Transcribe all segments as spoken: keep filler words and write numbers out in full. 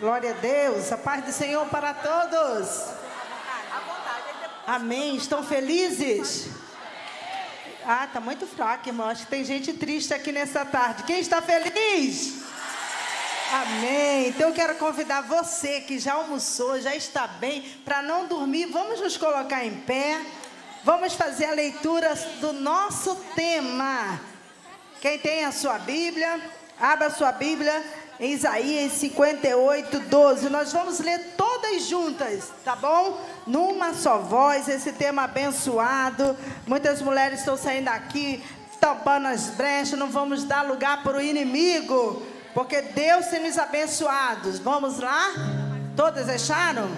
Glória a Deus, a paz do Senhor para todos. Amém, estão felizes? Ah, está muito fraco, irmão, acho que tem gente triste aqui nessa tarde. Quem está feliz? Amém. Então eu quero convidar você que já almoçou, já está bem, para não dormir, vamos nos colocar em pé. Vamos fazer a leitura do nosso tema. Quem tem a sua Bíblia, abra a sua Bíblia em Isaías cinquenta e oito, doze. Nós vamos ler todas juntas, tá bom? Numa só voz, esse tema abençoado. Muitas mulheres estão saindo aqui, tampando as brechas, não vamos dar lugar para o inimigo. Porque Deus tem nos abençoados. Vamos lá? Todas acharam?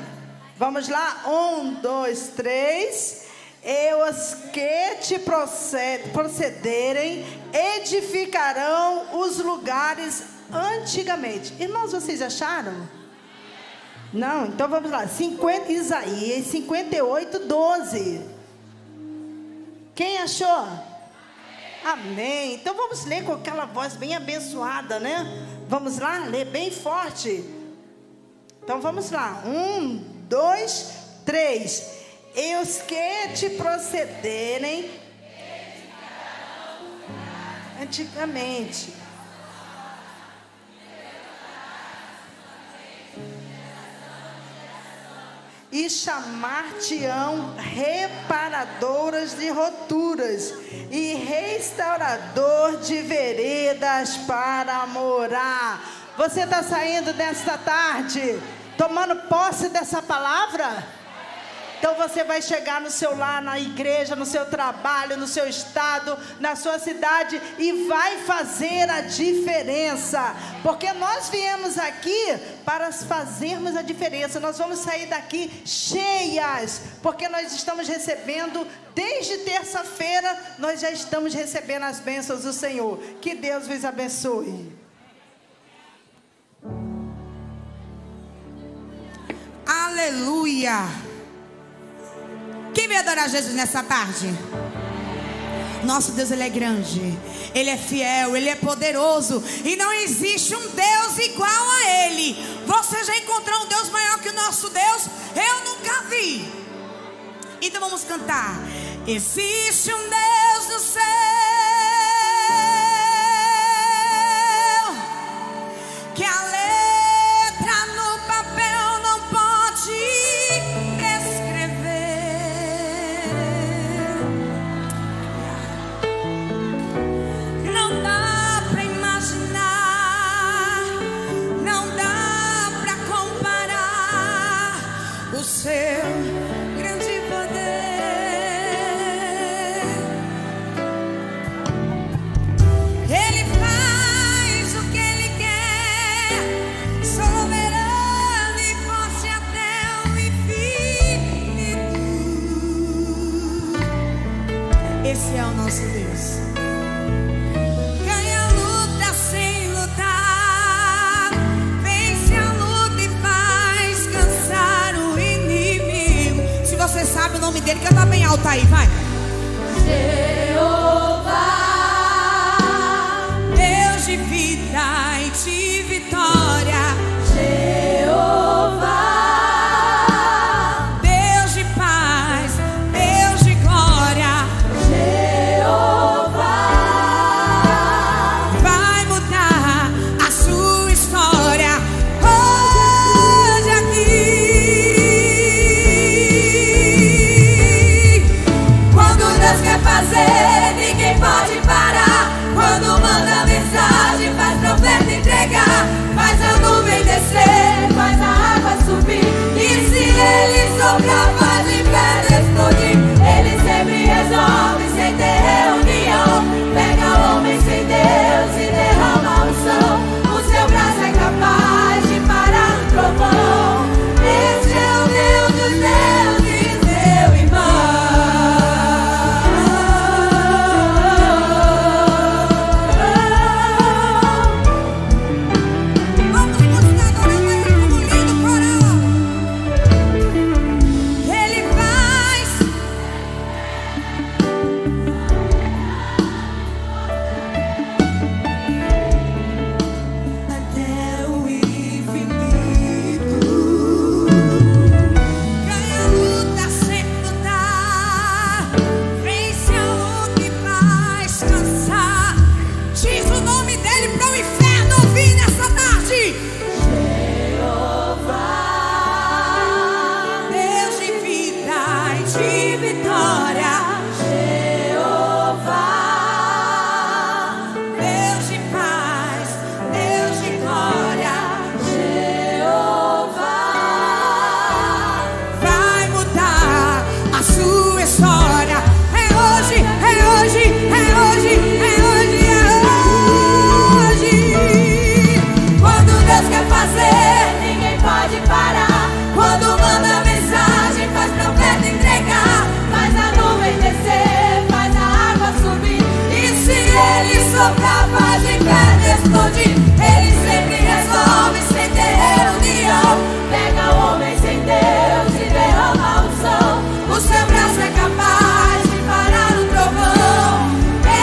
Vamos lá? Um, dois, três. Eu os que te procederem edificarão os lugares antigamente. Irmãos, vocês acharam? Não? Então vamos lá. cinquenta, Isaías cinquenta e oito, doze. Quem achou? Amém. Então vamos ler com aquela voz bem abençoada, né? Vamos lá, ler bem forte. Então vamos lá. Um, dois, três. E os que te procederem antigamente. E chamar-te-ão reparadoras de roturas e restaurador de veredas para morar. Você está saindo desta tarde tomando posse dessa palavra? Então você vai chegar no seu lar, na igreja, no seu trabalho, no seu estado, na sua cidade e vai fazer a diferença. Porque nós viemos aqui para fazermos a diferença. Nós vamos sair daqui cheias, porque nós estamos recebendo, desde terça-feira, nós já estamos recebendo as bênçãos do Senhor. Que Deus vos abençoe. Aleluia! Quem veio adorar Jesus nessa tarde? Nosso Deus, Ele é grande, Ele é fiel, Ele é poderoso. E não existe um Deus igual a Ele. Você já encontrou um Deus maior que o nosso Deus? Eu nunca vi. Então vamos cantar. Existe um Deus no céu que a letra no papel não pode. Seu grande poder, Ele faz o que Ele quer, soberano e forte até o infinito. Esse é o nosso Deus. Você sabe o nome dele, canta bem alto aí, vai. Jeová, Deus de vida e de vitória. Jeová, Deus de paz, Deus de glória. Jeová, vai mudar a sua história hoje aqui. sou capaz de pedra explodir. Ele sempre resolve sem ter reunião. Pega o homem sem Deus e derrama a unção. O seu braço é capaz de parar o trovão.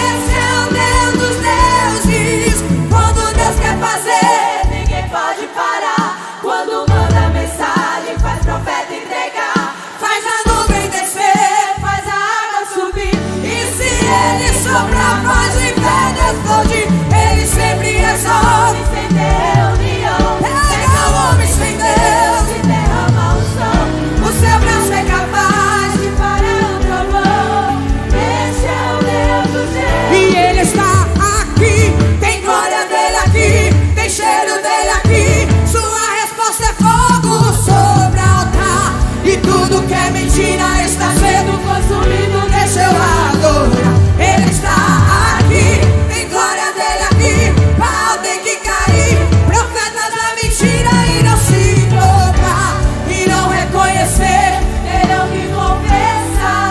Esse é o Deus dos deuses. Quando Deus quer fazer, ninguém pode parar. Quando manda mensagem, faz profeta entregar. Faz a nuvem descer, faz a água subir. E se ele soprar, faz em pedra explodir. Ele sempre resolve sem ter união. Pega o homem sem Deus e derrama a unção. O seu braço é capaz de parar o trovão. Esse é o Deus dos deuses. E ele está aqui. Tem glória dele aqui, tem cheiro dele aqui. Sua resposta é fogo sobre o altar. E tudo que é mentira está sendo consumido. Deixa eu adorar. Ele está aqui, tem glória dele aqui, pau tem que cair. Profeta da mentira e não se tocar, e não reconhecer, terão que confessar.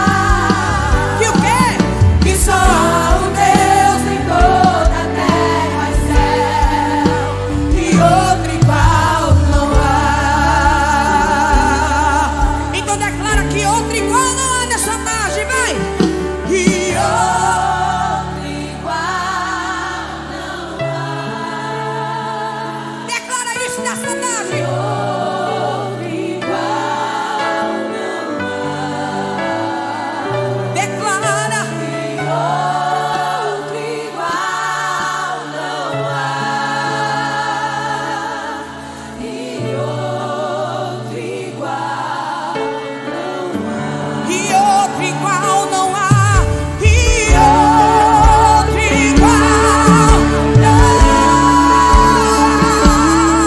Que o quê? Que só há um Deus em toda a terra e céu, e outro igual não há. Então declara que outro igual não há nessa tarde, vem! E outro igual não há. Declara isso nessa tarde. Outro igual não há. Declara. E outro igual não há. E outro igual não há. E outro igual não há. E outro igual não há. E outro igual. E outro igual não há. E outro igual não há. E outro. E outro igual. E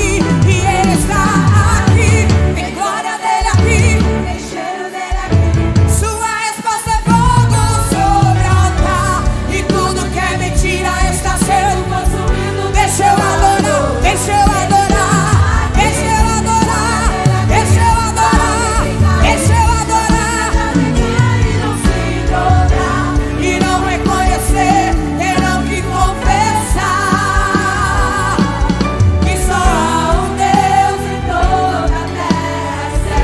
ele está aqui. E ele está aqui. Tem glória dele aqui, tem cheiro dele aqui. Sua resposta é fogo sobre o altar. E tudo que é mentira está sendo consumido. Deixa eu adorar, deixa eu adorar, deixa eu adorar, deixa eu adorar, deixa eu adorar. E não se dobrar, e não reconhecer, terão que confessar. Que só há um Deus em toda a terra e céu,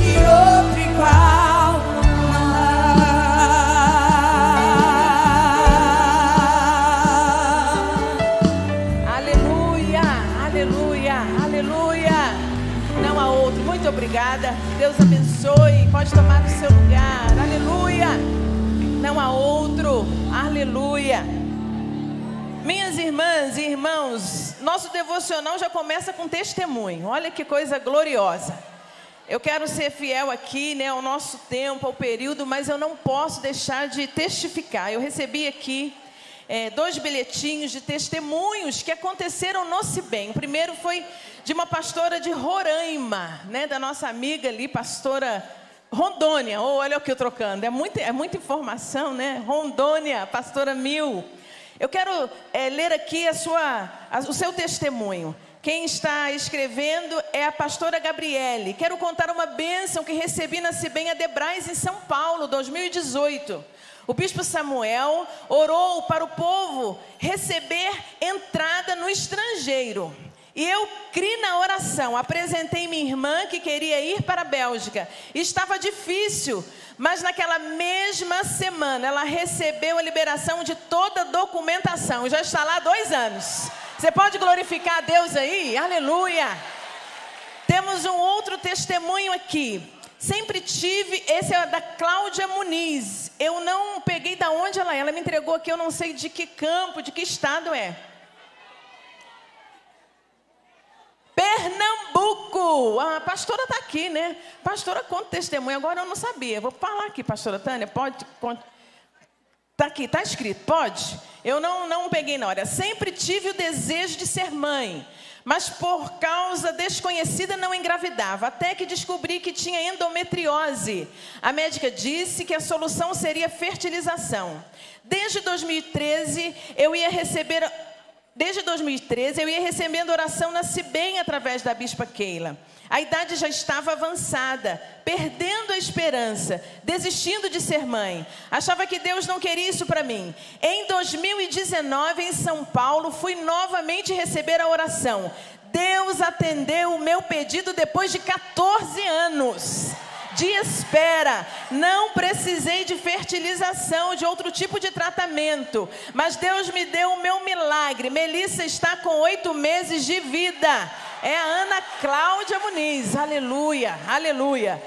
e outro igual não há. Aleluia, aleluia, aleluia. Não há outro. Muito obrigada. Deus abençoe. Pode tomar o seu lugar. Aleluia. Não há outro. Aleluia. Minhas irmãs e irmãos, nosso devocional já começa com testemunho. Olha que coisa gloriosa. Eu quero ser fiel aqui, né, ao nosso tempo, ao período, mas eu não posso deixar de testificar. Eu recebi aqui eh, dois bilhetinhos de testemunhos que aconteceram no Ciben. O primeiro foi de uma pastora de Roraima, né, da nossa amiga ali, pastora Rondônia. Oh, olha o que eu trocando, é muita, é muita informação, né? Rondônia, pastora Mil. Eu quero eh, ler aqui a sua, a, o seu testemunho. Quem está escrevendo é a pastora Gabriele. Quero contar uma bênção que recebi na Ciben Adebrais em São Paulo, dois mil e dezoito. O bispo Samuel orou para o povo receber entrada no estrangeiro. E eu criei na oração, apresentei minha irmã que queria ir para a Bélgica. Estava difícil, mas naquela mesma semana ela recebeu a liberação de toda a documentação. Já está lá há dois anos. Você pode glorificar a Deus aí? Aleluia! Temos um outro testemunho aqui. Sempre tive, esse é da Cláudia Muniz. Eu não peguei da onde ela é, ela me entregou aqui, eu não sei de que campo, de que estado é. Pernambuco, a pastora está aqui, né? Pastora, conta testemunho, agora eu não sabia. Vou falar aqui, pastora Tânia, pode? Está aqui, está escrito, pode? Eu não, não peguei na hora. Sempre tive o desejo de ser mãe, mas por causa desconhecida não engravidava, até que descobri que tinha endometriose. A médica disse que a solução seria fertilização. Desde dois mil e treze eu ia receber... Desde dois mil e treze eu ia recebendo oração na Ciben através da bispa Keila. A idade já estava avançada, perdendo a esperança, desistindo de ser mãe. Achava que Deus não queria isso para mim. Em dois mil e dezenove, em São Paulo, fui novamente receber a oração. Deus atendeu o meu pedido depois de quatorze anos. De espera, não precisei de fertilização, de outro tipo de tratamento, mas Deus me deu o meu milagre. Melissa está com oito meses de vida, é a Ana Cláudia Muniz, aleluia, aleluia.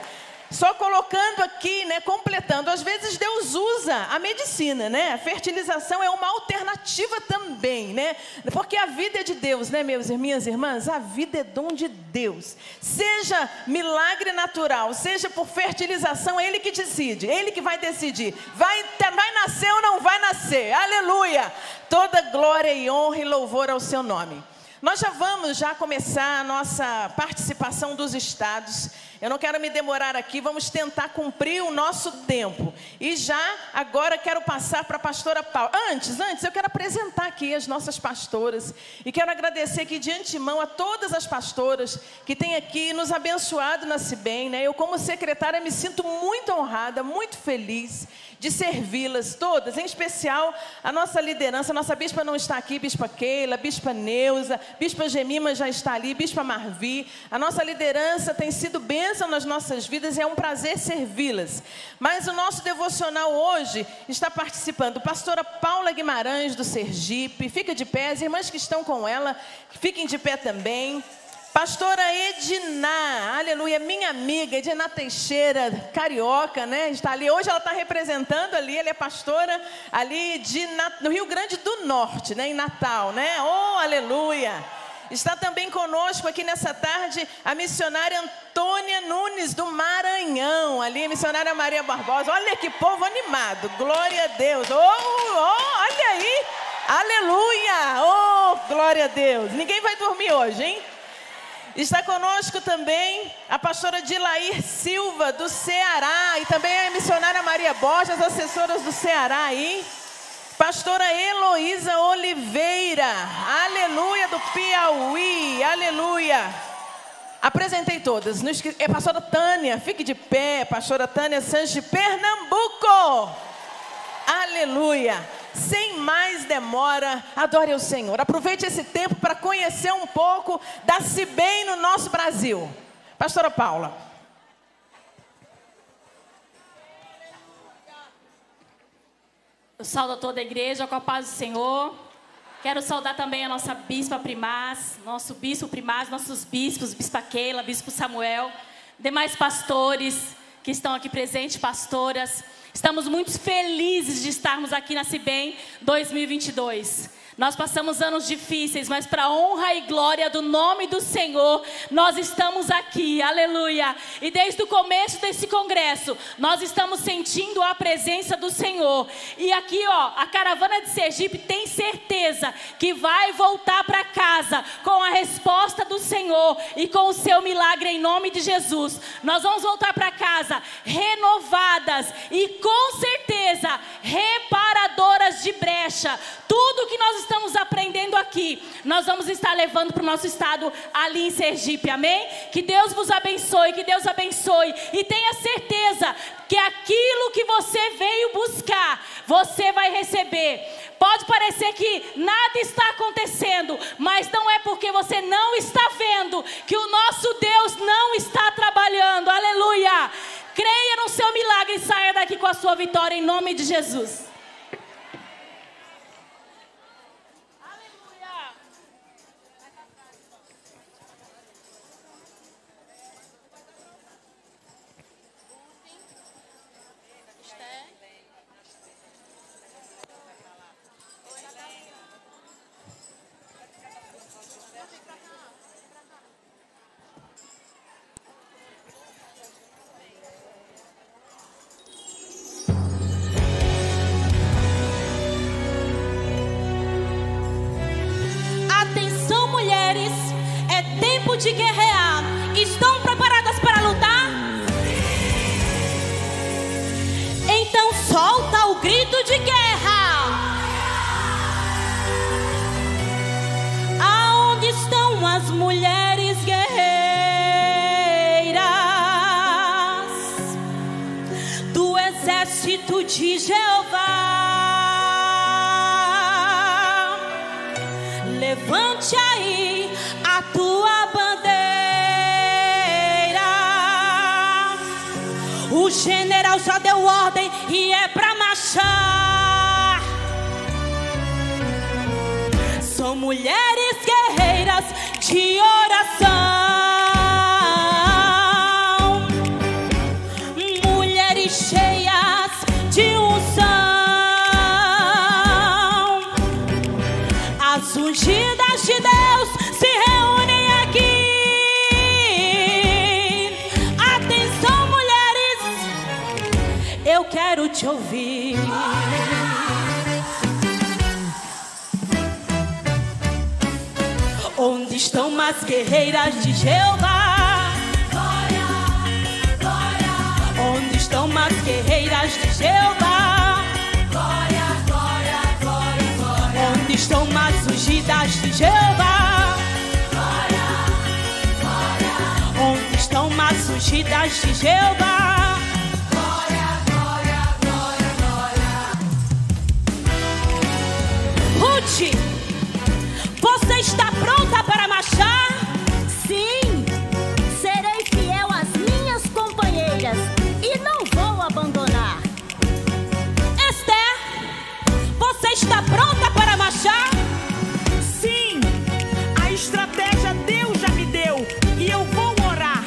Só colocando aqui, né, completando, às vezes Deus usa a medicina, né? A fertilização é uma alternativa também, né? Porque a vida é de Deus, né, meus e minhas irmãs? A vida é dom de Deus. Seja milagre natural, seja por fertilização, é Ele que decide, Ele que vai decidir. Vai, vai nascer ou não vai nascer, aleluia! Toda glória e honra e louvor ao seu nome. Nós já vamos já começar a nossa participação dos estados. Eu não quero me demorar aqui, vamos tentar cumprir o nosso tempo. E já agora quero passar para a pastora Paula. Antes, antes, eu quero apresentar aqui as nossas pastoras. E quero agradecer aqui de antemão a todas as pastoras que têm aqui nos abençoado na Ciben, né? Eu, como secretária, me sinto muito honrada, muito feliz de servi-las todas. Em especial, a nossa liderança. A nossa bispa não está aqui, bispa Keila, bispa Neuza, bispa Gemima já está ali, bispa Marvi. A nossa liderança tem sido bem nas nossas vidas e é um prazer servi-las. Mas o nosso devocional hoje está participando pastora Paula Guimarães do Sergipe, fica de pé, as irmãs que estão com ela fiquem de pé também. Pastora Edina, aleluia, minha amiga, Edina Teixeira, carioca, né, está ali, hoje ela está representando ali, ela é pastora ali de, no Rio Grande do Norte, né, em Natal, né, oh, aleluia. Está também conosco aqui nessa tarde a missionária Antônia Nunes do Maranhão, ali a missionária Maria Barbosa. Olha que povo animado, glória a Deus. Oh, oh, olha aí, aleluia, oh, glória a Deus. Ninguém vai dormir hoje, hein? Está conosco também a pastora Dilair Silva do Ceará e também a missionária Maria Borges, assessoras do Ceará aí. Pastora Heloísa Oliveira, aleluia, do Piauí, aleluia. Apresentei todas. Não esque... É pastora Tânia, fique de pé, pastora Tânia Sanche, Pernambuco, aleluia. Sem mais demora, adore o Senhor. Aproveite esse tempo para conhecer um pouco da Ciben no nosso Brasil. Pastora Paula. Eu saudo toda a igreja com a paz do Senhor. Quero saudar também a nossa bispa Primaz, nosso bispo Primaz, nossos bispos, bispa Keila, bispo Samuel, demais pastores que estão aqui presentes, pastoras. Estamos muito felizes de estarmos aqui na Ciben dois mil e vinte e dois. Nós passamos anos difíceis, mas para a honra e glória do nome do Senhor, nós estamos aqui, aleluia. E desde o começo desse congresso, nós estamos sentindo a presença do Senhor. E aqui, ó, a caravana de Sergipe tem certeza que vai voltar para casa com a resposta do Senhor e com o seu milagre em nome de Jesus. Nós vamos voltar para casa renovadas e com certeza reparadoras de brecha. Tudo que nós estamos aprendendo aqui, nós vamos estar levando para o nosso estado ali em Sergipe, amém? Que Deus vos abençoe, que Deus abençoe e tenha certeza que aquilo que você veio buscar, você vai receber. Pode parecer que nada está acontecendo, mas não é porque você não está vendo que o nosso Deus não está trabalhando, aleluia! Creia no seu milagre e saia daqui com a sua vitória em nome de Jesus. de guerrear, estão preparadas para lutar? Então solta o grito de guerra. Aonde estão as mulheres guerreiras do exército de Jeová? Levante aí a tua bandeira. O general já deu ordem e é pra marchar. São mulheres guerreiras de oração, mulheres cheias de unção. As ungidas de Deus se reúnem aqui. Atenção, mulheres, eu quero te ouvir. Onde estão as guerreiras de Jeová? Glória, glória. Onde estão as guerreiras de Jeová? Glória, glória, glória, glória. Onde estão as ungidas de Jeová? Glória, glória. Onde estão as ungidas de Jeová? Glória, glória, glória, glória. Ruth, você está pronta para marchar? Sim, serei fiel às minhas companheiras e não vou abandonar. Esther, você está pronta para marchar? Sim, a estratégia Deus já me deu e eu vou orar.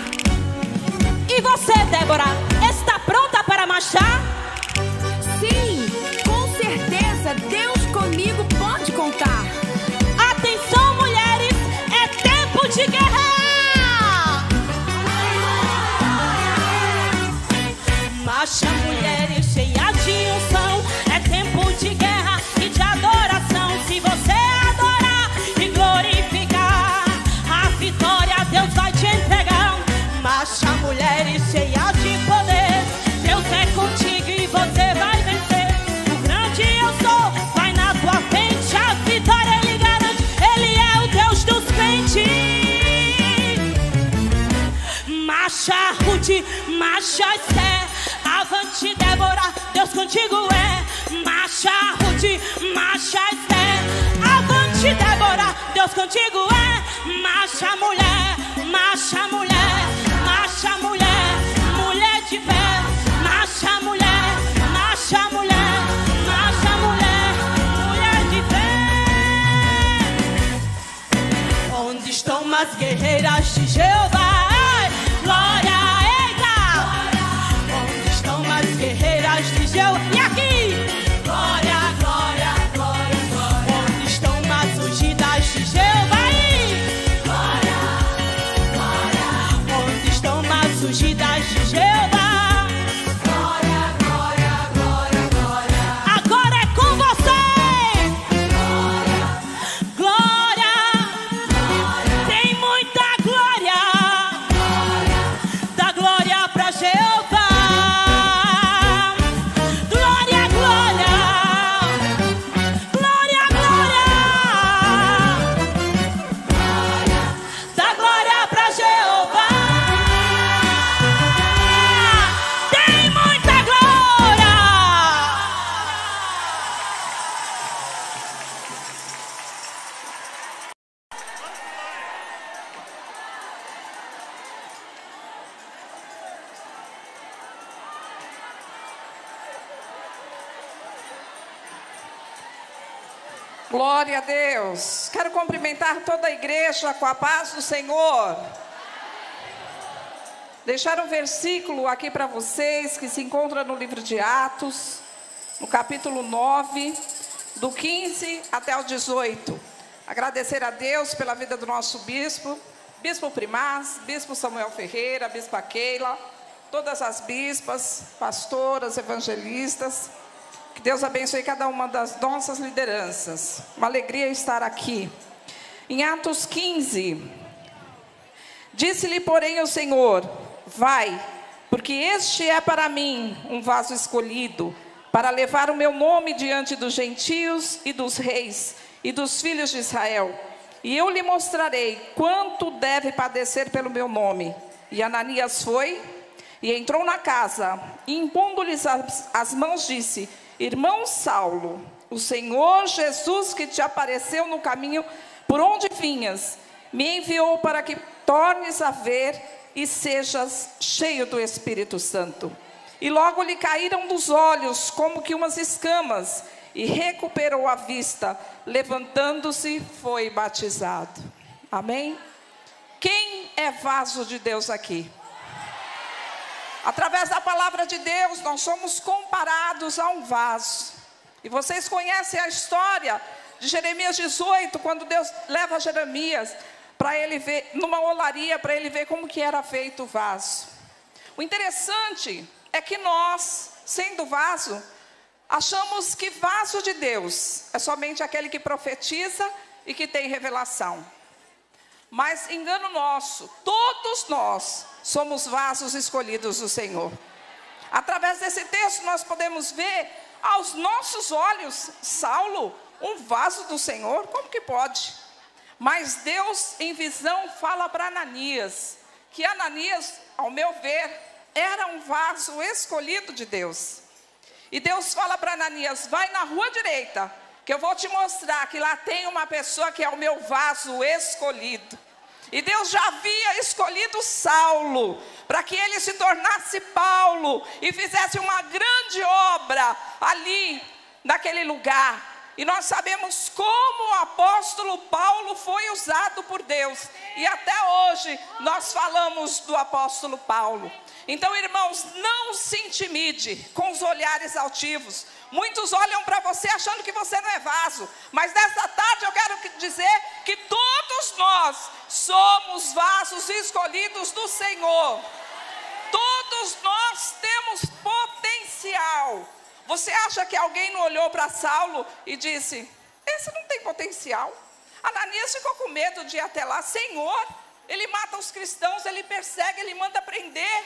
E você, Débora, está pronta para marchar? Sim, com certeza, Deus comigo pode contar. Atenção, mulheres, é tempo de guerrear. Marcha, mulheres, cheia de unção. É tempo de guerra e de adoração. Se você adorar e glorificar, a vitória Deus vai te entregar. Marcha, mulheres, cheia de poder. Deus é contigo e você vai vencer. O grande eu sou vai na tua frente. A vitória é marcha, Ruth, marcha, Esther, avante, Débora, Deus contigo é. Marcha, Ruth, marcha, Esther, avante, Débora, Deus contigo é. Marcha, mulher, marcha, mulher, marcha, mulher, mulher de pé. Marcha, mulher, marcha, mulher, marcha, mulher, mulher de pé. Onde estão as guerreiras de Jeová? Glória, eita! Onde estão as guerreiras de Jeová? E aqui! Glória, glória, glória, glória. Onde estão as ungidas de Jeová? E... Glória, glória. Onde estão as ungidas de Jeová? Glória, glória, glória, glória. Agora é com você! Glória, glória, glória. Tem muita glória. Glória a Deus. Quero cumprimentar toda a igreja com a paz do Senhor. Deixar um versículo aqui para vocês que se encontra no livro de Atos, no capítulo nove, do quinze até o dezoito. Agradecer a Deus pela vida do nosso bispo, bispo Primaz, bispo Samuel Ferreira, bispa Keila, todas as bispas, pastoras, evangelistas. Que Deus abençoe cada uma das nossas lideranças. Uma alegria estar aqui. Em Atos quinze, Disse-lhe, porém, o Senhor: vai, porque este é para mim um vaso escolhido, para levar o meu nome diante dos gentios e dos reis e dos filhos de Israel. E eu lhe mostrarei quanto deve padecer pelo meu nome. E Ananias foi e entrou na casa, e impondo-lhes as, as mãos, disse: irmão Saulo, o Senhor Jesus, que te apareceu no caminho por onde vinhas, me enviou para que tornes a ver e sejas cheio do Espírito Santo. E logo lhe caíram dos olhos como que umas escamas, e recuperou a vista, levantando-se, foi batizado. Amém? Quem é vaso de Deus aqui? Através da palavra de Deus, nós somos comparados a um vaso. E vocês conhecem a história de Jeremias dezoito, quando Deus leva Jeremias para ele ver, numa olaria, para ele ver como que era feito o vaso. O interessante é que nós, sendo vaso, achamos que vaso de Deus é somente aquele que profetiza e que tem revelação. Mas engano nosso, todos nós somos vasos escolhidos do Senhor. Através desse texto nós podemos ver aos nossos olhos, Saulo, um vaso do Senhor, como que pode? Mas Deus em visão fala para Ananias, que Ananias, ao meu ver, era um vaso escolhido de Deus. E Deus fala para Ananias: vai na rua direita, que eu vou te mostrar que lá tem uma pessoa que é o meu vaso escolhido. E Deus já havia escolhido Saulo, para que ele se tornasse Paulo e fizesse uma grande obra ali, naquele lugar. E nós sabemos como o apóstolo Paulo foi usado por Deus. E até hoje nós falamos do apóstolo Paulo. Então, irmãos, não se intimide com os olhares altivos. Muitos olham para você achando que você não é vaso. Mas nesta tarde eu quero dizer que todos nós somos vasos escolhidos do Senhor. Todos nós temos potencial. Você acha que alguém não olhou para Saulo e disse: esse não tem potencial? Ananias ficou com medo de ir até lá. Senhor, ele mata os cristãos, ele persegue, ele manda prender.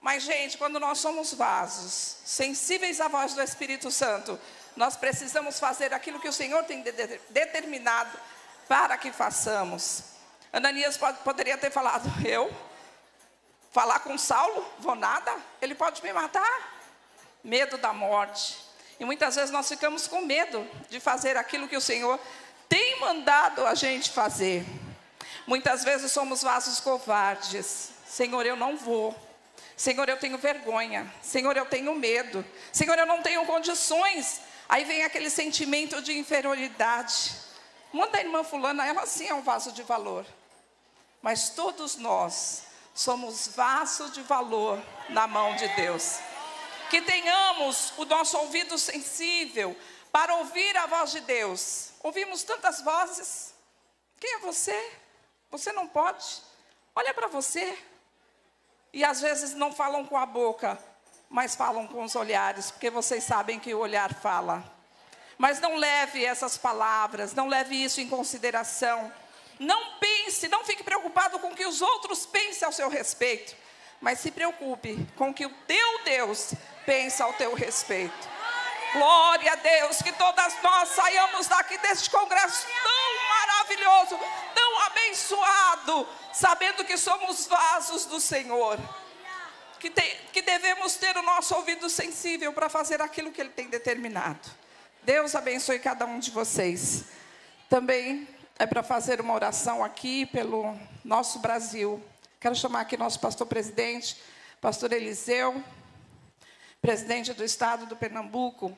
Mas, gente, quando nós somos vasos, sensíveis à voz do Espírito Santo, nós precisamos fazer aquilo que o Senhor tem de, de, determinado para que façamos. Ananias pode, poderia ter falado: eu? Falar com Saulo? Vou nada? Ele pode me matar? Medo da morte. E muitas vezes nós ficamos com medo de fazer aquilo que o Senhor tem mandado a gente fazer. Muitas vezes somos vasos covardes. Senhor, eu não vou. Senhor, eu tenho vergonha. Senhor, eu tenho medo. Senhor, eu não tenho condições. Aí vem aquele sentimento de inferioridade. Manda a irmã fulana, ela sim é um vaso de valor. Mas todos nós somos vaso de valor na mão de Deus. Que tenhamos o nosso ouvido sensível para ouvir a voz de Deus. Ouvimos tantas vozes. Quem é você? Você não pode. Olha para você. E às vezes não falam com a boca, mas falam com os olhares, porque vocês sabem que o olhar fala. Mas não leve essas palavras, não leve isso em consideração. Não pense, não fique preocupado com o que os outros pensam ao seu respeito, mas se preocupe com o que o teu Deus pensa ao teu respeito. Glória a Deus, que todas nós saiamos daqui deste congresso tão maravilhoso, tão abençoado, sabendo que somos vasos do Senhor, que, te, que devemos ter o nosso ouvido sensível para fazer aquilo que Ele tem determinado. Deus abençoe cada um de vocês. Também é para fazer uma oração aqui pelo nosso Brasil. Quero chamar aqui nosso pastor presidente, pastor Eliseu, presidente do estado do Pernambuco.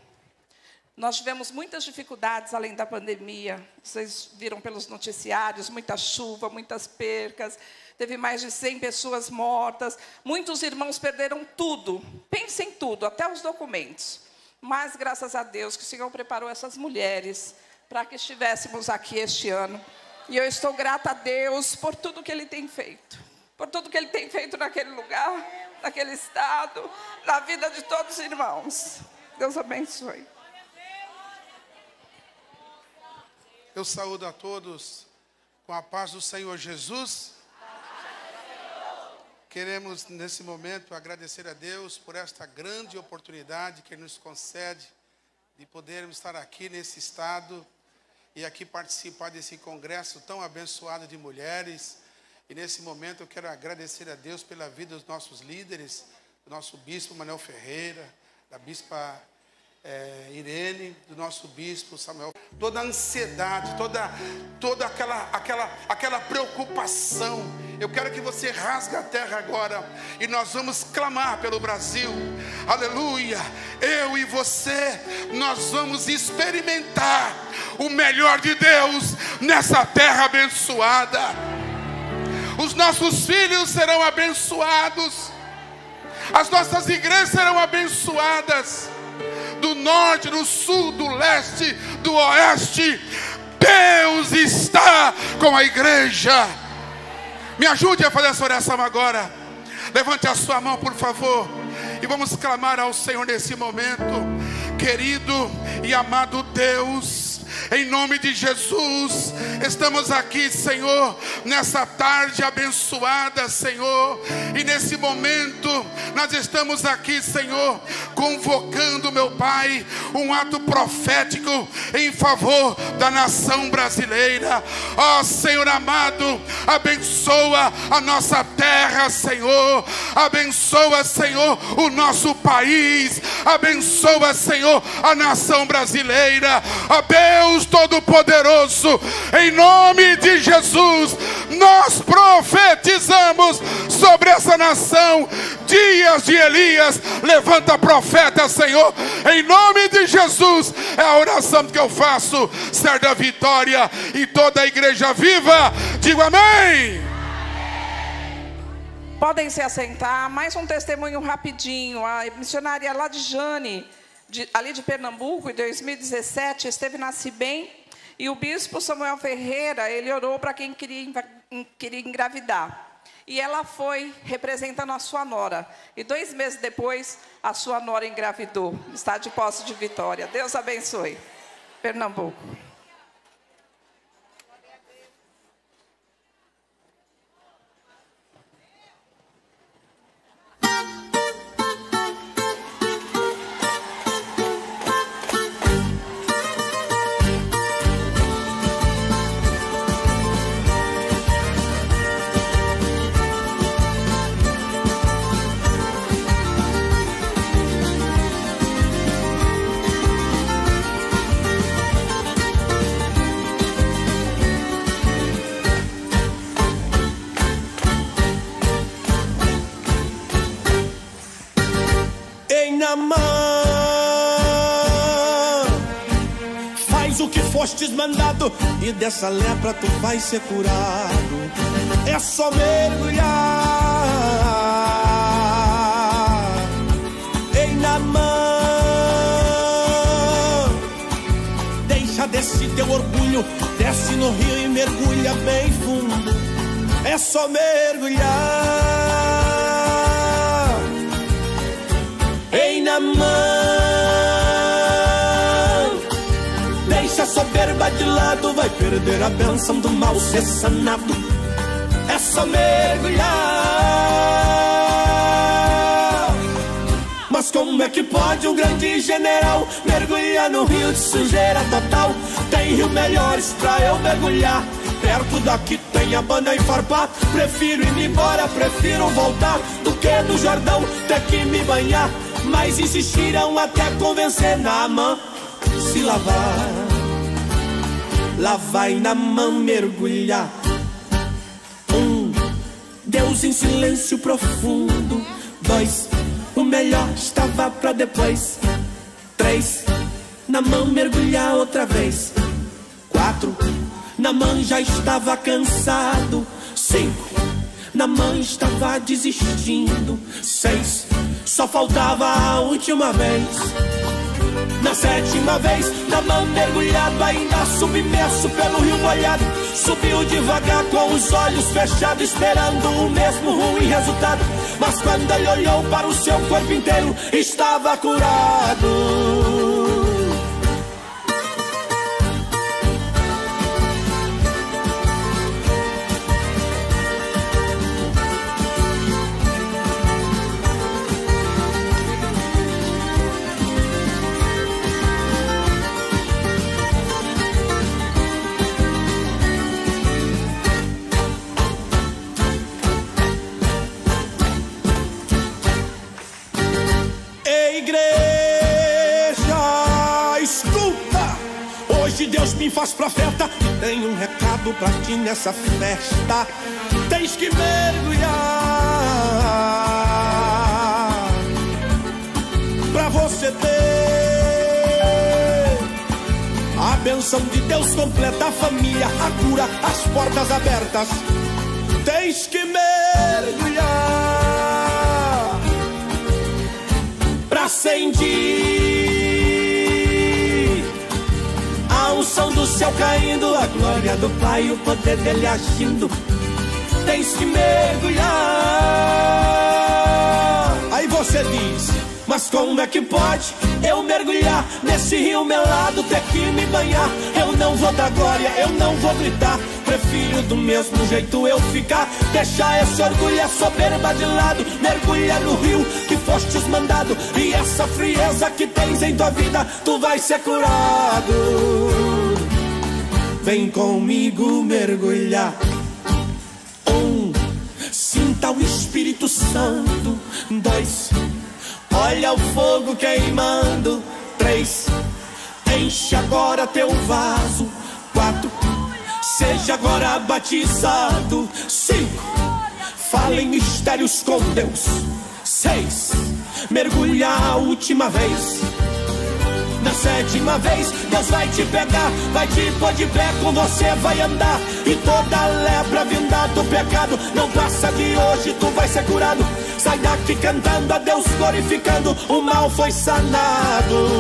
Nós tivemos muitas dificuldades além da pandemia. Vocês viram pelos noticiários, muita chuva, muitas percas. Teve mais de cem pessoas mortas. Muitos irmãos perderam tudo. Pensem em tudo, até os documentos. Mas, graças a Deus, que o Senhor preparou essas mulheres para que estivéssemos aqui este ano. E eu estou grata a Deus por tudo que Ele tem feito. Por tudo que Ele tem feito naquele lugar, naquele estado, na vida de todos os irmãos. Deus abençoe. Eu saúdo a todos com a paz do Senhor Jesus. Queremos, nesse momento, agradecer a Deus por esta grande oportunidade que Ele nos concede de podermos estar aqui nesse estado e aqui participar desse congresso tão abençoado de mulheres. E nesse momento eu quero agradecer a Deus pela vida dos nossos líderes, do nosso bispo Manuel Ferreira, da bispa é, Irene, do nosso bispo Samuel. Toda a ansiedade, toda, toda aquela, aquela, aquela preocupação. Eu quero que você rasgue a terra agora e nós vamos clamar pelo Brasil. Aleluia! Eu e você, nós vamos experimentar o melhor de Deus nessa terra abençoada. Os nossos filhos serão abençoados. As nossas igrejas serão abençoadas. Do norte, do sul, do leste, do oeste, Deus está com a igreja. Me ajude a fazer essa oração agora. Levante a sua mão, por favor, e vamos clamar ao Senhor nesse momento. Querido e amado Deus, em nome de Jesus, estamos aqui, Senhor, nessa tarde abençoada, Senhor. E nesse momento, nós estamos aqui, Senhor, convocando, meu Pai, um ato profético em favor da nação brasileira. Ó Senhor amado, abençoa a nossa terra, Senhor. Abençoa, Senhor, o nosso país. Abençoa, Senhor, a nação brasileira. Ó Deus Todo-Poderoso, em nome de Jesus, nós profetizamos sobre essa nação dias de Elias. Levanta profeta, Senhor, em nome de Jesus. É a oração que eu faço, Senhor da vitória, e toda a igreja viva, digo amém. Podem se assentar. Mais um testemunho rapidinho. A missionária Ladjane, de, ali de Pernambuco, em dois mil e dezessete, esteve na Ciben, e o bispo Samuel Ferreira, ele orou para quem queria, queria engravidar. E ela foi representando a sua nora. E dois meses depois, a sua nora engravidou. Está de posse de vitória. Deus abençoe. Pernambuco. Faz o que fostes mandado, e dessa lepra tu vais ser curado. É só mergulhar em Naamã. Deixa desse teu orgulho, desce no rio e mergulha bem fundo. É só mergulhar em Naamã. Deixa a soberba de lado, vai perder a bênção do mal ser sanado. É só mergulhar. Mas como é que pode um grande general mergulhar no rio de sujeira total? Tem rio melhores pra eu mergulhar. Perto daqui tem a banda e farpar. Prefiro ir embora, prefiro voltar, do que no Jordão ter que me banhar. Mas insistiram até convencer Naamã se lavar. Lá vai Naamã mergulhar. Um, Deus em silêncio profundo. Dois, o melhor estava pra depois. Três, Naamã mergulhar outra vez. Quatro, Naamã já estava cansado. Cinco, Naamã estava desistindo. Seis, só faltava a última vez. Na sétima vez, Naamã mergulhado, ainda submerso pelo rio molhado, subiu devagar com os olhos fechados, esperando o mesmo ruim resultado. Mas quando ele olhou para o seu corpo inteiro, estava curado. igreja, escuta, hoje Deus me faz profeta e tem um recado pra ti nessa festa. Tens que mergulhar pra você ter a benção de Deus completa, a família, a cura, as portas abertas. Tens que mergulhar pra sentir a unção do céu caindo, a glória do Pai, o poder dele agindo. Tens que mergulhar. Aí você diz, mas como é que pode eu mergulhar nesse rio melado, ter que me banhar? Eu não vou dar glória, eu não vou gritar, prefiro do mesmo jeito eu ficar. Deixar esse orgulho, a soberba de lado, mergulha no rio que fostes mandado, e essa frieza que tens em tua vida, tu vais ser curado. Vem comigo mergulhar. Um, sinta o Espírito Santo. Dois, olha o fogo queimando. Três, enche agora teu vaso. Quatro, seja agora batizado. Cinco, fala em mistérios com Deus. Seis, mergulha a última vez. Na sétima vez, Deus vai te pegar, vai te pôr de pé, com você vai andar. E toda lepra vinda do pecado, não passa de hoje, tu vai ser curado. Sai daqui cantando a Deus, glorificando, o mal foi sanado.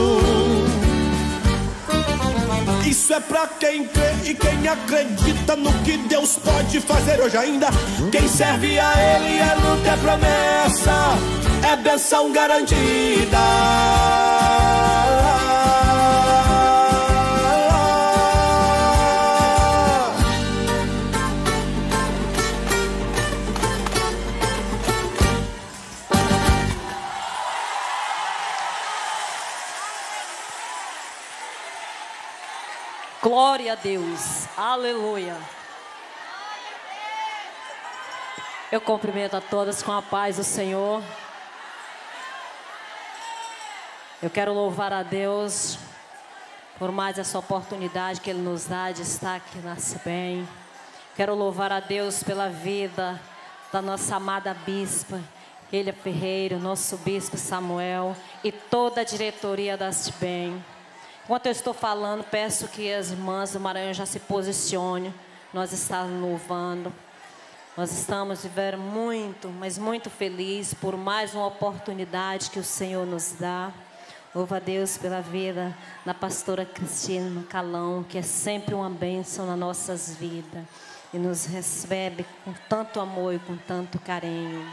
Isso é pra quem crê e quem acredita no que Deus pode fazer hoje ainda. Quem serve a Ele é luta, é promessa, é benção garantida. Glória a Deus, aleluia. Eu cumprimento a todas com a paz do Senhor. Eu quero louvar a Deus por mais essa oportunidade que Ele nos dá de estar aqui na Ciben. Quero louvar a Deus pela vida da nossa amada bispa, Tânia Ferreira, nosso bispo Samuel e toda a diretoria da Ciben. Enquanto eu estou falando, peço que as irmãs do Maranhão já se posicionem. Nós estamos louvando. Nós estamos vivendo muito, mas muito felizes por mais uma oportunidade que o Senhor nos dá. Louva a Deus pela vida da pastora Cristiane Calão, que é sempre uma bênção nas nossas vidas. E nos recebe com tanto amor e com tanto carinho.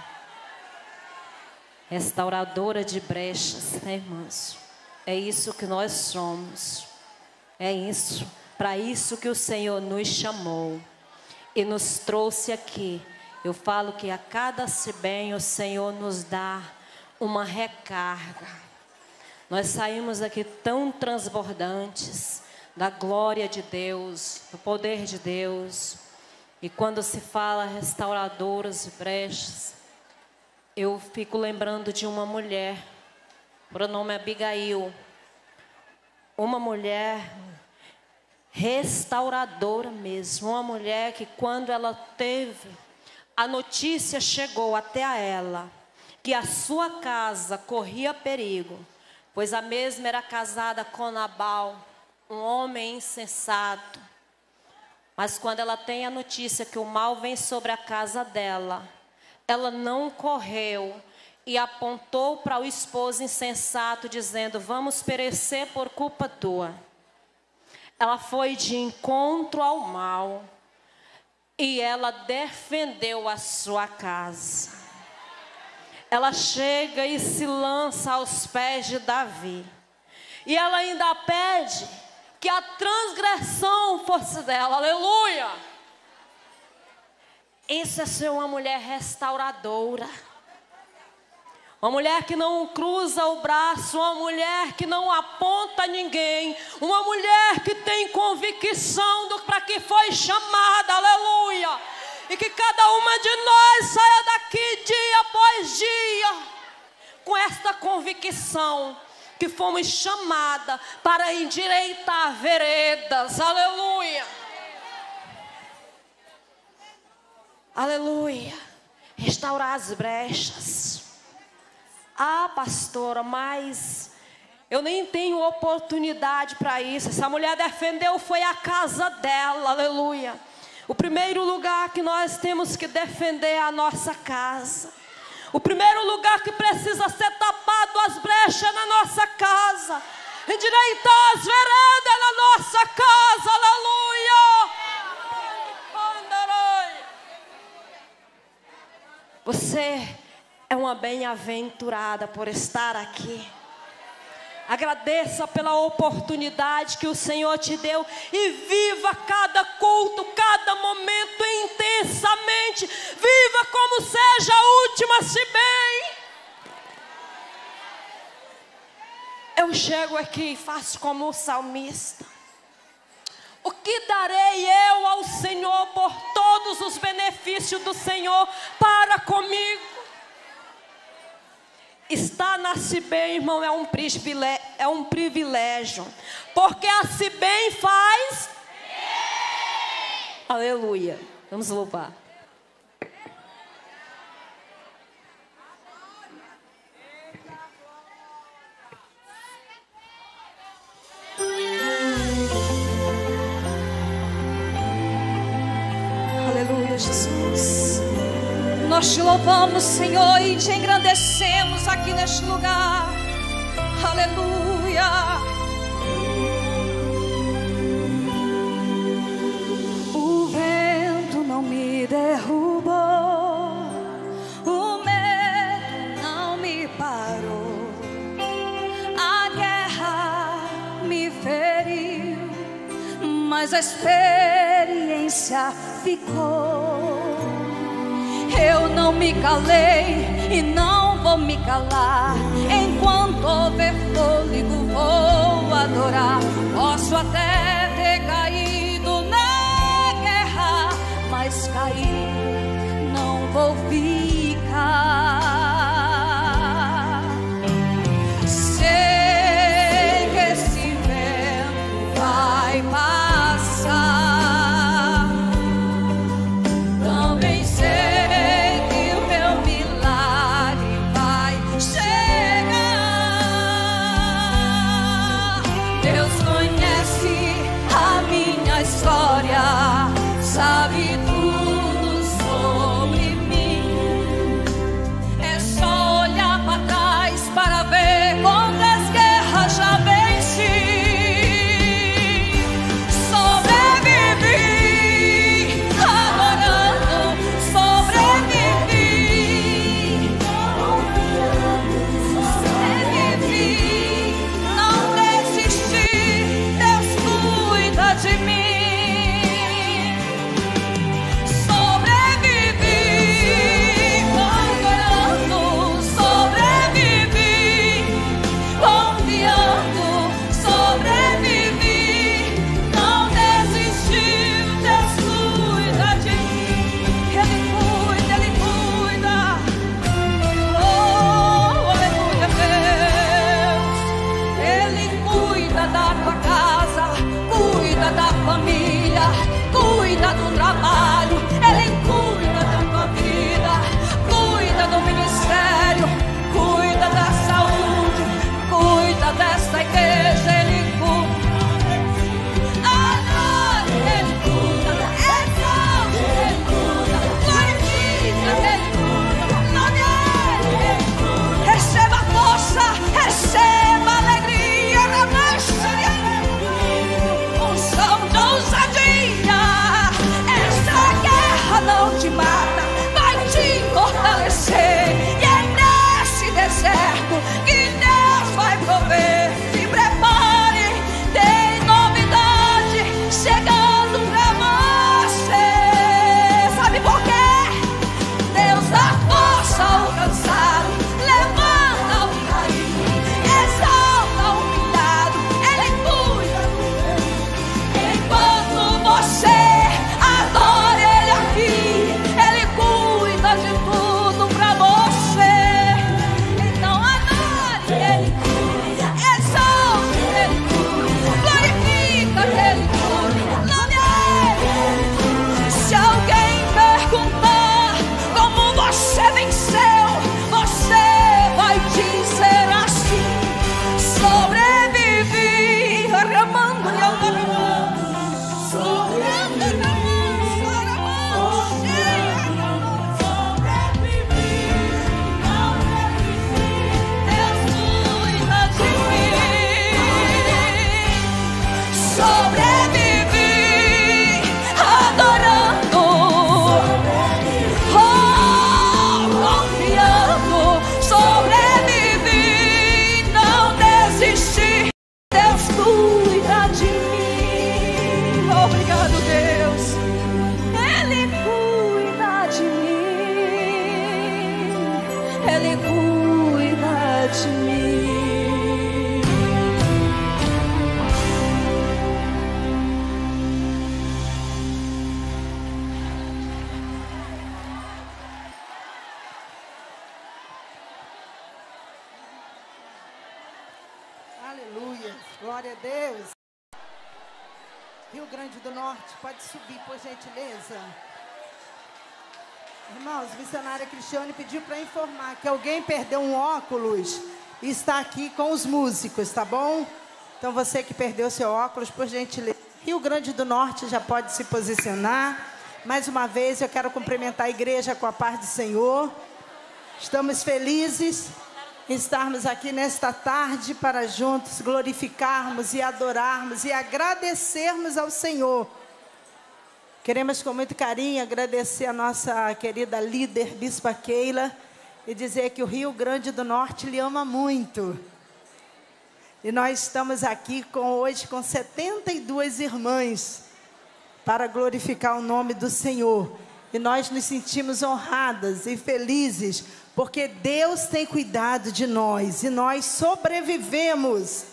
Restauradora de brechas, né, irmãos? É isso que nós somos. É isso. Para isso que o Senhor nos chamou e nos trouxe aqui. Eu falo que a cada Ciben o Senhor nos dá uma recarga. Nós saímos daqui tão transbordantes da glória de Deus, do poder de Deus. E quando se fala restauradoras e brechas, eu fico lembrando de uma mulher. O pronome é Abigail, uma mulher restauradora mesmo, uma mulher que quando ela teve, a notícia chegou até a ela, que a sua casa corria perigo, pois a mesma era casada com Nabal, um homem insensato, mas quando ela tem a notícia que o mal vem sobre a casa dela, ela não correu, e apontou para o esposo insensato, dizendo, vamos perecer por culpa tua. Ela foi de encontro ao mal, e ela defendeu a sua casa. Ela chega e se lança aos pés de Davi. E ela ainda pede que a transgressão fosse dela, aleluia! Isso é ser uma mulher restauradora. Uma mulher que não cruza o braço, uma mulher que não aponta ninguém, uma mulher que tem convicção do para que foi chamada, aleluia. E que cada uma de nós saia daqui dia após dia, com esta convicção que fomos chamadas para endireitar veredas. Aleluia. Aleluia. Restaurar as brechas. Ah, pastora, mas eu nem tenho oportunidade para isso. Essa mulher defendeu, foi a casa dela. Aleluia. O primeiro lugar que nós temos que defender é a nossa casa. O primeiro lugar que precisa ser tapado as brechas é na nossa casa. Endireitar as veredas é na nossa casa. Aleluia. Você é uma bem-aventurada por estar aqui. Agradeça pela oportunidade que o Senhor te deu e viva cada culto, cada momento intensamente. Viva como seja a última, se bem. Eu chego aqui e faço como o salmista. O que darei eu ao Senhor por todos os benefícios do Senhor para comigo? Estar na Ciben, irmão, é um, é um privilégio. Porque a Ciben faz... Sim. Aleluia. Vamos louvar. Aleluia, Jesus. Nós te louvamos, Senhor, e te engrandecemos aqui neste lugar. Aleluia. O vento não me derrubou, o medo não me parou, a guerra me feriu, mas a experiência ficou. Eu não me calei e não vou me calar. Enquanto houver fôlego vou adorar. Posso até ter caído na guerra, mas caí, não vou ficar. Sei que esse vento vai passar. Sabe tudo sobre mim. Aleluia. Glória a Deus. Rio Grande do Norte, pode subir, por gentileza. Irmãos, a missionária Cristiane pediu para informar que alguém perdeu um óculos e está aqui com os músicos, tá bom? Então você que perdeu seu óculos, por gentileza. Rio Grande do Norte já pode se posicionar. Mais uma vez eu quero cumprimentar a igreja com a paz do Senhor. Estamos felizes em estarmos aqui nesta tarde para juntos glorificarmos e adorarmos e agradecermos ao Senhor. Queremos com muito carinho agradecer a nossa querida líder, bispa Keila, e dizer que o Rio Grande do Norte lhe ama muito. E nós estamos aqui com, hoje com setenta e duas irmãs para glorificar o nome do Senhor. E nós nos sentimos honradas e felizes, porque Deus tem cuidado de nós e nós sobrevivemos.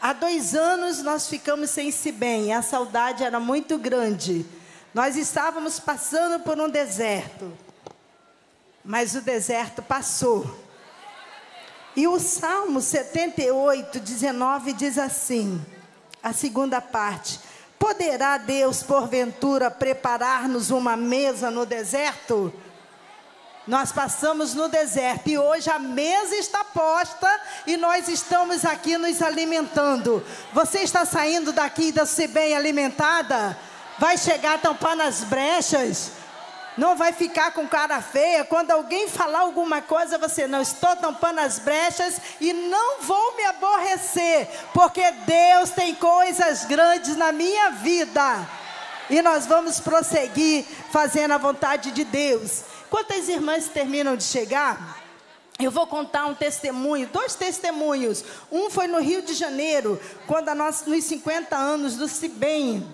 Há dois anos nós ficamos sem Ciben, a saudade era muito grande. Nós estávamos passando por um deserto, mas o deserto passou. E o Salmo setenta e oito, dezenove diz assim, a segunda parte: poderá Deus porventura preparar-nos uma mesa no deserto? Nós passamos no deserto e hoje a mesa está posta e nós estamos aqui nos alimentando. Você está saindo daqui da Ciben alimentada? Vai chegar a tampar nas brechas? Não vai ficar com cara feia? Quando alguém falar alguma coisa, você: não, estou tampando as brechas e não vou me aborrecer, porque Deus tem coisas grandes na minha vida. E nós vamos prosseguir fazendo a vontade de Deus. Quantas irmãs terminam de chegar? Eu vou contar um testemunho, dois testemunhos. Um foi no Rio de Janeiro, quando a nossa, nos cinquenta anos do Ciben,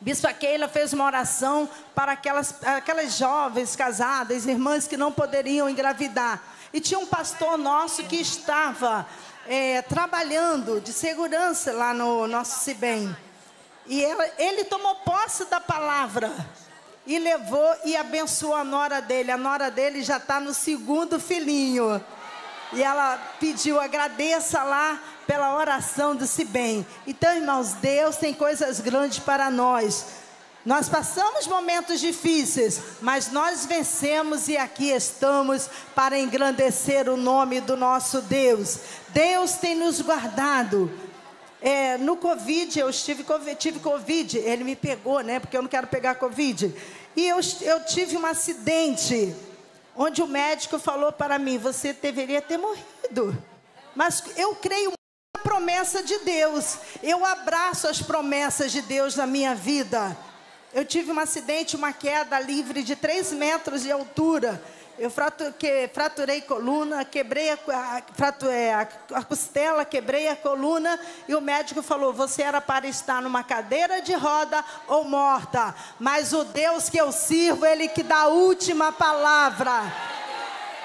bispa Keila fez uma oração para aquelas, aquelas jovens casadas, irmãs que não poderiam engravidar. E tinha um pastor nosso que estava é, trabalhando de segurança lá no nosso Ciben. E ela, ele tomou posse da palavra e levou e abençoou a nora dele. A nora dele já está no segundo filhinho. E ela pediu: agradeça lá pela oração do Ciben. Então, irmãos, Deus tem coisas grandes para nós. Nós passamos momentos difíceis, mas nós vencemos e aqui estamos para engrandecer o nome do nosso Deus. Deus tem nos guardado. É, no Covid, eu estive, tive Covid, ele me pegou, né? Porque eu não quero pegar Covid. E eu, eu tive um acidente, onde o médico falou para mim: você deveria ter morrido. Mas eu creio na promessa de Deus. Eu abraço as promessas de Deus na minha vida. Eu tive um acidente, uma queda livre de três metros de altura. Eu fratu que, fraturei coluna, quebrei a, a, fratu a, a costela, quebrei a coluna, e o médico falou: você era para estar numa cadeira de roda ou morta, mas o Deus que eu sirvo, ele que dá a última palavra.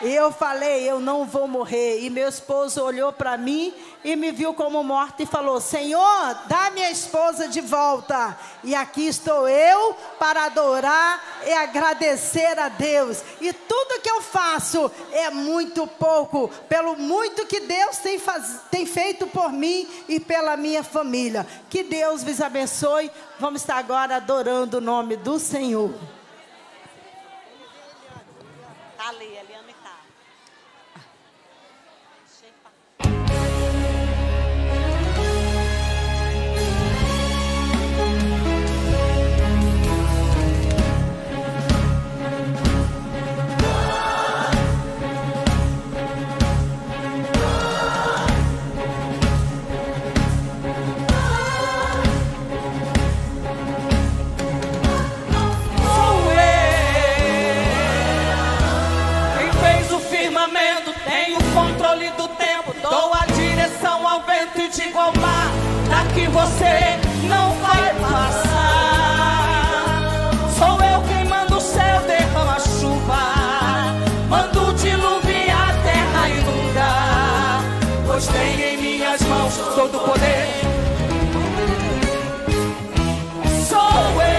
E eu falei: eu não vou morrer. E meu esposo olhou para mim e me viu como morta e falou: Senhor, dá minha esposa de volta. E aqui estou eu para adorar e agradecer a Deus. E tudo que eu faço é muito pouco, pelo muito que Deus tem, faz... tem feito por mim e pela minha família. Que Deus vos abençoe. Vamos estar agora adorando o nome do Senhor. Aleluia. Digo ao mar, daqui você não vai passar. Sou eu quem mando o céu, derrama a chuva, mando diluviar a terra, inundar, pois tenho em minhas mãos todo o poder. Sou eu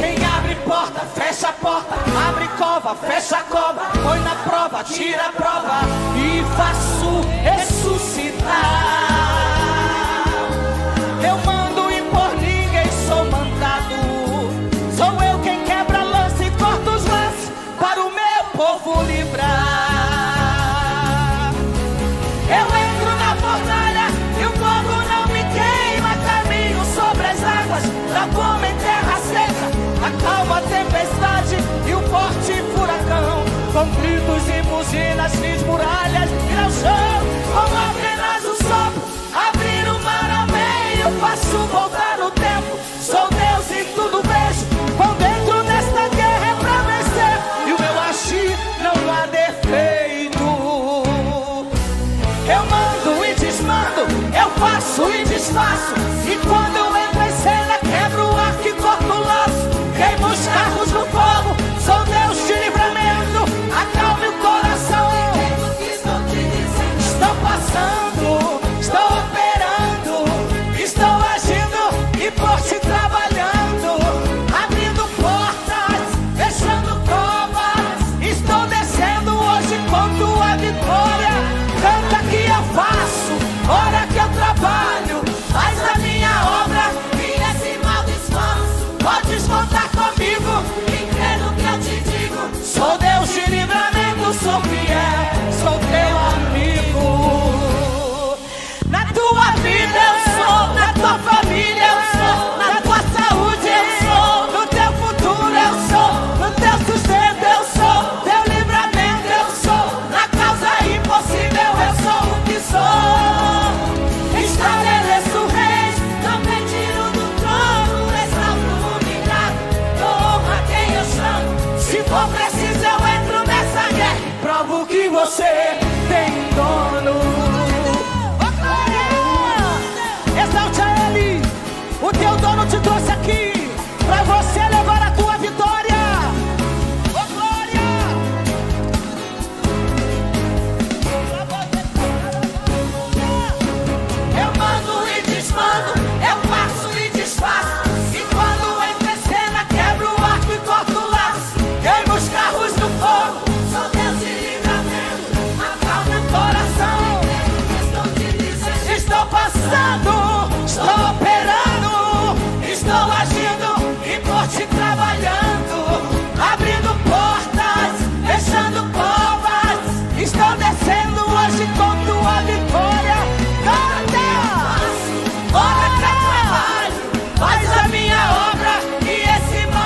quem abre porta, fecha a porta, abre cova, fecha a cova, põe na prova, tira a prova e faz. ressuscitar. Eu mando e por ninguém sou mandado. Sou eu quem quebra a lança e corta os laços para o meu povo livrar. Eu entro na fornalha e o fogo não me queima. Caminho sobre as águas, da coma em terra seca. Acalma a tempestade e o forte furacão. Com gritos e buzinas, fiz muralhas e ao chão. Como apenas o sopro, abrir o mar a meio, faço voltar o tempo. Sou Deus e tudo vejo. Quando dentro desta guerra é pra vencer, e o meu agir não há defeito. Eu mando e desmando, eu faço e desfaço. E quando eu entro em cena, quebro o arco e corto o laço. Queimo os carros no fogo, sou Deus de livramento. Acalme o coração. Estou passando, estou operando, estou agindo e por te trabalhando. Abrindo portas, fechando covas. Estou descendo hoje com tua vitória. Canta que eu faço, hora que eu trabalho. Faz a minha obra, minha cima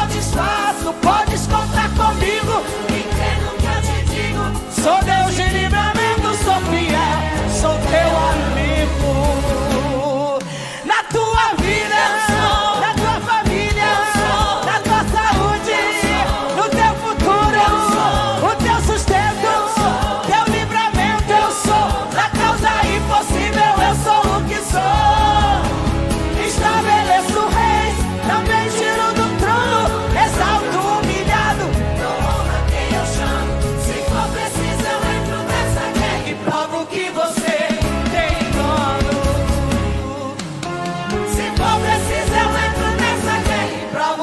do esforço. Podes contar comigo, e creio que eu te digo. Sou Deus de livramento, sou fiel, sou teu amigo. Na tua vida eu sou, na tua família eu sou, na tua saúde eu sou, no teu futuro eu sou, no teu sustento eu sou, teu livramento eu sou, na causa impossível eu sou o que sou. Estabeleço reis, também tiro do trono, exalto o humilhado, dou honra a quem eu chamo. Se for preciso eu entro nessa guerra e provo que você tem dono. Exalte a Ele. O teu dono te trouxe aqui pra você levar a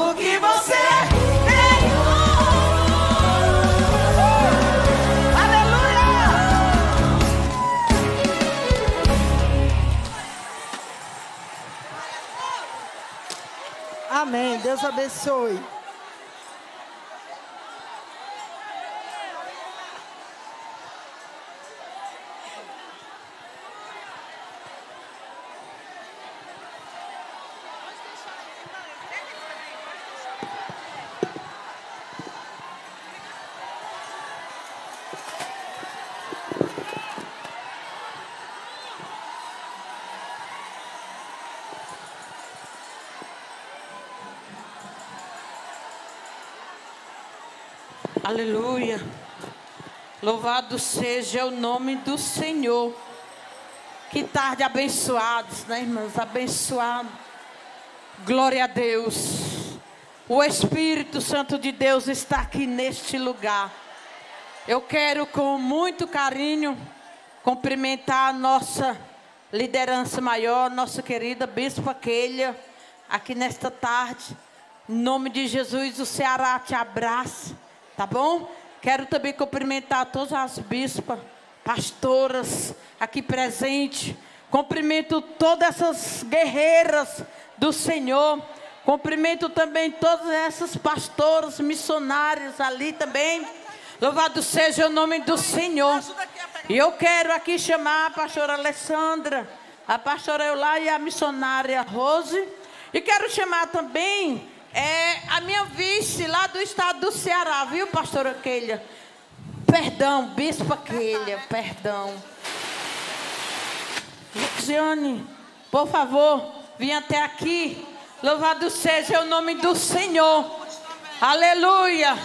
tua vitória. Ó glória! Eu mando e desmando, eu faço e desfaço. E quando entro em cena, quebro o arco e corto o laço. Queimo os carros no fogo. Estou operando, estou agindo e por ti trabalhando. Abrindo portas, fechando covas. Estou descendo hoje com tua vitória. Canta, hora que eu trabalho, faz a minha obra e esse mal desfaço. Podes contar comigo, entendo o que eu te digo. Sou Deus de livramento, sou fiel, sou teu amigo. Amém. Deus abençoe. Aleluia, louvado seja o nome do Senhor. Que tarde abençoados, né, irmãos? Abençoado. Glória a Deus. O Espírito Santo de Deus está aqui neste lugar. Eu quero com muito carinho cumprimentar a nossa liderança maior, nossa querida bispa Keila, aqui nesta tarde. Em nome de Jesus, o Ceará te abraça. Tá bom? Quero também cumprimentar todas as bispas pastoras aqui presentes. Cumprimento todas essas guerreiras do Senhor. Cumprimento também todas essas pastoras, missionárias ali também. Louvado seja o nome do Senhor. E eu quero aqui chamar a pastora Alessandra, a pastora Eulália e a missionária Rose. E quero chamar também é, a minha vice lá do estado do Ceará, viu, pastora Keila? Perdão, bispa Keila, perdão. Luciane, por favor, vim até aqui. Louvado seja o nome do Senhor. Aleluia.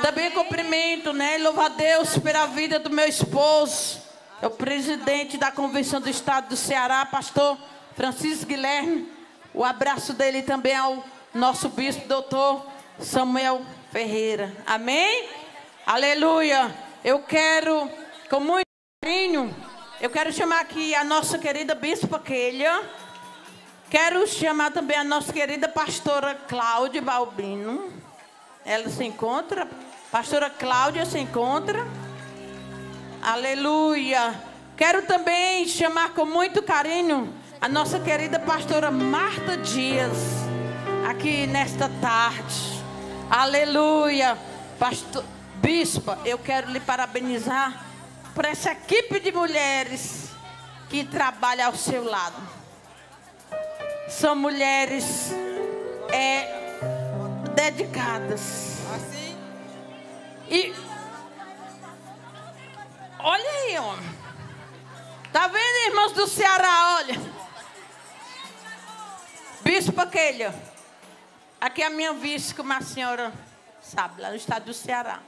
Também cumprimento, né? Louva a Deus pela vida do meu esposo, é o presidente da Convenção do Estado do Ceará, pastor Francisco Guilherme. O abraço dele também ao nosso bispo, doutor Samuel Ferreira. Amém? Aleluia. Eu quero, com muito carinho, eu quero chamar aqui a nossa querida bispa Keila. Quero chamar também a nossa querida pastora Cláudia Balbino. Ela se encontra, pastora Cláudia se encontra. Aleluia. Quero também chamar com muito carinho a nossa querida pastora Marta Dias, aqui nesta tarde. Aleluia. Pastor, bispa, eu quero lhe parabenizar por essa equipe de mulheres que trabalha ao seu lado. São mulheres é, dedicadas. Assim. E olha aí, homem. Tá vendo, irmãos do Ceará? Olha. Bispa Keila, aqui é a minha vice, como a senhora sabe, lá no estado do Ceará.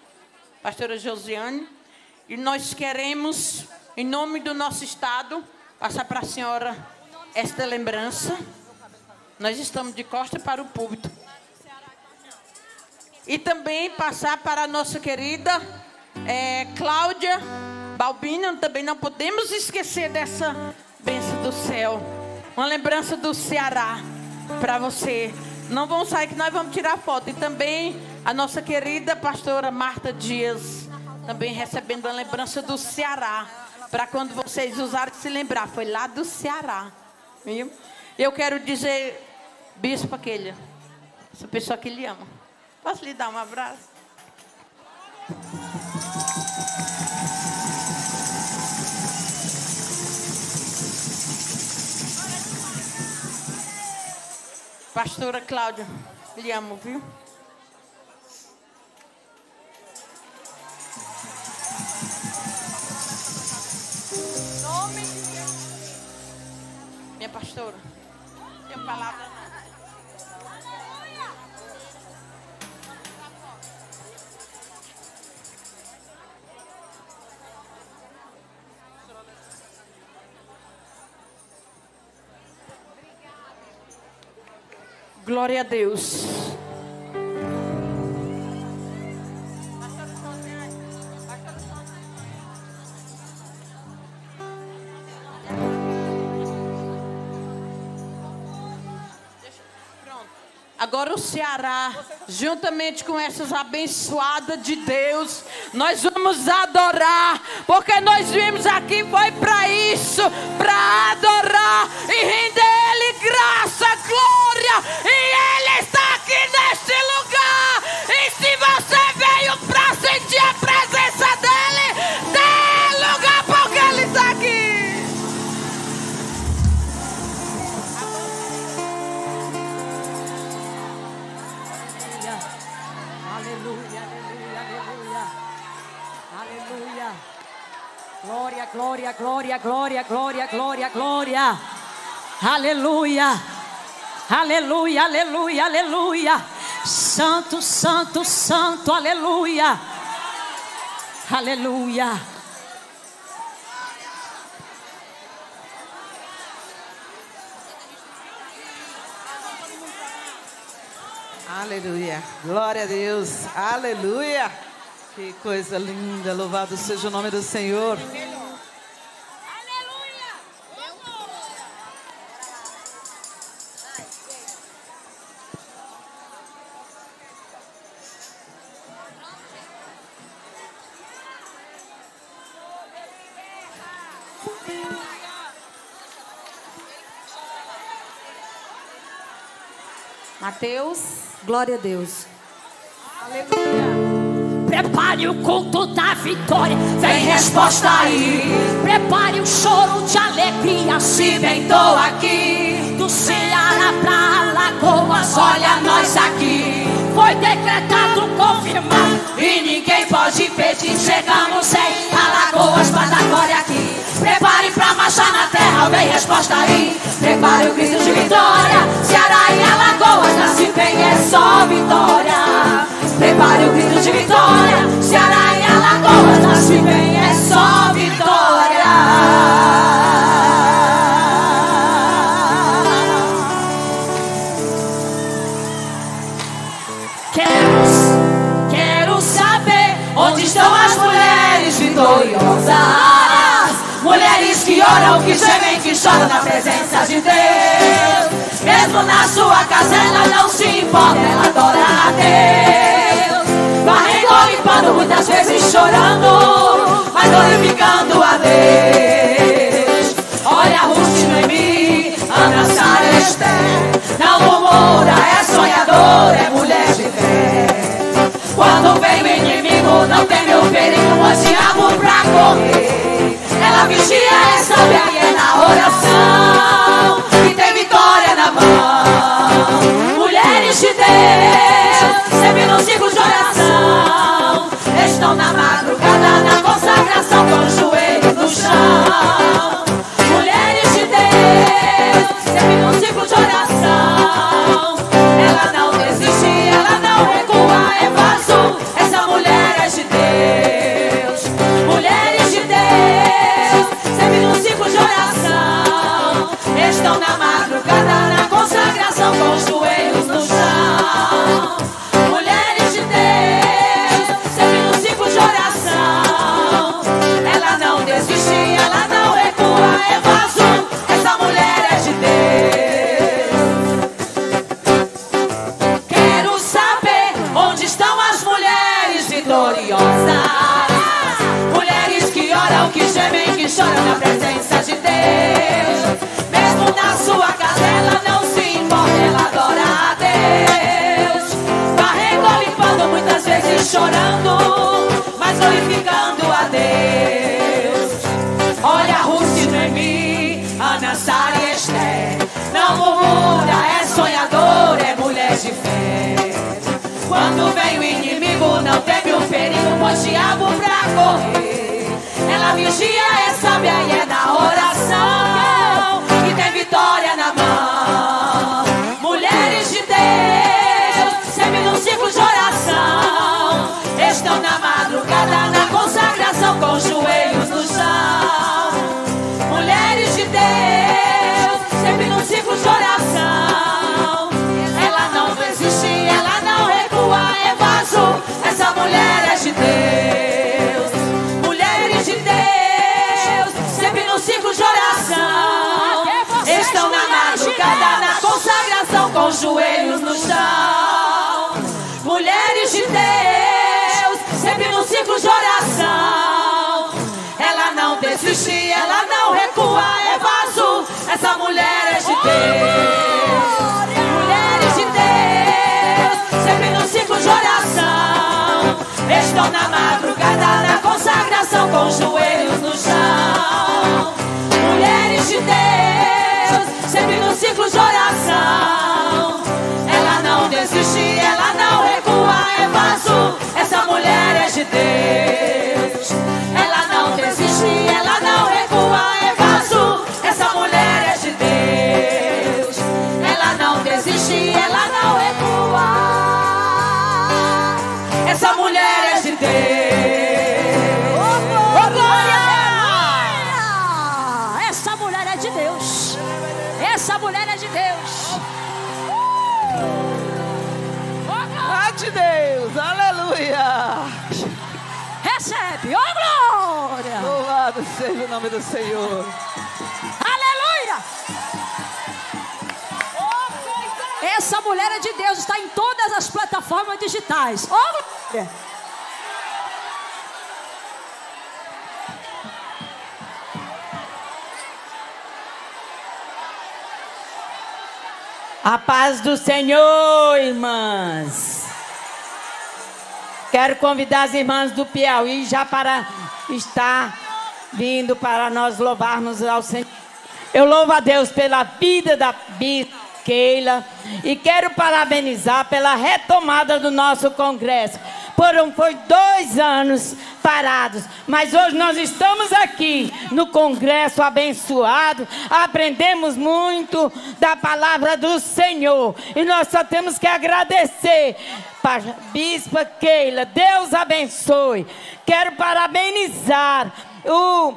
Pastora Josiane. E nós queremos, em nome do nosso estado, passar para a senhora esta lembrança. Nós estamos de costa para o púlpito. E também passar para a nossa querida é, Cláudia Balbino. Também não podemos esquecer dessa bênção do céu. Uma lembrança do Ceará para você. Não vão sair que nós vamos tirar foto. E também a nossa querida pastora Marta Dias. Também recebendo uma lembrança do Ceará. Para quando vocês usarem se lembrar. Foi lá do Ceará. Viu? Eu quero dizer, bispo Keila, essa pessoa que lhe ama. Posso lhe dar um abraço? Pastora Cláudia, lhe amo, viu? Nome de Deus. Minha pastora. Tem palavra. Glória a Deus. Agora o Ceará, juntamente com essas abençoadas de Deus, nós vamos adorar, porque nós vimos aqui, foi para isso, para adorar e render a Ele graça, glória, e Ele está aqui neste lugar, e se você veio para sentir a presença dEle, tem lugar porque Ele está aqui. Glória, glória, glória, glória, glória, glória, glória. Aleluia. Aleluia, aleluia, aleluia. Santo, santo, santo, aleluia. Aleluia. Aleluia. Glória a Deus. Aleluia. Que coisa linda, louvado seja o nome do Senhor. Aleluia! Mateus. Glória a Deus. Aleluia. Prepare o conto da vitória. Vem resposta aí. Prepare o choro de alegria. Se ventou aqui. Do Ceará pra Alagoas. Olha nós aqui. Foi decretado, confirmado. E ninguém pode impedir. Chegamos em Alagoas pra dar glória aqui. Prepare pra marchar na terra. Vem resposta aí. Prepare o grito de vitória. Ceará e Alagoas. Na Ciben é só vitória. Prepare o grito de vitória. Ceará e Alagoas. Na Ciben é só vitória. Onde estão as mulheres vitoriosas? Mulheres que oram, que gemem, que choram na presença de Deus. Mesmo na sua casa ela não se importa, ela adora a Deus. Varrendo, limpando, muitas vezes chorando, mas glorificando a Deus. Olha Ruth, Noemi, Ana, Sara, Esther. Não murmura, é sonhadora, é mulher de fé. Quando vem o inimigo, não teme o perigo, mas diabo pra correr. Ela vigia, é sábia e é na oração que tem vitória na mão. Mulheres de Deus, sempre no ciclo de oração. Estão na madrugada, na consagração, com o joelho no chão. Mulheres de Deus, sempre no ciclo de oração. Ela não desiste, ela não recua, é vazio. Estão na madrugada, na consagração, com os joelhos no chão. Mulheres de Deus, sempre no ciclo de oração. Ela não desiste, ela não recua, é vaso. Essa mulher é de Deus. Quero saber onde estão as mulheres vitoriosas. Mulheres que oram, que gemem, que choram na presença de Deus. Na sua casa ela não se importa, ela adora a Deus. Barrendo, limpando, muitas vezes chorando, mas glorificando a Deus. Olha Ruth, Noemi, Ana, Sara e Esther. Não murmura, é sonhadora, é mulher de fé. Quando vem o inimigo, não teme o perigo, pois diabo pra correr. Ela vigia, é sábia e é da oração que tem vitória na mão. Mulheres de Deus, sempre num ciclo de oração. Estão na madrugada, na consagração, com os joelhos no chão. Mulheres de Deus, sempre num ciclo de oração. Ela não desiste, ela não recua, é vaso. Essa mulher é de Deus. Mulheres de Deus, sempre num ciclo de oração. Estão na madrugada, na consagração, com os joelhos no chão. Mulheres de Deus, sempre no ciclo de oração. Ela não desiste, ela não recua, é vaso. Essa mulher é de Deus. Mulheres de Deus, sempre no ciclo de oração. Estão na madrugada, na consagração, com os joelhos no chão. Mulheres de Deus, sempre no ciclo de oração. Ela não desiste, ela não recua, é vaso. Essa mulher é de Deus. Ela não desiste, ela não recua, é vaso. Essa mulher é de Deus. Ela não desiste, ela não recua. Essa mulher é de Deus. Ô, oh, glória! Essa mulher é de Deus. Essa mulher é de Deus. Uh! Oh, glória de Deus, aleluia. Recebe, ó oh, glória. Louvado seja o nome do Senhor. Aleluia. Essa mulher é de Deus, está em todas as plataformas digitais. Ó oh, glória. A paz do Senhor, irmãs. Quero convidar as irmãs do Piauí já para estar vindo para nós louvarmos ao Senhor. Eu louvo a Deus pela vida da Keila e quero parabenizar pela retomada do nosso congresso. Foram foi dois anos parados, mas hoje nós estamos aqui no Congresso abençoado, aprendemos muito da palavra do Senhor e nós só temos que agradecer. Bispa Keila, Deus abençoe. Quero parabenizar o,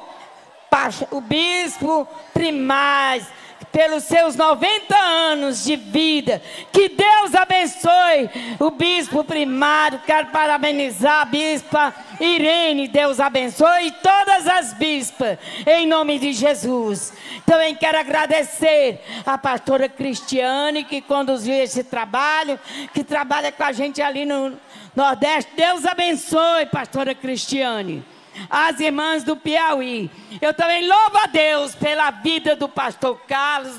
o bispo Primaz pelos seus noventa anos de vida. Que Deus abençoe o bispo primário. Quero parabenizar a bispa Irene. Deus abençoe todas as bispas, em nome de Jesus. Também quero agradecer a pastora Cristiane, que conduziu esse trabalho, que trabalha com a gente ali no Nordeste. Deus abençoe, pastora Cristiane. As irmãs do Piauí, eu também louvo a Deus pela vida do pastor Carlos,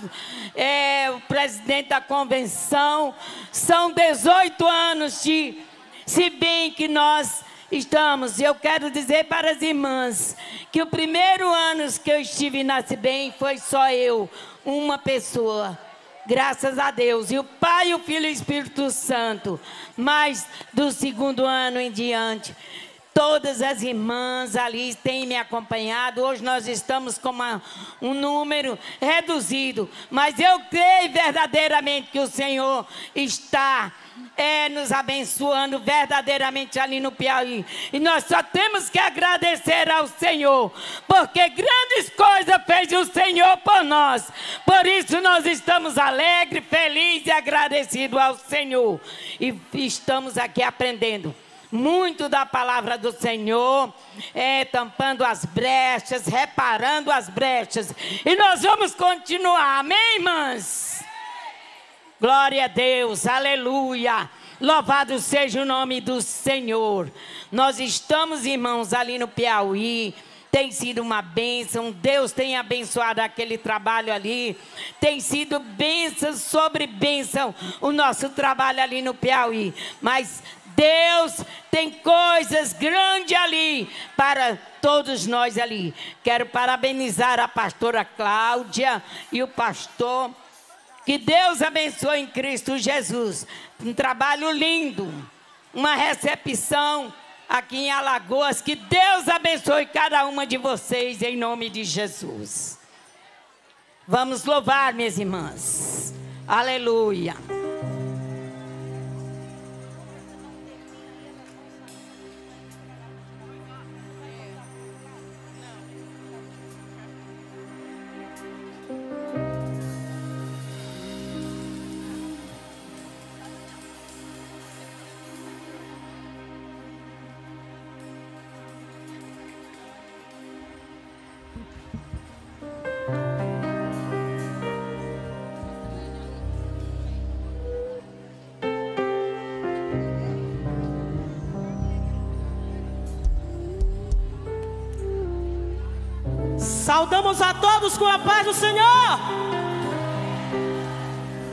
é, o presidente da convenção. São dezoito anos de Ciben que nós estamos. Eu quero dizer para as irmãs que o primeiro ano que eu estive na Ciben foi só eu, uma pessoa. Graças a Deus, e o Pai, o Filho e o Espírito Santo. Mas do segundo ano em diante, todas as irmãs ali têm me acompanhado. Hoje nós estamos com uma, um número reduzido, mas eu creio verdadeiramente que o Senhor está é, nos abençoando verdadeiramente ali no Piauí. E nós só temos que agradecer ao Senhor, porque grandes coisas fez o Senhor por nós. Por isso nós estamos alegres, felizes e agradecidos ao Senhor. E estamos aqui aprendendo muito da palavra do Senhor, é, tampando as brechas, reparando as brechas. E nós vamos continuar, amém, irmãs? Glória a Deus, aleluia. Louvado seja o nome do Senhor. Nós estamos, irmãos, ali no Piauí. Tem sido uma bênção, Deus tem abençoado aquele trabalho ali. Tem sido bênção sobre bênção o nosso trabalho ali no Piauí. Mas Deus tem coisas grandes ali para todos nós ali. Quero parabenizar a pastora Cláudia e o pastor. Que Deus abençoe em Cristo Jesus. Um trabalho lindo, uma recepção aqui em Alagoas. Que Deus abençoe cada uma de vocês em nome de Jesus. Vamos louvar, minhas irmãs. Aleluia. Saudamos a todos com a paz do Senhor.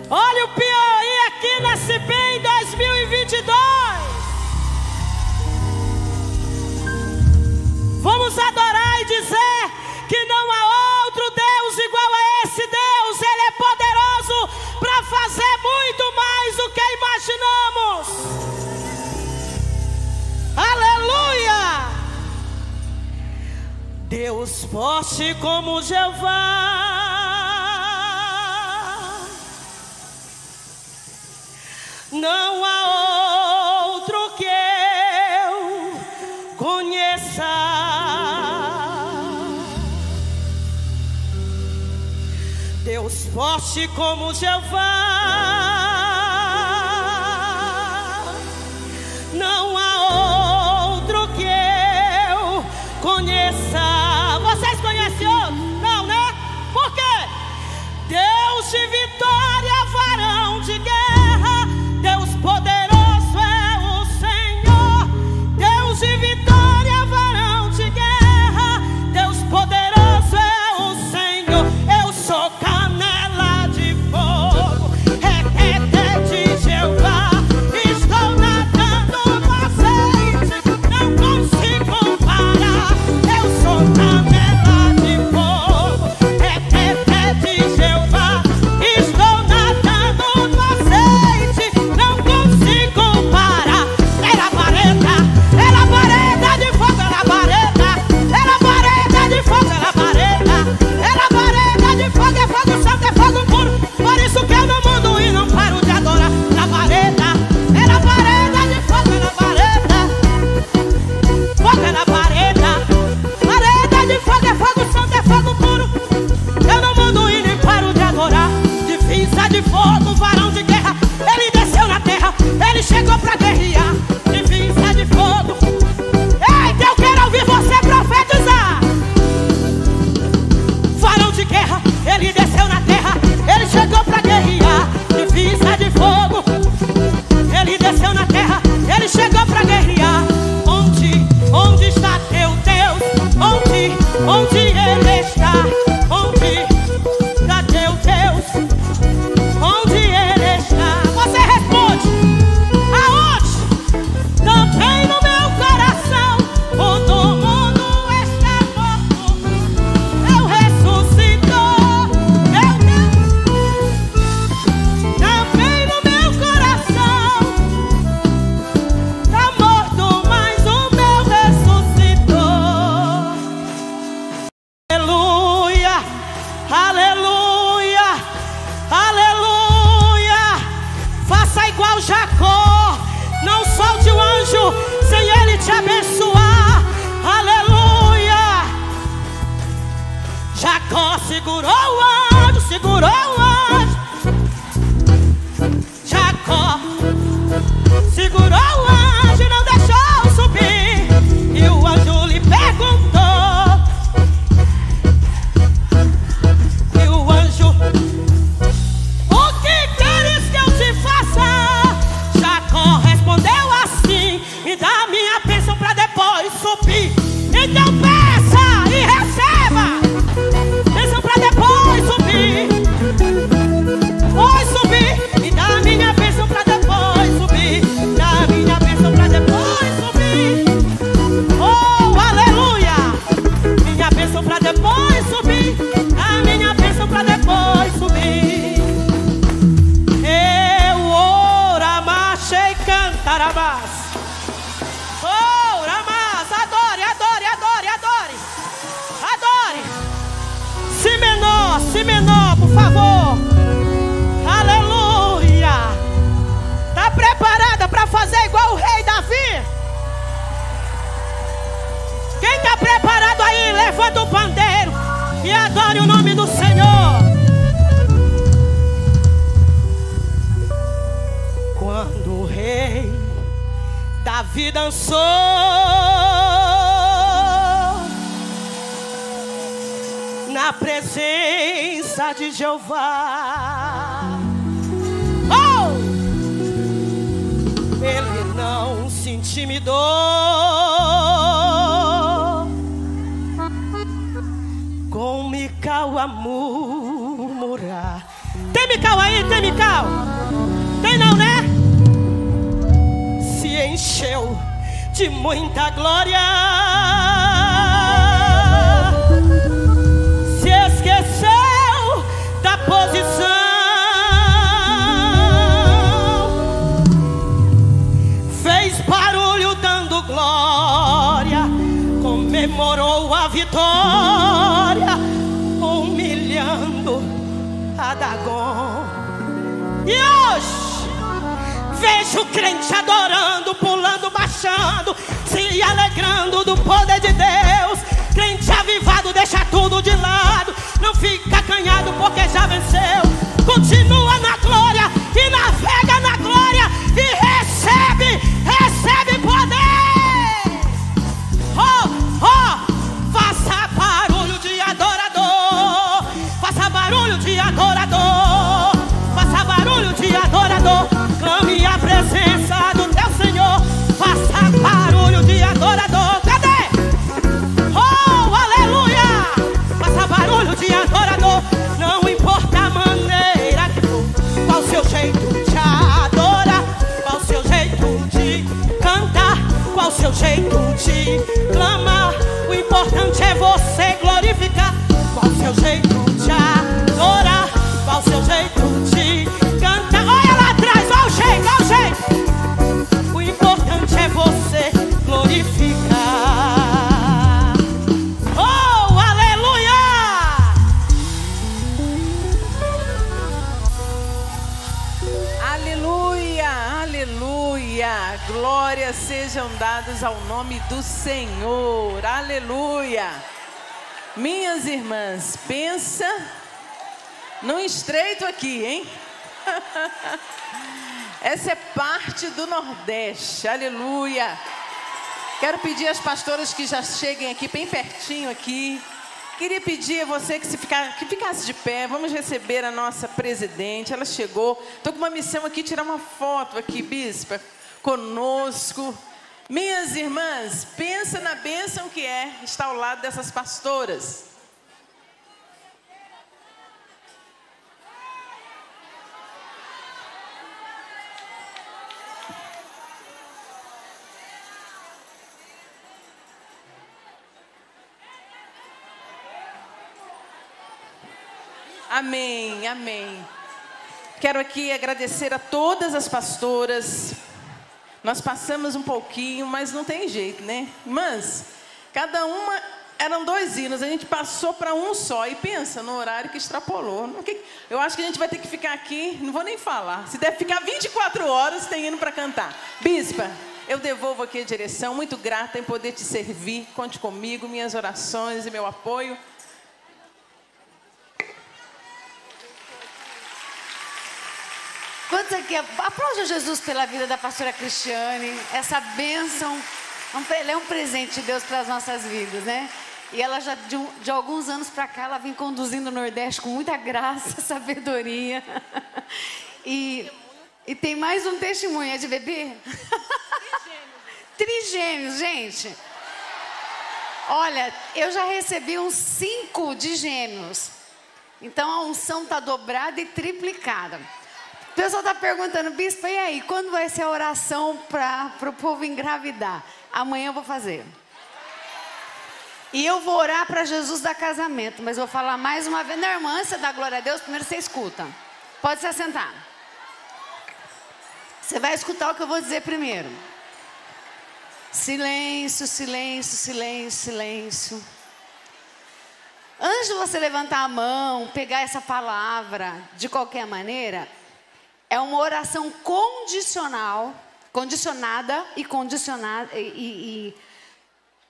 Olha o Piauí aqui na Ciben dois mil e vinte e dois. Vamos adorar e dizer que não há outro Deus igual a esse Deus. Ele é poderoso para fazer muito mais do que imaginamos. Aleluia! Deus forte como Jeová, não há outro que eu conheça. Deus forte como Jeová, não há outro que eu conheça. Vocês conhecem outro? Não, né? Por quê? Deus de vitória, varão de guerra, Deus poderoso é o Senhor. Deus de vitória, varão de guerra, Deus poderoso é o Senhor. Eu sou canela de fogo. É Onde ele está? Onde? Cadê o Deus? Onde ele está? Você responde. Aonde? Também no meu coração. Todo mundo está morto. Eu ressuscitou. Meu Deus. Também no meu coração. Tá morto, mas o meu ressuscitou. Aleluia. Aleluia. Aleluia. Faça igual Jacó. Não solte o anjo sem ele te abençoar. Aleluia. Jacó segurou o anjo, segurou o anjo. Jacó segurou o anjo e não deixou subir. E o anjo lhe perguntou. E o anjo: o que queres que eu te faça? Jacó respondeu assim: me dá a minha bênção para depois subir. Então peça e receba. Bênção para depois subir. Foi subir. Me dá a minha bênção para depois subir. Me dá a minha bênção para depois subir. Oh, aleluia. Minha bênção para depois subir. A minha bênção para depois subir. Eu oramachei cantarabás. Oramás, adore, adore, adore, adore. Adore. Si menor, si menor, por favor. Aleluia. Tá preparada para fazer igual o rei Davi? Quem está preparado aí, levanta o pandeiro e adore o nome do Senhor. Quando o rei Davi dançou, na presença de Jeová, oh! Ele não se intimidou com Mical a murmurar. Tem Mical aí? Tem Mical? Tem não, né? Se encheu de muita glória. Se esqueceu da posição. Fez barulho dando glória. Comemorou a vitória, humilhando a Dagon. E hoje vejo o crente adorando, pulando, baixando, se alegrando do poder de Deus. Crente avivado deixa tudo de lado, não fica acanhado porque já venceu. Continua na glória e navega na glória e recebe, recebe poder. Oh, oh, faça barulho de adorador, faça barulho de adorador, faça barulho de adorador. Clame a presença do teu Senhor. Faça barulho de adorador. Cadê? Oh, aleluia. Faça barulho de adorador. Não importa a maneira que for, qual o seu jeito de adorar, qual o seu jeito de cantar, qual o seu jeito de clamar. O importante é você glorificar. Qual o seu jeito de adorar, qual o seu jeito de cantar. Olha lá atrás, olha o jeito, olha o jeito. O importante é você glorificar. Oh, aleluia! Aleluia, aleluia. Glórias sejam dadas ao nome do Senhor. Aleluia. Minhas irmãs, pensa num estreito aqui, hein? Essa é parte do Nordeste, aleluia. Quero pedir às pastoras que já cheguem aqui, bem pertinho aqui. Queria pedir a você que, se ficar, que ficasse de pé. Vamos receber a nossa presidente, ela chegou. Estou com uma missão aqui, tirar uma foto aqui, bispa, conosco. Minhas irmãs, pensa na bênção que é estar ao lado dessas pastoras. Amém, amém. Quero aqui agradecer a todas as pastoras. Nós passamos um pouquinho, mas não tem jeito, né? Mas cada uma, eram dois hinos, a gente passou para um só. E pensa no horário que extrapolou. Eu acho que a gente vai ter que ficar aqui, não vou nem falar. Se deve ficar vinte e quatro horas, tem hino para cantar. Bispa, eu devolvo aqui a direção, muito grata em poder te servir. Conte comigo, minhas orações e meu apoio. Quantos aqui aplaudem Jesus pela vida da pastora Cristiane? Essa bênção, ela é um presente de Deus para as nossas vidas, né? E ela já, de, de alguns anos para cá, ela vem conduzindo o Nordeste com muita graça, sabedoria. E, e tem mais um testemunho, é de bebê? Trigêmeos, gente. Olha, eu já recebi uns cinco de gêmeos. Então a unção está dobrada e triplicada. O pessoal está perguntando, bispa, e aí, quando vai ser a oração para o povo engravidar? Amanhã eu vou fazer. E eu vou orar para Jesus dar casamento, mas vou falar mais uma vez. Não, irmã, você dá glória a Deus, primeiro você escuta. Pode se assentar. Você vai escutar o que eu vou dizer primeiro. Silêncio, silêncio, silêncio, silêncio. Antes de você levantar a mão, pegar essa palavra de qualquer maneira... É uma oração condicional, condicionada e condicionada e, e,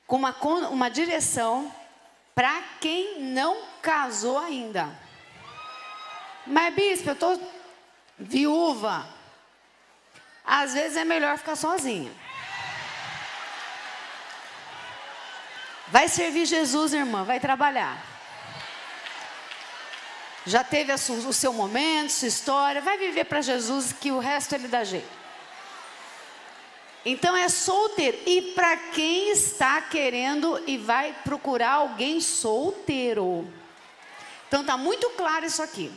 com uma, uma direção para quem não casou ainda. Mas, bispo, eu tô viúva. Às vezes é melhor ficar sozinha. Vai servir Jesus, irmã, vai trabalhar. Já teve o seu momento, sua história. Vai viver para Jesus que o resto ele dá jeito. Então é solteiro. E para quem está querendo e vai procurar alguém solteiro. Então tá muito claro isso aqui.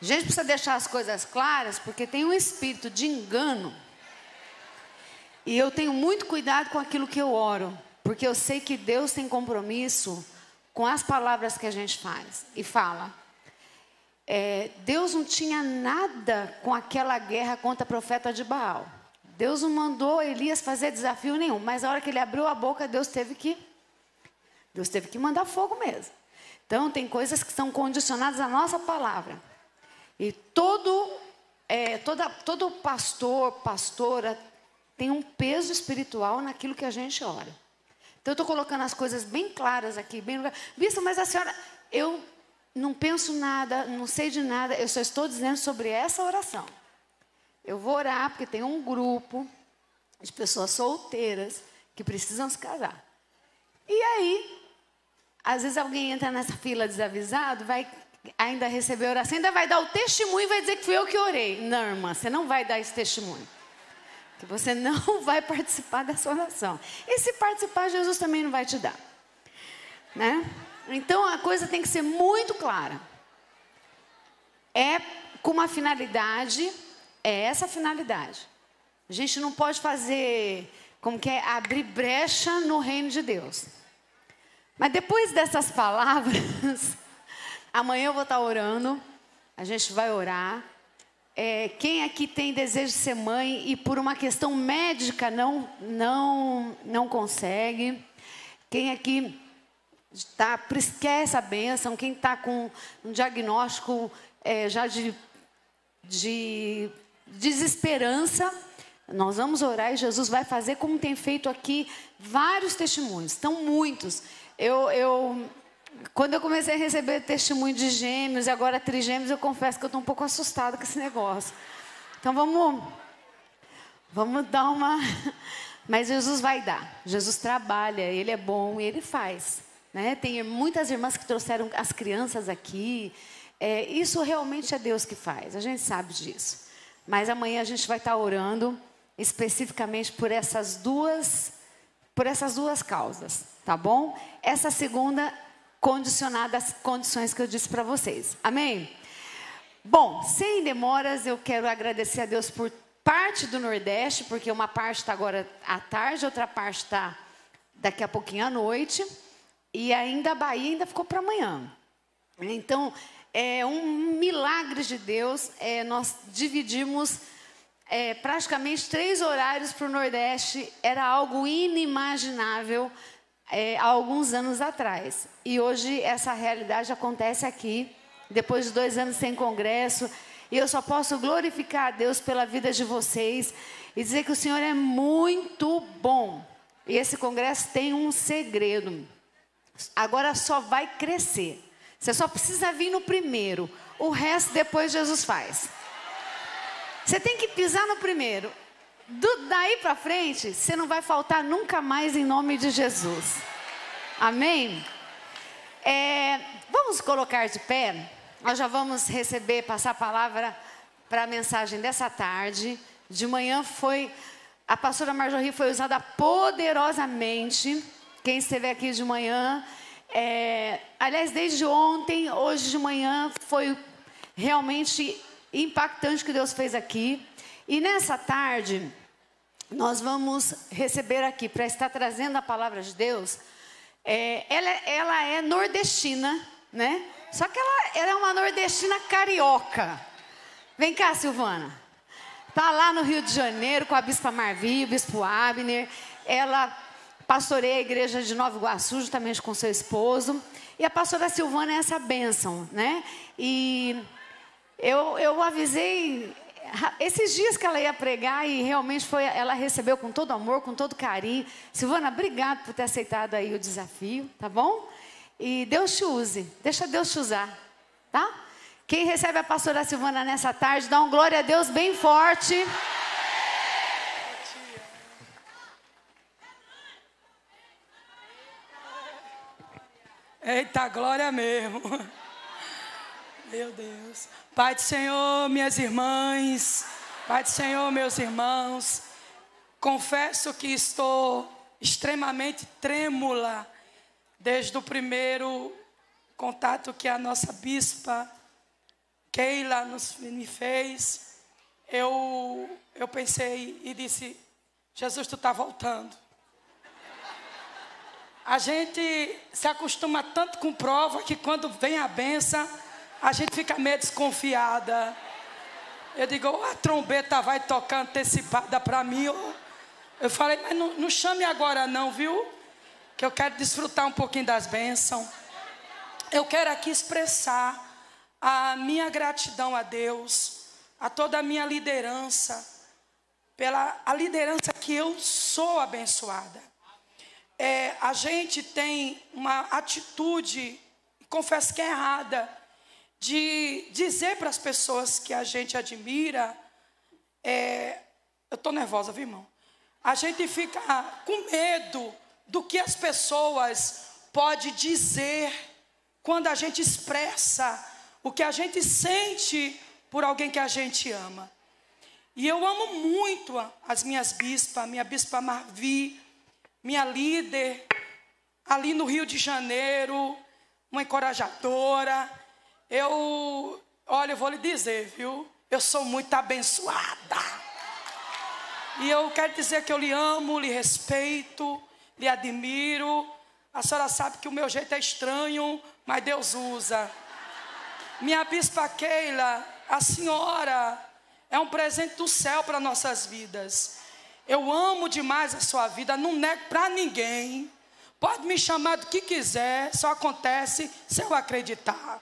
A gente precisa deixar as coisas claras porque tem um espírito de engano. E eu tenho muito cuidado com aquilo que eu oro. Porque eu sei que Deus tem compromisso com as palavras que a gente faz e fala. É, Deus não tinha nada com aquela guerra contra o profeta de Baal. Deus não mandou Elias fazer desafio nenhum, mas a hora que ele abriu a boca, Deus teve que Deus teve que mandar fogo mesmo. Então tem coisas que são condicionadas à nossa palavra. E todo é, toda, todo pastor, pastora tem um peso espiritual naquilo que a gente ora. Então eu estou colocando as coisas bem claras aqui, bem visto, mas a senhora, eu não penso nada, não sei de nada, eu só estou dizendo sobre essa oração. Eu vou orar porque tem um grupo de pessoas solteiras que precisam se casar. E aí, às vezes alguém entra nessa fila desavisado, vai ainda receber a oração, ainda vai dar o testemunho e vai dizer que fui eu que orei. Não, irmã, você não vai dar esse testemunho. Que você não vai participar dessa oração. E se participar, Jesus também não vai te dar. Né? Então, a coisa tem que ser muito clara. É com uma finalidade, é essa a finalidade. A gente não pode fazer, como que é, abrir brecha no reino de Deus. Mas depois dessas palavras, amanhã eu vou estar orando, a gente vai orar. É, quem aqui tem desejo de ser mãe e por uma questão médica não, não, não consegue? Quem aqui... Tá, quer essa bênção, quem está com um diagnóstico é, já de, de desesperança, nós vamos orar e Jesus vai fazer como tem feito aqui vários testemunhos, estão muitos. Eu, eu, quando eu comecei a receber testemunho de gêmeos e agora trigêmeos, eu confesso que eu estou um pouco assustada com esse negócio. Então vamos, vamos dar uma... Mas Jesus vai dar, Jesus trabalha, Ele é bom e Ele faz. Né? Tem muitas irmãs que trouxeram as crianças aqui. É, isso realmente é Deus que faz, a gente sabe disso. Mas amanhã a gente vai estar orando especificamente por essas duas, por essas duas causas, tá bom? Essa segunda condicionada às condições que eu disse para vocês, amém? Bom, sem demoras, eu quero agradecer a Deus por parte do Nordeste, porque uma parte está agora à tarde, outra parte está daqui a pouquinho à noite, e ainda a Bahia ainda ficou para amanhã. Então, é um milagre de Deus, é, nós dividimos é, praticamente três horários para o Nordeste, era algo inimaginável é, há alguns anos atrás. E hoje essa realidade acontece aqui, depois de dois anos sem congresso, e eu só posso glorificar a Deus pela vida de vocês e dizer que o Senhor é muito bom. E esse congresso tem um segredo, agora só vai crescer. Você só precisa vir no primeiro, o resto depois Jesus faz. Você tem que pisar no primeiro. Do, daí para frente, você não vai faltar nunca mais em nome de Jesus. Amém? É, vamos colocar de pé. Nós já vamos receber, passar a palavra para a mensagem dessa tarde. De manhã foi, a pastora Marjorie foi usada poderosamente. Quem esteve aqui de manhã... É, aliás, desde ontem, hoje de manhã, foi realmente impactante o que Deus fez aqui. E nessa tarde, nós vamos receber aqui, para estar trazendo a palavra de Deus, é, ela, ela é nordestina, né? Só que ela, ela é uma nordestina carioca. Vem cá, Silvana. Está lá no Rio de Janeiro, com a bispa Marvi, o bispo Abner. Ela... Pastorei a igreja de Nova Iguaçu, justamente com seu esposo. E a pastora Silvana é essa bênção, né? E eu, eu avisei esses dias que ela ia pregar e realmente foi, ela recebeu com todo amor, com todo carinho. Silvana, obrigado por ter aceitado aí o desafio, tá bom? E Deus te use, deixa Deus te usar, tá? Quem recebe a pastora Silvana nessa tarde, dá um glória a Deus bem forte. Eita, glória mesmo. Meu Deus. Pai do Senhor, minhas irmãs. Pai do Senhor, meus irmãos. Confesso que estou extremamente trêmula desde o primeiro contato que a nossa bispa Keila nos, me fez. Eu, eu pensei e disse, Jesus, tu está voltando. A gente se acostuma tanto com prova que quando vem a benção, a gente fica meio desconfiada. Eu digo, ou a trombeta vai tocar antecipada para mim. Ou... Eu falei, mas não, não chame agora não, viu? Que eu quero desfrutar um pouquinho das bênçãos. Eu quero aqui expressar a minha gratidão a Deus, a toda a minha liderança, pela a liderança que eu sou abençoada. É, a gente tem uma atitude, confesso que é errada, de dizer para as pessoas que a gente admira, é, eu estou nervosa, viu, irmão? A gente fica com medo do que as pessoas podem dizer quando a gente expressa o que a gente sente por alguém que a gente ama. E eu amo muito as minhas bispas, a minha bispa Marvi, minha líder, ali no Rio de Janeiro, uma encorajadora. Eu, olha, eu vou lhe dizer, viu? Eu sou muito abençoada. E eu quero dizer que eu lhe amo, lhe respeito, lhe admiro. A senhora sabe que o meu jeito é estranho, mas Deus usa. Minha bispa Keila, a senhora é um presente do céu para nossas vidas. Eu amo demais a sua vida, não nego para ninguém. Pode me chamar do que quiser, só acontece se eu acreditar.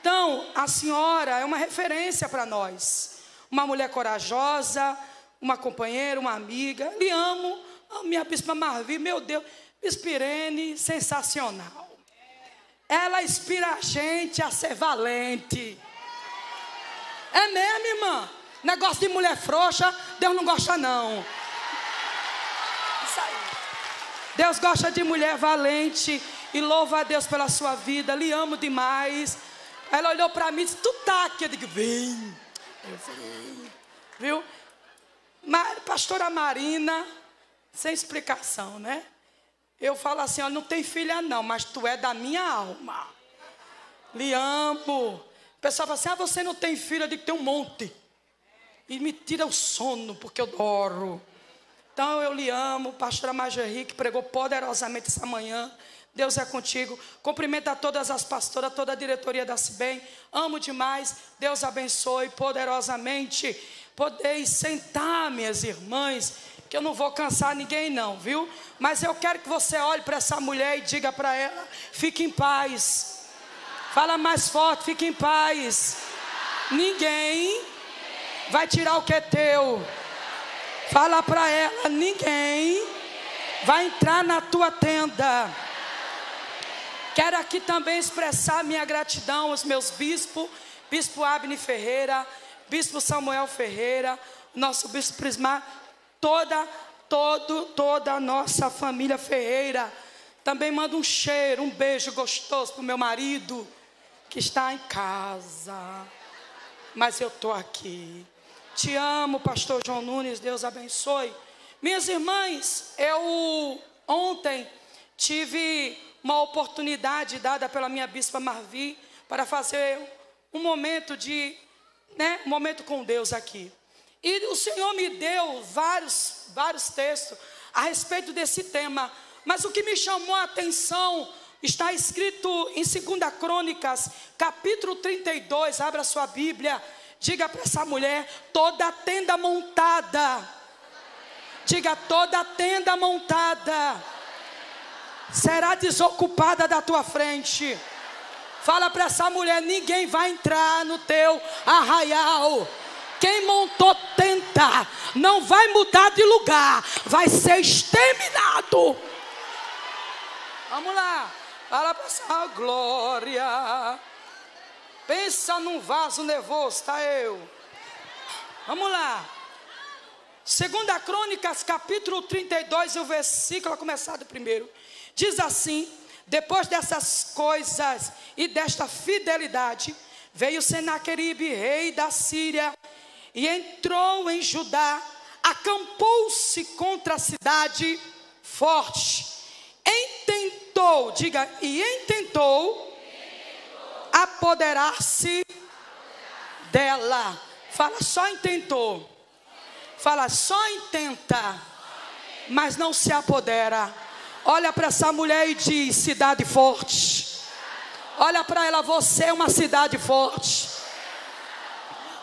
Então, a senhora é uma referência para nós. Uma mulher corajosa, uma companheira, uma amiga. Lhe amo, a minha bispa Marvi, meu Deus, Pirene, sensacional. Ela inspira a gente a ser valente. É mesmo, irmã? Negócio de mulher frouxa, Deus não gosta não. Deus gosta de mulher valente. E louva a Deus pela sua vida. Lhe amo demais. Ela olhou para mim e disse, tu tá aqui. Eu digo, vem. Eu falei, viu? Mar, pastora Marina, sem explicação, né? Eu falo assim, ó, não tem filha não, mas tu é da minha alma. Lhe amo. O pessoal fala assim, ah, você não tem filha? Eu digo, tem um monte. E me tira o sono, porque eu adoro. Então eu lhe amo, pastora Marjorie, que pregou poderosamente essa manhã. Deus é contigo. Cumprimenta todas as pastoras, toda a diretoria da Ciben. Amo demais. Deus abençoe poderosamente. Podeis sentar, minhas irmãs, que eu não vou cansar ninguém não, viu? Mas eu quero que você olhe para essa mulher e diga para ela, fique em paz. Fala mais forte, fique em paz. Ninguém vai tirar o que é teu. Fala para ela, ninguém vai entrar na tua tenda. Quero aqui também expressar minha gratidão aos meus bispos, bispo Abner Ferreira, bispo Samuel Ferreira, nosso bispo Primaz, toda, todo, toda a nossa família Ferreira. Também mando um cheiro, um beijo gostoso pro meu marido, que está em casa, mas eu tô aqui. Te amo, pastor João Nunes, Deus abençoe. Minhas irmãs, eu ontem tive uma oportunidade dada pela minha bispa Marvi para fazer um momento de, né, um momento com Deus aqui. E o Senhor me deu vários, vários textos a respeito desse tema. Mas o que me chamou a atenção está escrito em Segunda Crônicas, capítulo trinta e dois, abra sua Bíblia. Diga para essa mulher, toda a tenda montada. Diga, toda a tenda montada será desocupada da tua frente. Fala para essa mulher, ninguém vai entrar no teu arraial. Quem montou tenda não vai mudar de lugar, vai ser exterminado. Vamos lá. Fala para essa glória. Pensa num vaso nervoso, tá eu. Vamos lá. Segunda Crônicas, capítulo trinta e dois, o versículo a começar do primeiro. Diz assim, depois dessas coisas e desta fidelidade, veio Senaqueribe, rei da Síria, e entrou em Judá, acampou-se contra a cidade forte. Intentou, diga, e intentou apoderar-se dela. Fala, só intentou. Fala, só intenta, mas não se apodera. Olha para essa mulher e diz, cidade forte. Olha para ela, você é uma cidade forte.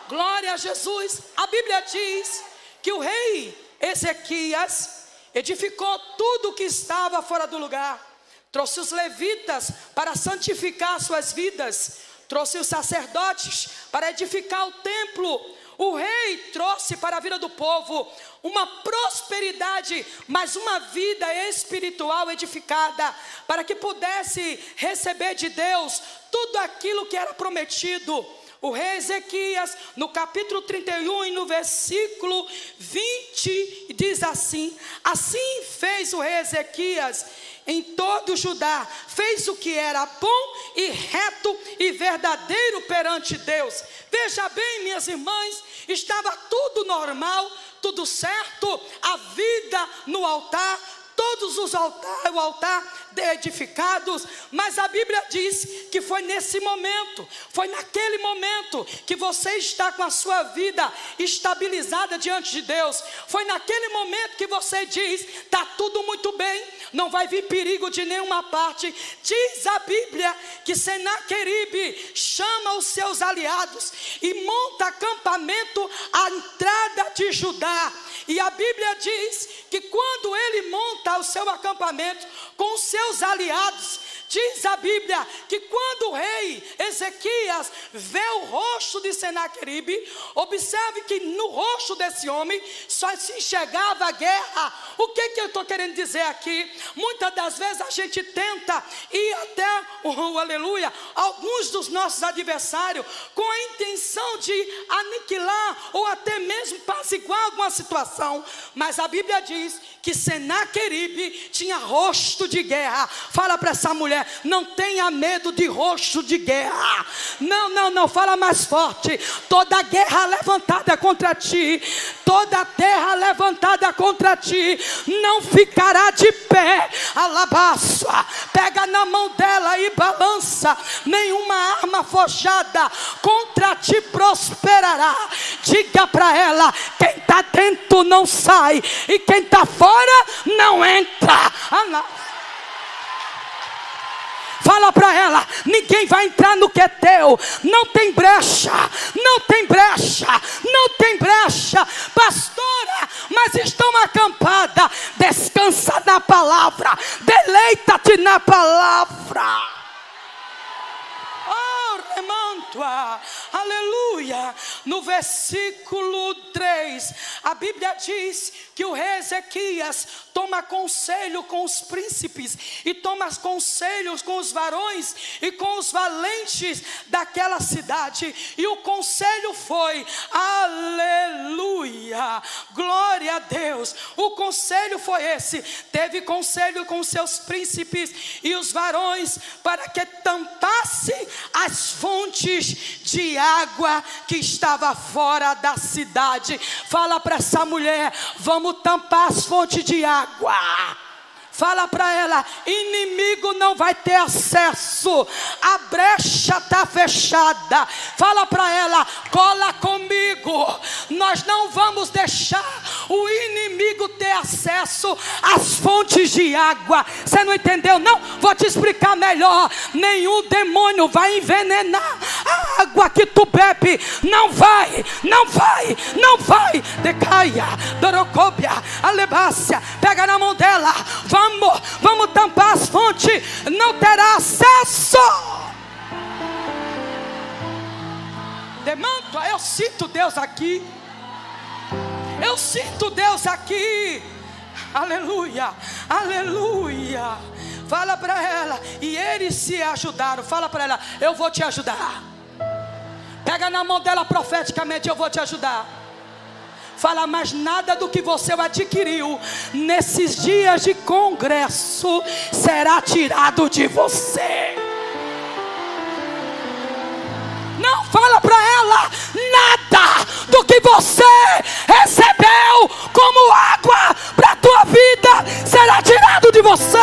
Glória a Jesus. A Bíblia diz que o rei Ezequias edificou tudo o que estava fora do lugar. Trouxe os levitas para santificar suas vidas. Trouxe os sacerdotes para edificar o templo. O rei trouxe para a vida do povo uma prosperidade, mas uma vida espiritual edificada, para que pudesse receber de Deus tudo aquilo que era prometido. O rei Ezequias, no capítulo trinta e um e no versículo vinte, diz assim: assim fez o rei Ezequias em todo Judá, fez o que era bom e reto e verdadeiro perante Deus. Veja bem, minhas irmãs, estava tudo normal, tudo certo, a vida no altar, todos os altares, o altar edificados, mas a Bíblia diz que foi nesse momento, foi naquele momento que você está com a sua vida estabilizada diante de Deus, foi naquele momento que você diz, está tudo muito bem, não vai vir perigo de nenhuma parte. Diz a Bíblia que Senaqueribe chama os seus aliados e monta acampamento à entrada de Judá, e a Bíblia diz que quando ele monta o seu acampamento com os seus aliados, diz a Bíblia que quando o rei Ezequias vê o rosto de Senaqueribe, observe que no rosto desse homem só se enxergava a guerra. O que, que eu estou querendo dizer aqui? Muitas das vezes a gente tenta ir até, oh, aleluia, alguns dos nossos adversários com a intenção de aniquilar ou até mesmo apaziguar alguma situação, mas a Bíblia diz que Senaqueribe tinha rosto de guerra. Fala para essa mulher, não tenha medo de rosto de guerra. guerra. Não, não, não, fala mais forte. Toda guerra levantada contra ti, toda terra levantada contra ti, não ficará de pé. Alabaça, pega na mão dela e balança. Nenhuma arma forjada contra ti prosperará. Diga para ela: quem está dentro não sai, e quem está fora não entra. Alabaça. Fala para ela: ninguém vai entrar no que é teu. Não tem brecha, não tem brecha, não tem brecha. Pastora, mas estão acampada. Descansa na palavra, deleita-te na palavra. Aleluia. No versículo três, a Bíblia diz que o rei Ezequias toma conselho com os príncipes e toma conselhos com os varões e com os valentes daquela cidade, e o conselho foi, aleluia, glória a Deus, o conselho foi esse, teve conselho com seus príncipes e os varões para que tampasse as fontes de água que estava fora da cidade. Fala para essa mulher: vamos tampar as fontes de água. Fala para ela: inimigo não vai ter acesso, a brecha está fechada. Fala para ela: cola comigo, nós não vamos deixar o inimigo ter acesso às fontes de água. Você não entendeu? Não? Vou te explicar melhor. Nenhum demônio vai envenenar a água que tu bebe. Não vai, não vai, não vai. Decaia, dorocópia, alebácia. Pega na mão dela. Vamos. Vamos, vamos tampar as fontes, não terá acesso. Demanta, eu sinto Deus aqui. Eu sinto Deus aqui. Aleluia, aleluia. Fala para ela: e eles se ajudaram. Fala para ela: eu vou te ajudar. Pega na mão dela profeticamente: eu vou te ajudar. Fala: mas nada do que você adquiriu nesses dias de congresso será tirado de você. Não, fala para ela: nada do que você recebeu como água para a tua vida será tirado de você.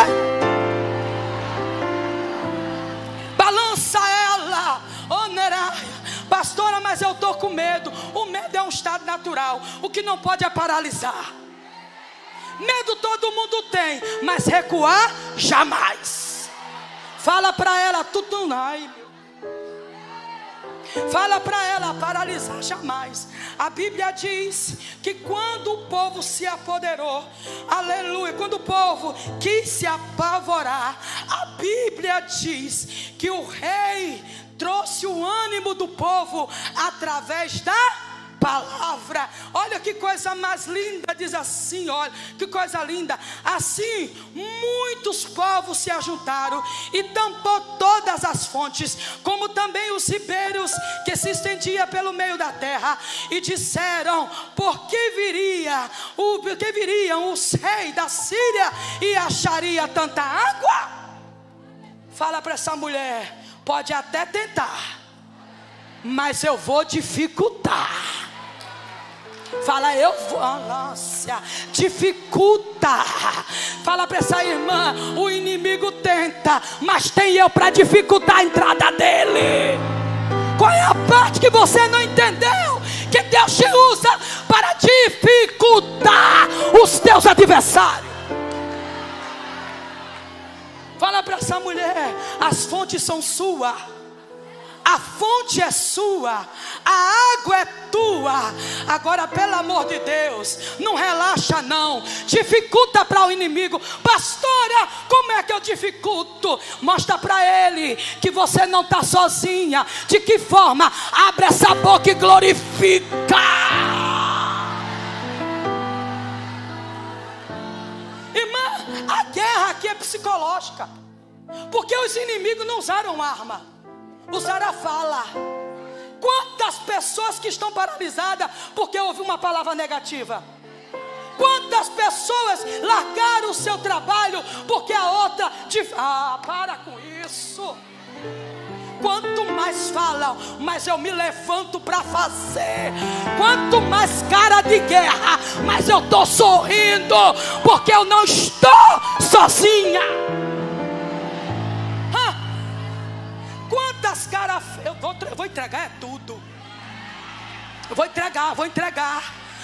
Balança ela, onerária. Pastora, mas eu estou com medo. O medo é um estado natural. O que não pode é paralisar. Medo todo mundo tem, mas recuar jamais. Fala para ela: tutunai. Fala para ela: paralisar jamais. A Bíblia diz que quando o povo se apoderou, aleluia, quando o povo quis se apavorar, a Bíblia diz que o rei trouxe o ânimo do povo através da palavra. Olha que coisa mais linda. Diz assim, olha que coisa linda: assim muitos povos se ajuntaram e tampou todas as fontes, como também os ribeiros que se estendia pelo meio da terra, e disseram: por que viria o, que viriam os reis da Síria e acharia tanta água? Fala para essa mulher: pode até tentar, mas eu vou dificultar. Fala: eu vou, nossa, dificulta. Fala para essa irmã: o inimigo tenta, mas tem eu para dificultar a entrada dele. Qual é a parte que você não entendeu? Que Deus te usa para dificultar os teus adversários. Fala para essa mulher: as fontes são suas, a fonte é sua, a água é tua. Agora, pelo amor de Deus, não relaxa não, dificulta para o inimigo. Pastora, como é que eu dificulto? Mostra para ele que você não está sozinha. De que forma? Abre essa boca e glorifica. Irmã, a guerra aqui é psicológica, porque os inimigos não usaram arma, usaram a fala. Quantas pessoas que estão paralisadas porque ouviu uma palavra negativa? Quantas pessoas largaram o seu trabalho porque a outra... Ah, para com isso. Quanto mais mais falam, mas eu me levanto para fazer. Quanto mais cara de guerra, mas eu estou sorrindo, porque eu não estou sozinha. Ah, quantas caras eu vou, eu vou entregar é tudo. Eu vou entregar, vou entregar.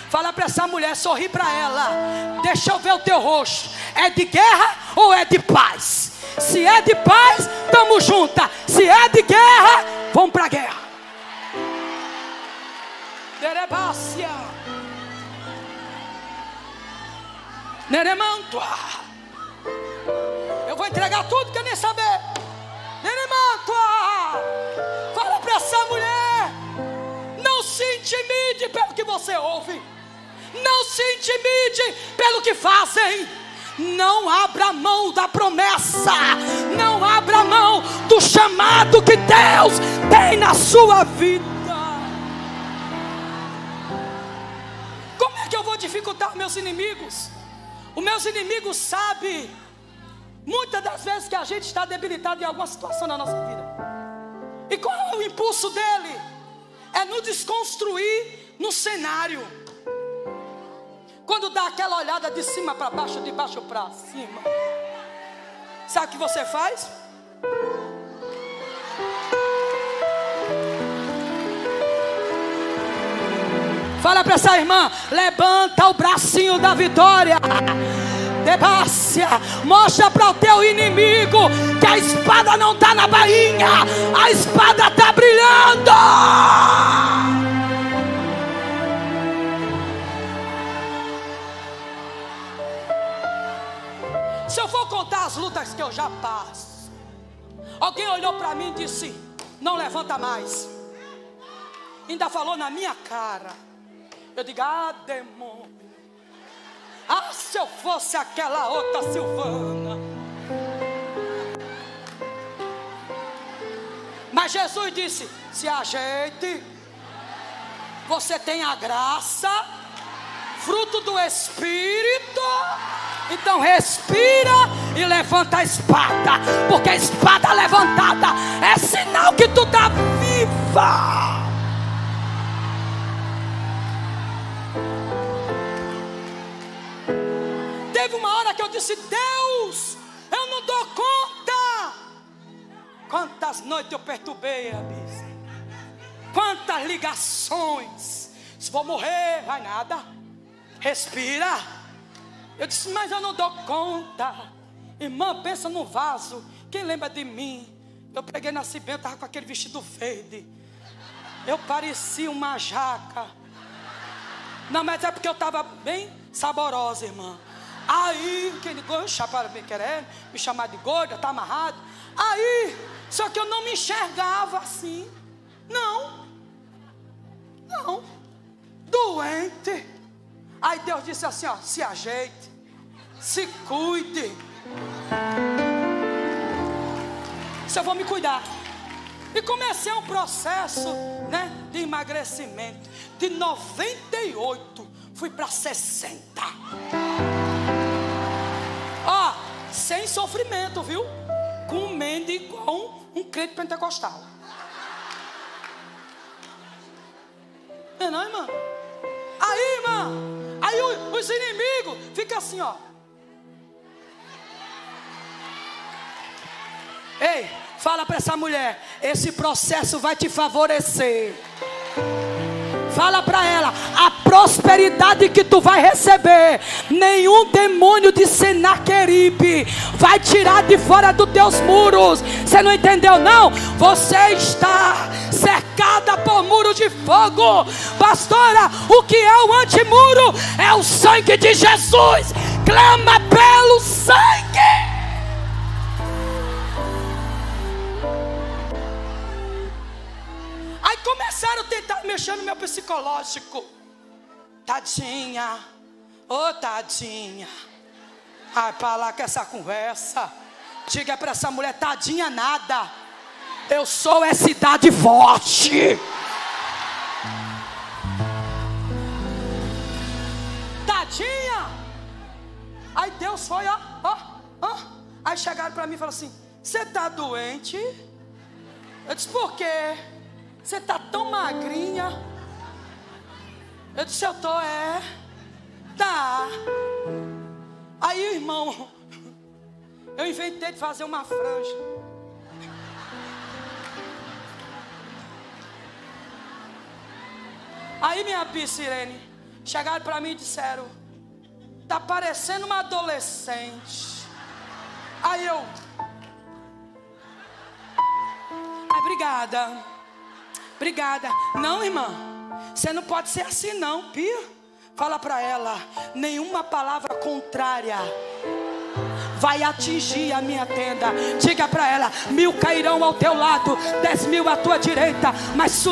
Fala para essa mulher, sorri para ela. Deixa eu ver o teu rosto. É de guerra ou é de paz? Se é de paz, tamo junta. Se é de guerra, vamos para a guerra. Derebácia. Neremantua. Eu vou entregar tudo que eu nem saber. Neremantua. Fala para essa mulher. Não se intimide pelo que você ouve. Não se intimide pelo que fazem. Não abra mão da promessa. Não abra mão do chamado que Deus tem na sua vida. Como é que eu vou dificultar meus inimigos? Os meus inimigos sabem, muitas das vezes, que a gente está debilitado em alguma situação na nossa vida. E qual é o impulso dele? É nos desconstruir no cenário. Quando dá aquela olhada de cima para baixo, de baixo para cima, sabe o que você faz? Fala para essa irmã, levanta o bracinho da vitória. Debácia, mostra para o teu inimigo que a espada não está na bainha, a espada está brilhando. Se eu for contar as lutas que eu já passo, alguém olhou para mim e disse, não levanta mais. Ainda falou na minha cara. Eu digo, ah, demônio. Ah, se eu fosse aquela outra Silvana. Mas Jesus disse, se ajeite. Você tem a graça, fruto do Espírito. Então respira e levanta a espada, porque a espada levantada é sinal que tu está viva. Teve uma hora que eu disse, Deus, eu não dou conta. Quantas noites eu perturbei, Abner. Quantas ligações. Se vou morrer, vai nada. Respira. Eu disse, mas eu não dou conta. Irmã, pensa no vaso. Quem lembra de mim? Eu preguei na Ciben, eu estava com aquele vestido verde. Eu parecia uma jaca. Não, mas é porque eu estava bem saborosa, irmã. Aí, quem gosta de me querer, me chamar de gorda, está amarrado. Aí, só que eu não me enxergava assim. Não. Não. Doente. Aí Deus disse assim, ó, se ajeite, se cuide. Isso eu vou me cuidar. E comecei um processo, né, de emagrecimento. De noventa e oito, fui para sessenta. Ó, sem sofrimento, viu? Comendo igual um crente pentecostal. Não é não, irmã? Aí, irmã. Aí os inimigos ficam assim, ó. Ei, fala para essa mulher, esse processo vai te favorecer. Fala para ela, a prosperidade que tu vai receber, nenhum demônio de Senaqueribe vai tirar de fora dos teus muros. Você não entendeu não? Você está cercada por muros de fogo. Pastora, o que é o antimuro? É o sangue de Jesus. Clama pelo sangue. Aí começaram a tentar mexer no meu psicológico. Tadinha, ô oh, tadinha. Ai, para lá com essa conversa. Diga para essa mulher, tadinha nada. Eu sou essa idade forte. Tadinha. Aí Deus foi, ó, ó, ó. Aí chegaram para mim e falaram assim, você tá doente? Eu disse, por quê? Você tá tão magrinha. Eu disse, eu tô, é. Tá. Aí, irmão, eu inventei de fazer uma franja. Aí, minha piscirene, chegaram pra mim e disseram, tá parecendo uma adolescente. Aí eu... Ai, obrigada. Obrigada. Não, irmã, você não pode ser assim, não, pia. Fala pra ela, nenhuma palavra contrária vai atingir a minha tenda. Diga para ela, mil cairão ao teu lado, dez mil à tua direita, mas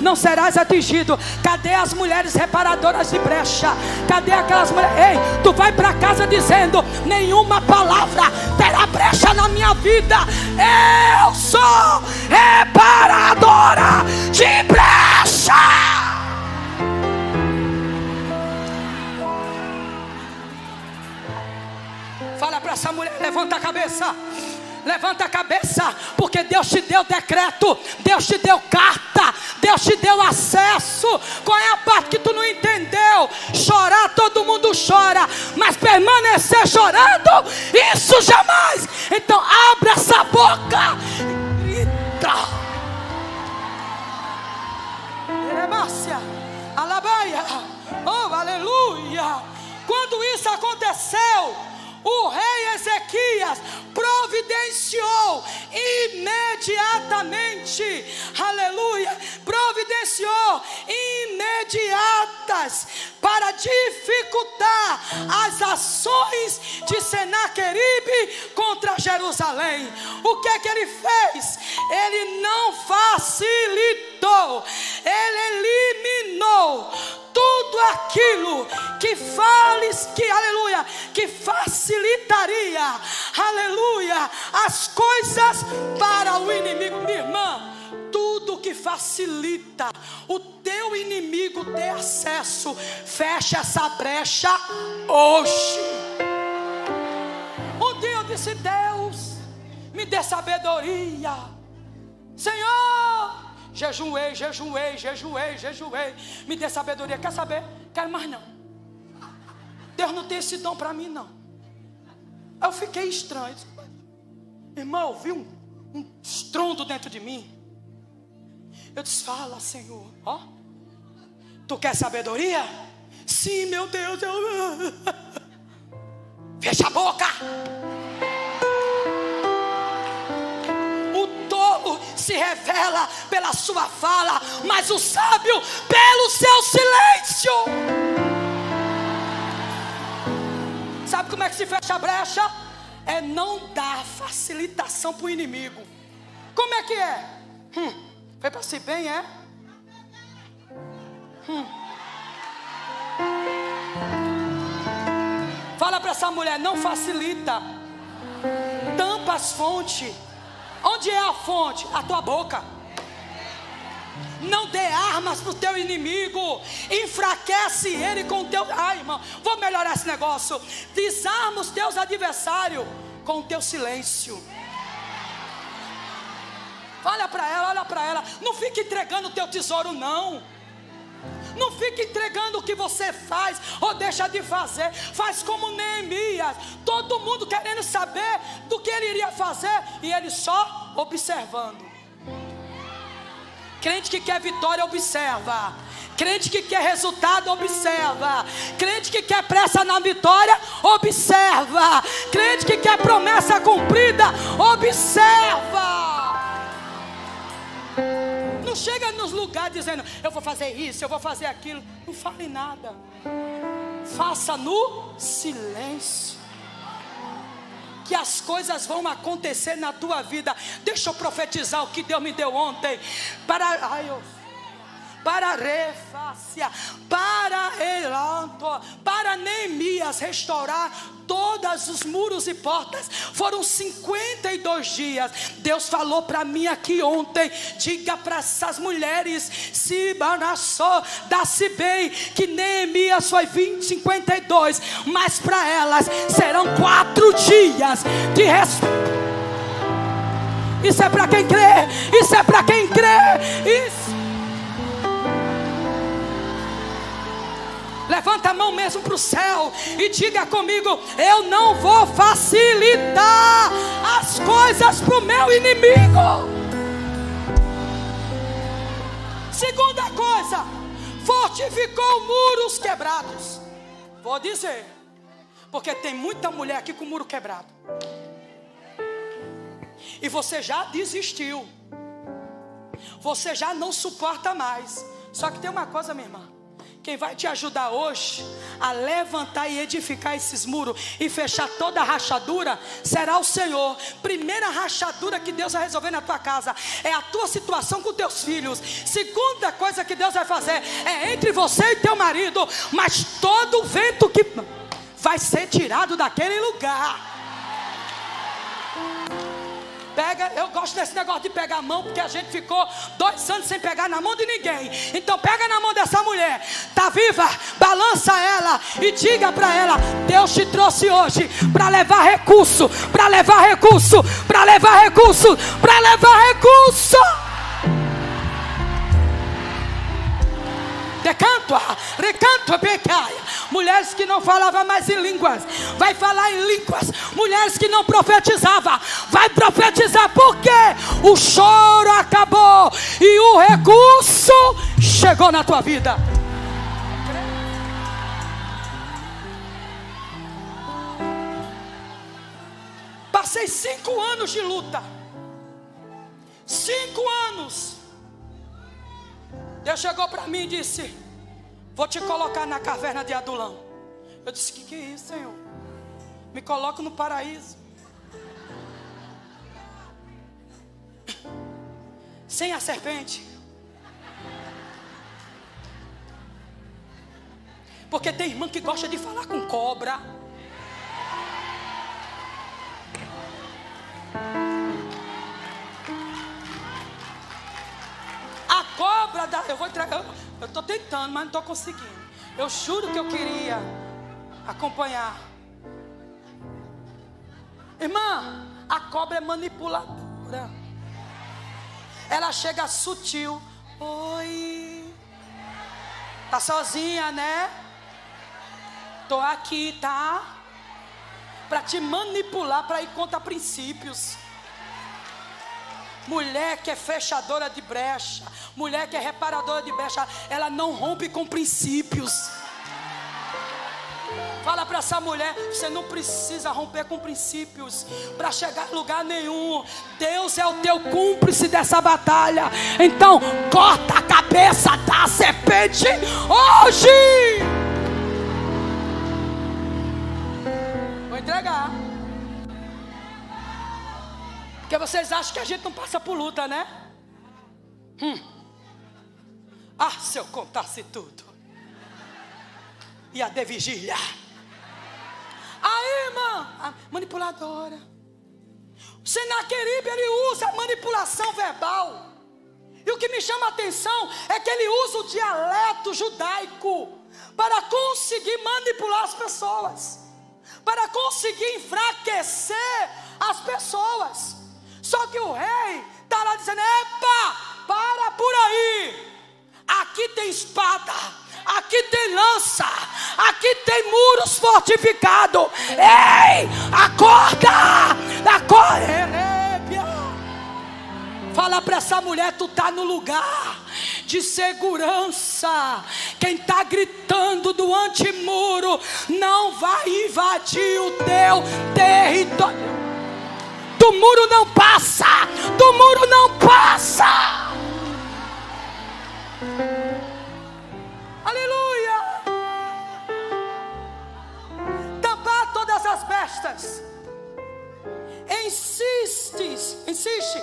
não serás atingido. Cadê as mulheres reparadoras de brecha? Cadê aquelas mulheres? Ei, tu vai para casa dizendo, nenhuma palavra terá brecha na minha vida. Eu sou reparadora de brecha. Fala para essa mulher, levanta a cabeça, levanta a cabeça, porque Deus te deu decreto, Deus te deu carta, Deus te deu acesso. Qual é a parte que tu não entendeu? Chorar, todo mundo chora, mas permanecer chorando, isso jamais. Então abre essa boca e grita. Oh, aleluia. Quando isso aconteceu, o rei Ezequias providenciou imediatamente, aleluia, providenciou imediatas para dificultar as ações de Senaqueribe contra Jerusalém. O que é que ele fez? Ele não facilitou, ele eliminou tudo aquilo que fales, que, aleluia, que facilitaria, aleluia, as coisas para o inimigo. Minha irmã, tudo que facilita o teu inimigo ter acesso, fecha essa brecha hoje. Um dia eu disse, Deus, me dê sabedoria, Senhor. Jejuei, jejuei, jejuei, jejuei. Me dê sabedoria. Quer saber? Quero mais não. Deus não tem esse dom para mim, não. Eu fiquei estranho. Irmão, eu vi um, um estrondo dentro de mim. Eu disse, fala, Senhor. Ó, tu quer sabedoria? Sim, meu Deus. Eu... Fecha a boca. Se revela pela sua fala, mas o sábio pelo seu silêncio. Sabe como é que se fecha a brecha? É não dar facilitação para o inimigo. Como é que é? Hum, foi para Ciben, é? Hum. Fala para essa mulher, não facilita. Tampa as fontes. Onde é a fonte? A tua boca. Não dê armas pro teu inimigo. Enfraquece ele com teu... Ai, irmão, vou melhorar esse negócio. Desarma os teus adversários com o teu silêncio. Olha para ela, olha para ela. Não fique entregando o teu tesouro, não. Não fique entregando o que você faz ou deixa de fazer. Faz como Neemias. Todo mundo querendo saber do que ele iria fazer e ele só observando. Crente que quer vitória, observa. Crente que quer resultado, observa. Crente que quer pressa na vitória, observa. Crente que quer promessa cumprida, observa. Não chega nos lugares dizendo, eu vou fazer isso, eu vou fazer aquilo. Não fale nada. Faça no silêncio. Que as coisas vão acontecer na tua vida. Deixa eu profetizar o que Deus me deu ontem. Para... Ai, eu... Para refácia, para Elanto, para Neemias restaurar todos os muros e portas. Foram cinquenta e dois dias. Deus falou para mim aqui ontem. Diga para essas mulheres, se banassou, dá-se bem, que Neemias foi vinte, cinquenta e dois. Mas para elas serão quatro dias de resposta. Isso é para quem crê. Isso é para quem crê. Isso. Levanta a mão mesmo para o céu e diga comigo: eu não vou facilitar as coisas para o meu inimigo. Segunda coisa, fortificou muros quebrados. Vou dizer, porque tem muita mulher aqui com muro quebrado. E você já desistiu. Você já não suporta mais. Só que tem uma coisa, minha irmã. Quem vai te ajudar hoje a levantar e edificar esses muros e fechar toda a rachadura será o Senhor. Primeira rachadura que Deus vai resolver na tua casa é a tua situação com teus filhos. Segunda coisa que Deus vai fazer é entre você e teu marido. Mas todo o vento que vai ser tirado daquele lugar. Pega, eu gosto desse negócio de pegar a mão, porque a gente ficou dois anos sem pegar na mão de ninguém. Então pega na mão dessa mulher, tá viva, balança ela e diga para ela: Deus te trouxe hoje para levar recurso, para levar recurso, para levar recurso, para levar recurso. Recanto, recanto, pecaia. Mulheres que não falavam mais em línguas, vai falar em línguas. Mulheres que não profetizavam, vai profetizar, porque o choro acabou e o recurso chegou na tua vida. Passei cinco anos de luta. Cinco anos. Deus chegou para mim e disse: vou te colocar na caverna de Adulão. Eu disse: que que é isso, Senhor? Me coloco no paraíso. Sem a serpente. Porque tem irmã que gosta de falar com cobra. Cobra da... Eu vou entregar... Eu estou tentando, mas não estou conseguindo. Eu juro que eu queria acompanhar. Irmã, a cobra é manipuladora. Ela chega sutil. Oi. Tá sozinha, né? Tô aqui, tá? Para te manipular, para ir contra princípios. Mulher que é fechadora de brecha, mulher que é reparadora de brecha, ela não rompe com princípios. Fala para essa mulher: você não precisa romper com princípios para chegar em lugar nenhum. Deus é o teu cúmplice dessa batalha. Então corta a cabeça da serpente hoje. Vou entregar. Porque vocês acham que a gente não passa por luta, né? Hum. Ah, se eu contasse tudo. E a de vigília. Aí, irmã, a manipuladora. O Senaqueribe, ele usa manipulação verbal. E o que me chama a atenção é que ele usa o dialeto judaico para conseguir manipular as pessoas, para conseguir enfraquecer as pessoas. Só que o rei está lá dizendo: epa, para por aí. Aqui tem espada, aqui tem lança, aqui tem muros fortificados. Ei, acorda, acorda. Fala para essa mulher: tu está no lugar de segurança. Quem está gritando do antimuro não vai invadir o teu território. Do muro não passa, do muro não passa. Aleluia. Tampar todas as bestas. Insistes, insiste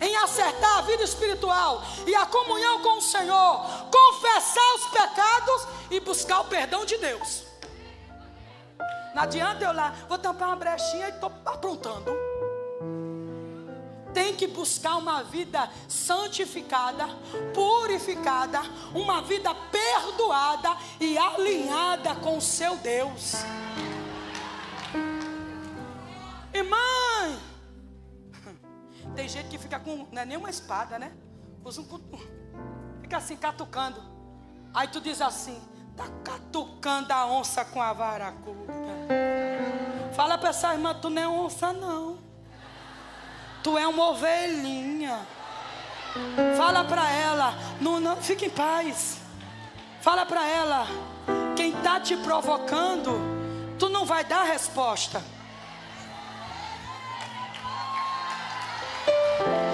em acertar a vida espiritual e a comunhão com o Senhor, confessar os pecados e buscar o perdão de Deus. Não adianta eu lá, vou tampar uma brechinha e estou aprontando. Tem que buscar uma vida santificada, purificada, uma vida perdoada e alinhada com o seu Deus. Irmã, Tem gente que fica com, não é nem uma espada, né? Usa um cutu. Fica assim, catucando. Aí tu diz assim: tá catucando a onça com a vara curta. Fala pra essa irmã: tu não é onça, não. Tu é uma ovelhinha. Fala pra ela: não, não, fica em paz. Fala pra ela: quem tá te provocando, tu não vai dar resposta.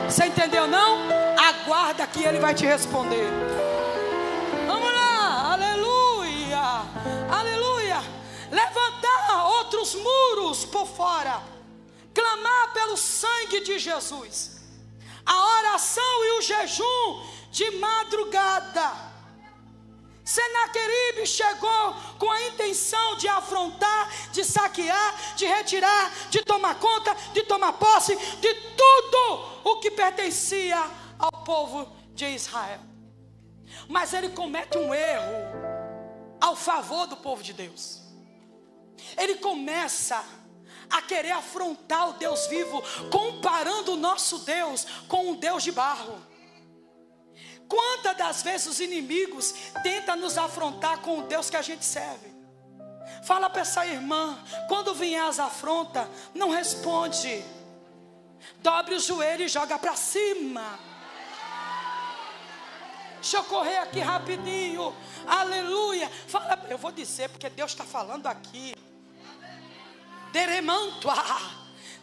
Você entendeu, não? Aguarda que ele vai te responder. Vamos lá, aleluia, aleluia. Levantar outros muros por fora. Clamar pelo sangue de Jesus. A oração e o jejum de madrugada. Senaqueribe chegou com a intenção de afrontar, de saquear, de retirar, de tomar conta, de tomar posse, de tudo o que pertencia ao povo de Israel. Mas ele comete um erro ao favor do povo de Deus. Ele começa a querer afrontar o Deus vivo, comparando o nosso Deus com um Deus de barro. Quantas das vezes os inimigos tentam nos afrontar com o Deus que a gente serve? Fala para essa irmã: quando vier as afrontas, não responde. Dobre o joelho e joga para cima. Deixa eu correr aqui rapidinho. Aleluia. Fala, eu vou dizer porque Deus está falando aqui. Deremantua.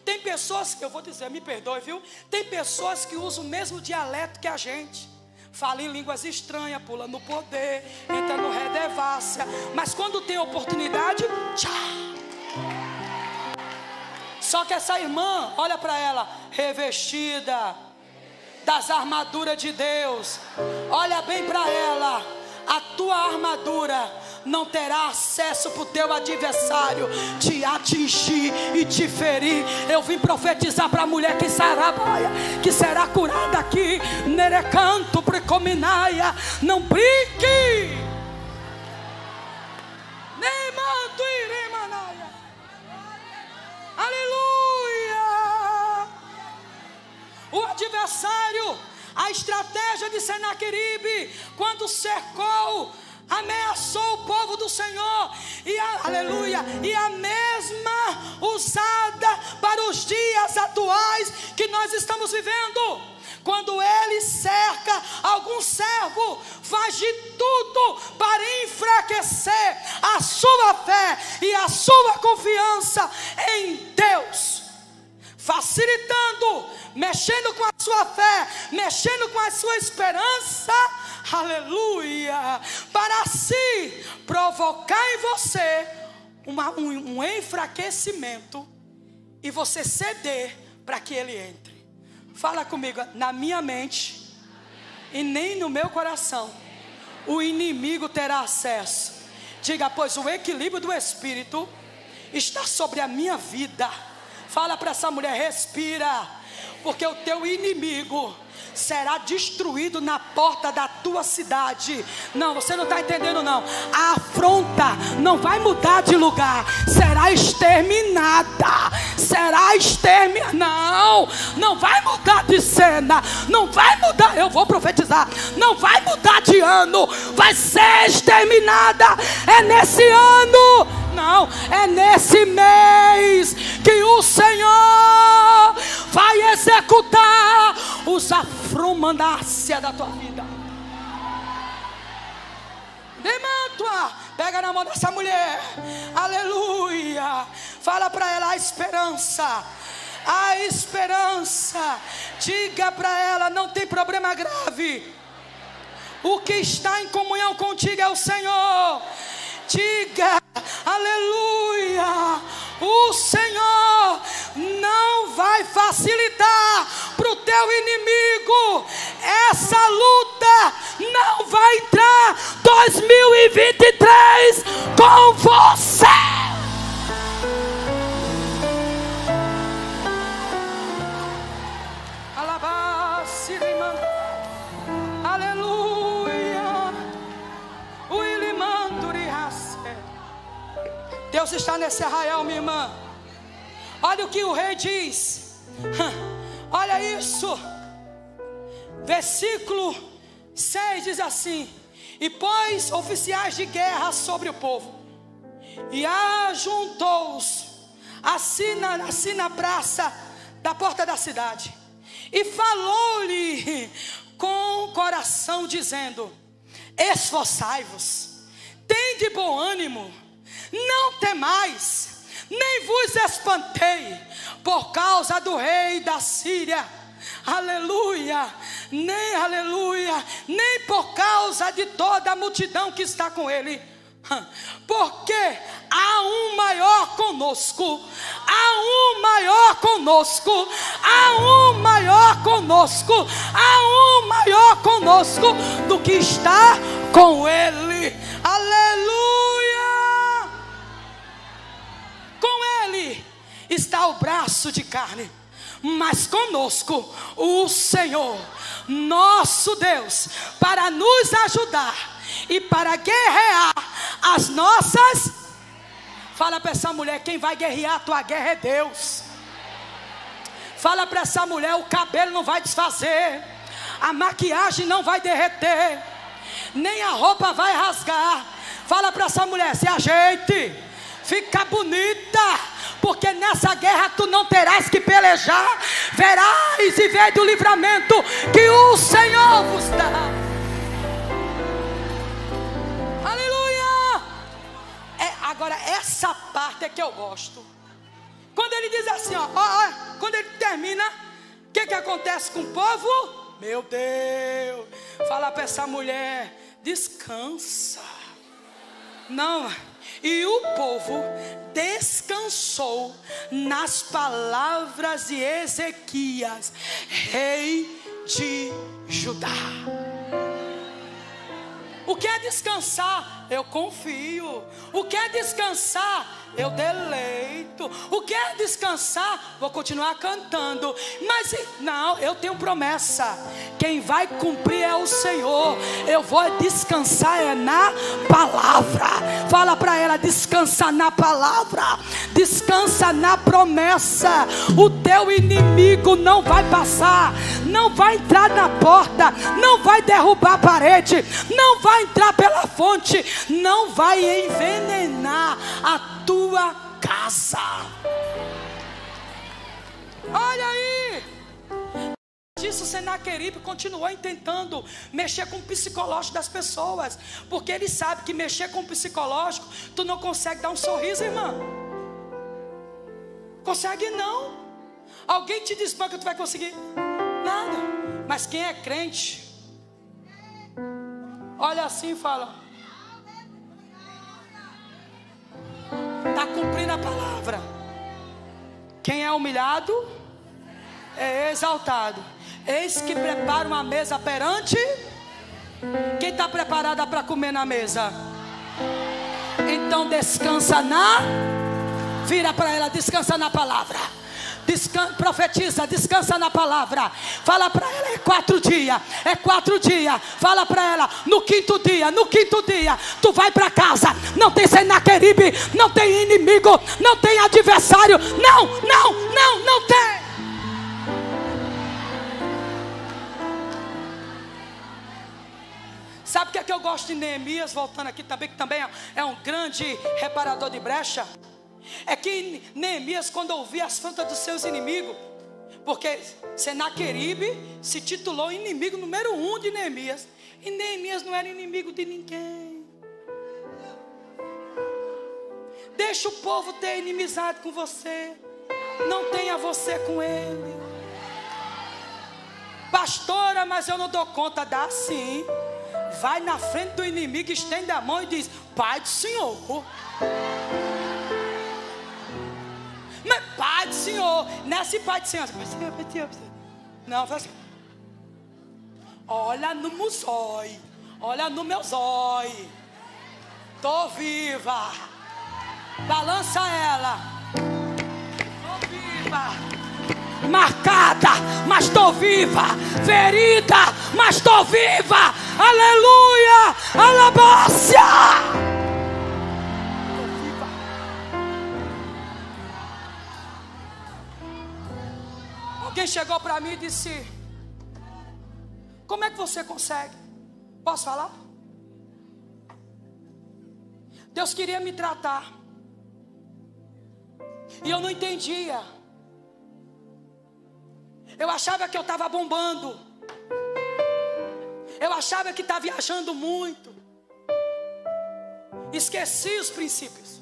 Tem pessoas que, eu vou dizer, me perdoe, viu? Tem pessoas que usam o mesmo dialeto que a gente. Fala em línguas estranhas, pula no poder, entra no redevácia. Mas quando tem oportunidade, tchau. Só que essa irmã, olha para ela, revestida das armaduras de Deus. Olha bem para ela: a tua armadura não terá acesso para o teu adversário te atingir e te ferir. Eu vim profetizar para a mulher que será, que será curada aqui. Nerecanto, precominaia, não brinque. Nem manto irei manaia. Aleluia. O adversário, a estratégia de Senaqueribe, quando cercou, ameaçou o povo do Senhor, e a, aleluia, e a mesma usada para os dias atuais que nós estamos vivendo. Quando ele cerca algum servo, faz de tudo para enfraquecer a sua fé e a sua confiança em Deus, facilitando, mexendo com a sua fé, mexendo com a sua esperança, aleluia, para assim provocar em você uma, um, um enfraquecimento e você ceder para que ele entre. Fala comigo: na minha mente e nem no meu coração o inimigo terá acesso. Diga: pois o equilíbrio do Espírito está sobre a minha vida. Fala para essa mulher: respira, porque o teu inimigo será destruído na porta da tua cidade. Não, você não está entendendo, não. A afronta não vai mudar de lugar, será exterminada, será exterminada. Não, não vai mudar de cena, não vai mudar, eu vou profetizar, não vai mudar de ano, vai ser exterminada. É nesse ano, não, é nesse mês que o Senhor vai executar os afromandácia da tua vida. Demanta, pega na mão dessa mulher, aleluia. Fala para ela: a esperança, a esperança. Diga para ela: não tem problema grave. O que está em comunhão contigo é o Senhor. Diga: aleluia, o Senhor não vai facilitar para o teu inimigo. Essa luta não vai entrar dois mil e vinte e três com você. Deus está nesse arraial, minha irmã. Olha o que o rei diz. Olha isso. isso. Versículo seis diz assim: e pôs oficiais de guerra sobre o povo, e ajuntou-os assim na, assim na praça da porta da cidade, e falou-lhe com o coração, dizendo: esforçai-vos, tende bom ânimo, não temais, nem vos espantei por causa do rei da Síria, aleluia, nem, aleluia, nem por causa de toda a multidão que está com ele, porque há um maior conosco, há um maior conosco, há um maior conosco, há um maior conosco do que está com ele, aleluia. Com ele está o braço de carne, mas conosco o Senhor, nosso Deus, para nos ajudar e para guerrear as nossas. Fala para essa mulher: quem vai guerrear a tua guerra é Deus. Fala para essa mulher: o cabelo não vai desfazer, a maquiagem não vai derreter, nem a roupa vai rasgar. Fala para essa mulher: se ajeite, fica bonita, porque nessa guerra tu não terás que pelejar, verás e vês o livramento que o Senhor vos dá. Aleluia! É, agora essa parte é que eu gosto. Quando ele diz assim, ó, ó, ó, quando ele termina, o que que acontece com o povo? Meu Deus! Fala para essa mulher: descansa. Não. E o povo descansou nas palavras de Ezequias, rei de Judá. O que é descansar? Eu confio. O que é descansar? Eu deleito. O que é descansar? Vou continuar cantando. Mas não, eu tenho promessa. Quem vai cumprir é o Senhor. Eu vou descansar é na palavra. Fala para ela: descansa na palavra, descansa na promessa. O teu inimigo não vai passar, não vai entrar na porta, não vai derrubar a parede, não vai entrar pela fonte, não vai envenenar a tua casa. Olha aí. Disso, Senaqueribe continuou tentando mexer com o psicológico das pessoas, porque ele sabe que mexer com o psicológico, tu não consegue dar um sorriso, irmã. Consegue não. Alguém te desbanca, tu vai conseguir nada. Mas quem é crente olha assim e fala: está cumprindo a palavra. Quem é humilhado é exaltado. Eis que prepara uma mesa perante. Quem está preparada para comer na mesa? Então descansa na. Vira para ela: descansa na palavra. Descan... profetiza, descansa na palavra. Fala para ela: é quatro dias, é quatro dias. Fala para ela: no quinto dia, no quinto dia tu vai para casa. Não tem Senaqueribe, não tem inimigo, não tem adversário. Não, não, não, não tem. Sabe o que é que eu gosto de Neemias? Voltando aqui também, que também é um grande reparador de brecha. É que Neemias, quando ouvia as afrontas dos seus inimigos, porque Senaqueribe se titulou inimigo número um de Neemias, e Neemias não era inimigo de ninguém. Deixa o povo ter inimizade com você, não tenha você com ele. Pastora, mas eu não dou conta. Dá sim. Vai na frente do inimigo, estende a mão e diz: Pai do Senhor. Mas Pai do Senhor, não é assim, Pai do Senhor. Não, faz assim. Olha no meu zóio, olha no meu zóio. Tô viva. Balança ela. Tô viva. Marcada, mas tô viva. Ferida, mas tô viva. Aleluia, alabácia. Quem Alguém chegou para mim e disse: como é que você consegue? Posso falar? Deus queria me tratar e eu não entendia. Eu achava que eu estava bombando, eu achava que estava viajando muito, esqueci os princípios.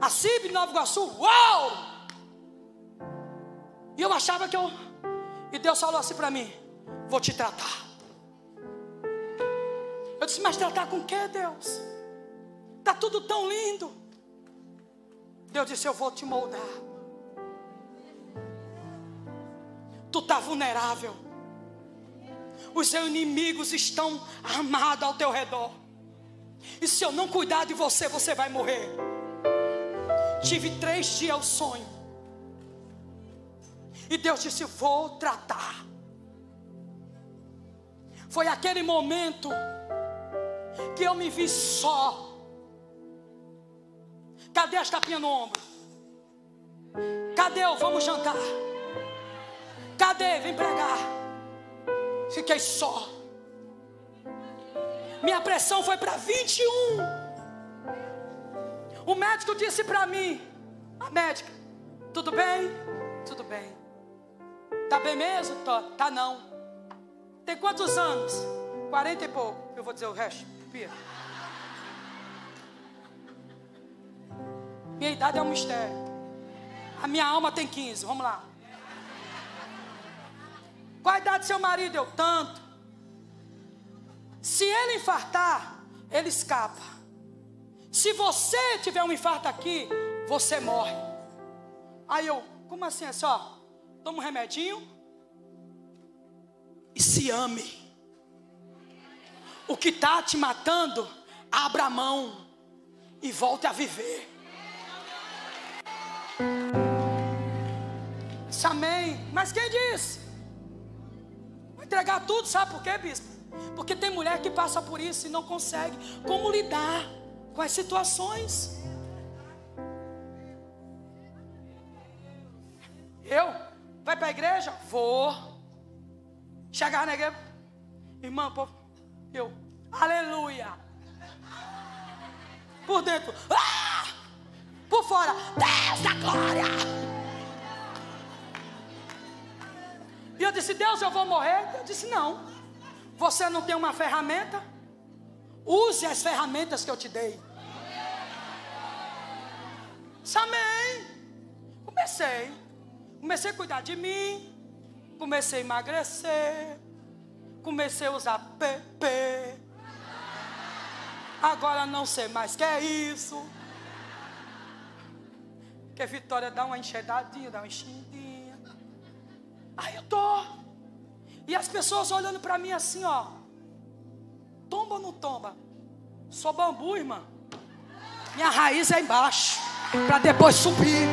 A Ciben de Nova Iguaçu, uau! E eu achava que eu... E Deus falou assim para mim: vou te tratar. Eu disse: mas tratar com o que, Deus? Está tudo tão lindo. Deus disse: eu vou te moldar. Tu está vulnerável. Os seus inimigos estão armados ao teu redor. E se eu não cuidar de você, você vai morrer. Tive três dias o sonho. E Deus disse: vou tratar. Foi aquele momento que eu me vi só. Cadê as tapinhas no ombro? Cadê o vamos jantar? Cadê? Vem pregar. Fiquei só. Minha pressão foi para vinte e um. O médico disse para mim, a médica: tudo bem? Tudo bem. Tá bem mesmo? Tá, tá não. Tem quantos anos? Quarenta e pouco. Eu vou dizer o resto. Pia. Minha idade é um mistério. A minha alma tem quinze. Vamos lá. Qual a idade do seu marido? Eu, tanto. Se ele infartar, ele escapa. Se você tiver um infarto aqui, você morre. Aí eu, como assim? É só, toma um remedinho e se ame. O que está te matando, abra a mão e volte a viver. Disse amém. Mas quem disse? Vou entregar tudo, sabe por quê, bispo? Porque tem mulher que passa por isso e não consegue. Como lidar com as situações? Eu? Vai para a igreja? Vou. Chegar na igreja, irmã, povo, eu, aleluia. Por dentro, ah! Por fora, Deus da glória. E eu disse: Deus, eu vou morrer? Eu disse: não. Você não tem uma ferramenta? Use as ferramentas que eu te dei. Amém. Comecei. Comecei a cuidar de mim. Comecei a emagrecer. Comecei a usar P P. Agora não sei mais o que é isso. Porque a Vitória dá uma enxergadinha, dá uma enxidinha. Aí eu tô. E as pessoas olhando para mim assim, ó. Tomba ou não tomba? Sou bambu, irmã. Minha raiz é embaixo, para depois subir.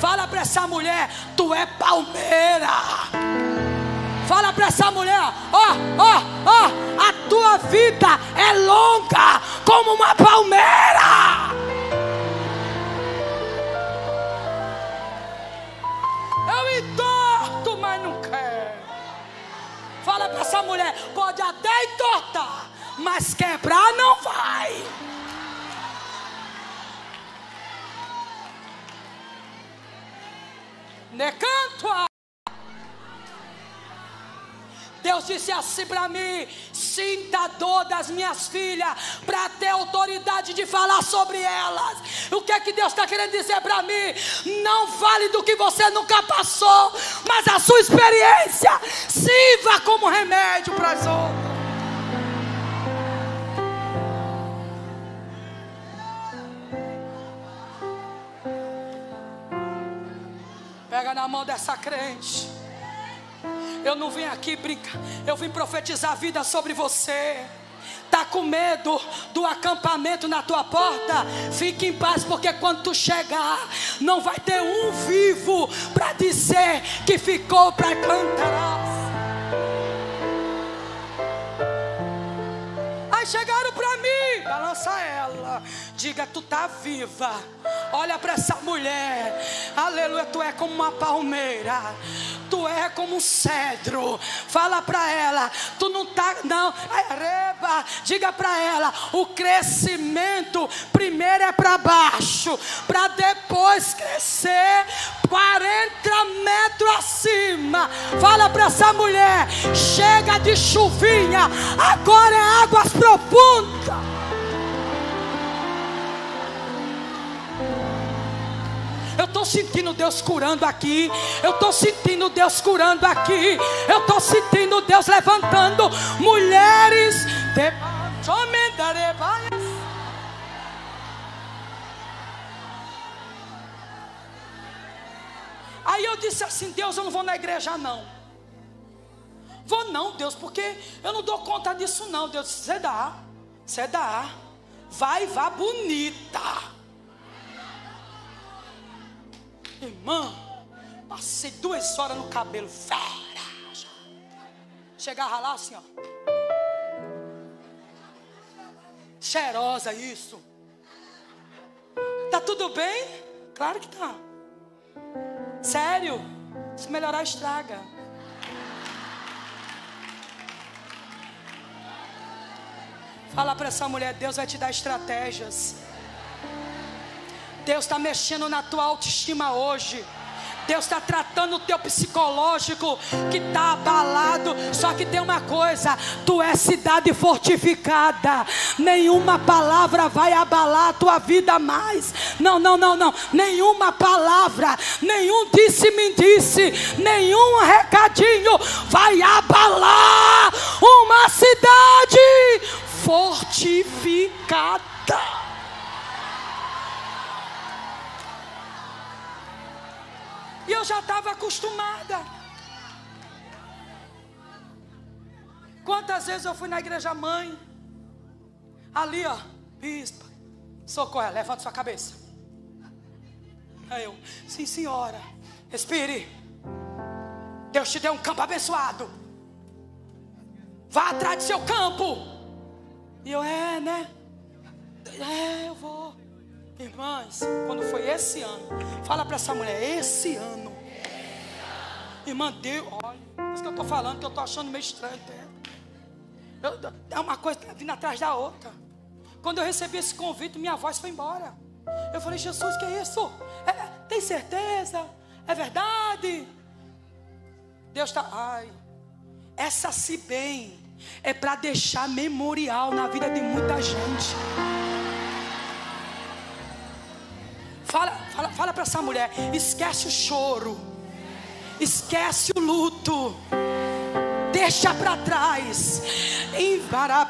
Fala para essa mulher: tu é palmeira. Fala para essa mulher: ó, ó, ó, a tua vida é longa como uma palmeira. Eu entorto, mas não quero. Fala para essa mulher: pode até entortar, mas quebrar não vai. Necantua. Deus disse assim para mim: sinta a dor das minhas filhas para ter autoridade de falar sobre elas. O que é que Deus está querendo dizer para mim? Não fale do que você nunca passou, mas a sua experiência sirva como remédio para as outras. Pega na mão dessa crente. Eu não vim aqui brincar, eu vim profetizar a vida sobre você. Tá com medo do acampamento na tua porta? Fique em paz, porque quando tu chegar, não vai ter um vivo para dizer que ficou para cantar. Aí chegaram para mim: balança ela, Diga, tu tá viva. Olha para essa mulher. Aleluia, tu é como uma palmeira, tu é como um cedro. Fala para ela, tu não tá não. Reba, diga para ela, o crescimento primeiro é para baixo, para depois crescer quarenta metros acima. Fala para essa mulher, chega de chuvinha, agora é águas profundas. Eu estou sentindo Deus curando aqui. Eu estou sentindo Deus curando aqui. Eu estou sentindo Deus levantando mulheres. Aí eu disse assim, Deus, eu não vou na igreja não. Vou não, Deus, porque eu não dou conta disso não. Deus disse, você dá, você dá. Vai, vá bonita. Irmã, passei duas horas no cabelo, velha. Chegava lá assim, ó. Cheirosa, isso. Tá tudo bem? Claro que tá. Sério? Se melhorar, estraga. Fala pra essa mulher, Deus vai te dar estratégias. Deus está mexendo na tua autoestima hoje. Deus está tratando o teu psicológico que está abalado. Só que tem uma coisa, tu é cidade fortificada. Nenhuma palavra vai abalar a tua vida mais. Não, não, não, não. Nenhuma palavra, nenhum disse-me disse, nenhum recadinho vai abalar uma cidade fortificada. E eu já estava acostumada. Quantas vezes eu fui na igreja mãe. Ali ó, bispa, socorro, levanta sua cabeça. Aí eu, sim senhora, respire. Deus te deu um campo abençoado. Vá atrás do seu campo. E eu, é né? É, eu vou. Irmãs, quando foi esse ano, fala para essa mulher, esse ano, irmã, Deus, olha, isso que eu estou falando, que eu estou achando meio estranho até. Eu, é uma coisa vindo atrás da outra. Quando eu recebi esse convite, minha voz foi embora. Eu falei, Jesus, que é isso? É, tem certeza? É verdade? Deus está, ai, essa Ciben é para deixar memorial na vida de muita gente. Fala, fala, fala para essa mulher, esquece o choro, esquece o luto, deixa para trás,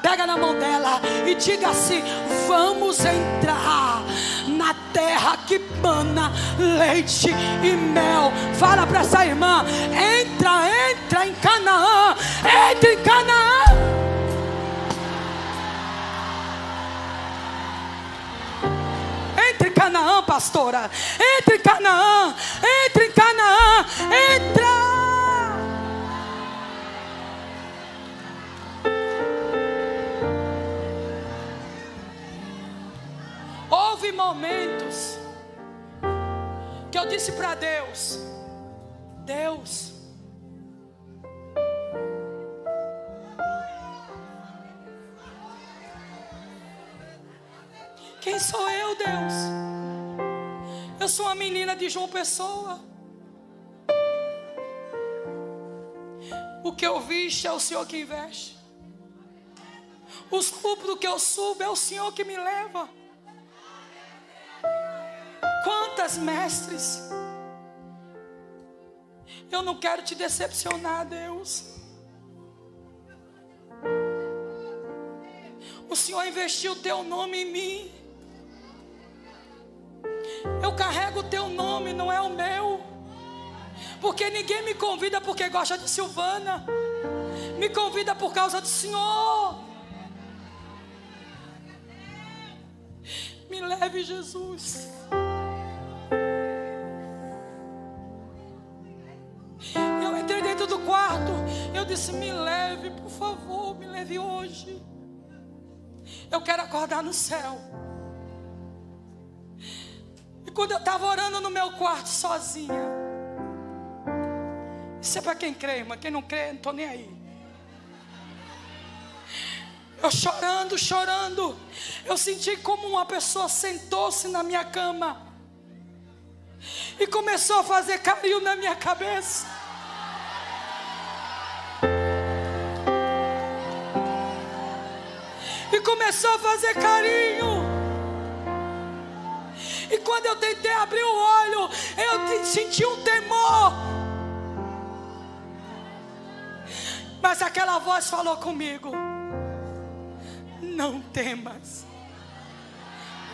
pega na mão dela e diga assim, vamos entrar na terra que mana leite e mel. Fala para essa irmã, entra, entra em Canaã, entra em Canaã. Entre em Canaã, pastora. Entre em Canaã. Entre em Canaã. Entra. Houve momentos que eu disse para Deus: Deus, quem sou eu, Deus? Eu sou uma menina de João Pessoa. O que eu visto é o Senhor que investe. Os púlpitos que eu subo é o Senhor que me leva. Quantas mestres! Eu não quero te decepcionar, Deus. O Senhor investiu o teu nome em mim. Eu carrego o teu nome, não é o meu. Porque ninguém me convida porque gosta de Silvana. Me convida por causa do Senhor. Me leve, Jesus. Eu entrei dentro do quarto. Eu disse, me leve, por favor, me leve hoje. Eu quero acordar no céu. E quando eu estava orando no meu quarto sozinha. Isso é para quem crê, irmã. Quem não crê, não estou nem aí. Eu chorando, chorando. Eu senti como uma pessoa sentou-se na minha cama e começou a fazer carinho na minha cabeça. E começou a fazer carinho. E quando eu tentei abrir o olho, eu senti um temor. Mas aquela voz falou comigo: não temas,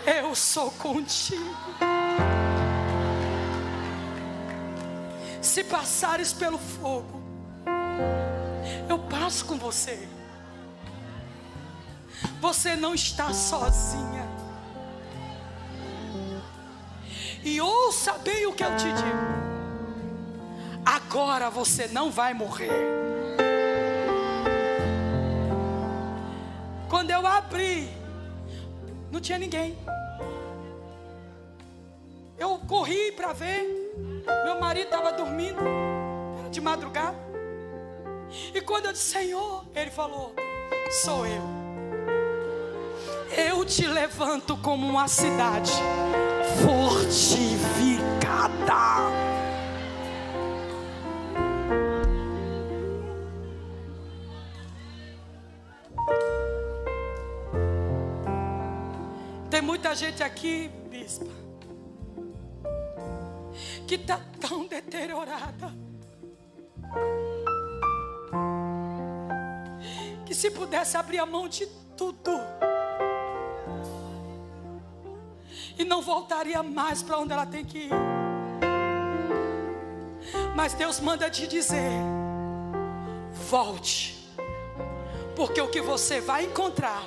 eu sou contigo. Se passares pelo fogo, eu passo com você. Você não está sozinha. E ouça bem o que eu te digo: agora você não vai morrer. Quando eu abri, não tinha ninguém. Eu corri para ver. Meu marido estava dormindo, era de madrugada. E quando eu disse: Senhor, ele falou: sou eu. Eu te levanto como uma cidade fortificada. Tem muita gente aqui, bispa, que está tão deteriorada, que se pudesse abrir a mão de tudo e não voltaria mais para onde ela tem que ir. Mas Deus manda te dizer: volte, porque o que você vai encontrar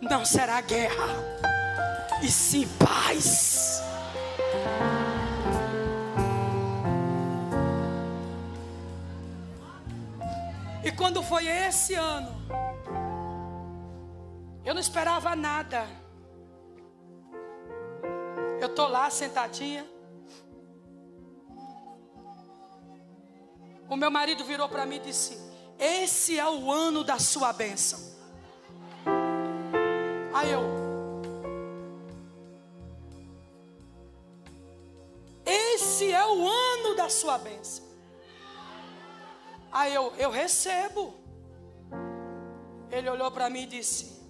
não será guerra, e sim paz. E quando foi esse ano, eu não esperava nada. Eu estou lá sentadinha. O meu marido virou para mim e disse: esse é o ano da sua bênção. Aí eu, esse é o ano da sua bênção. Aí eu, eu recebo. Ele olhou para mim e disse: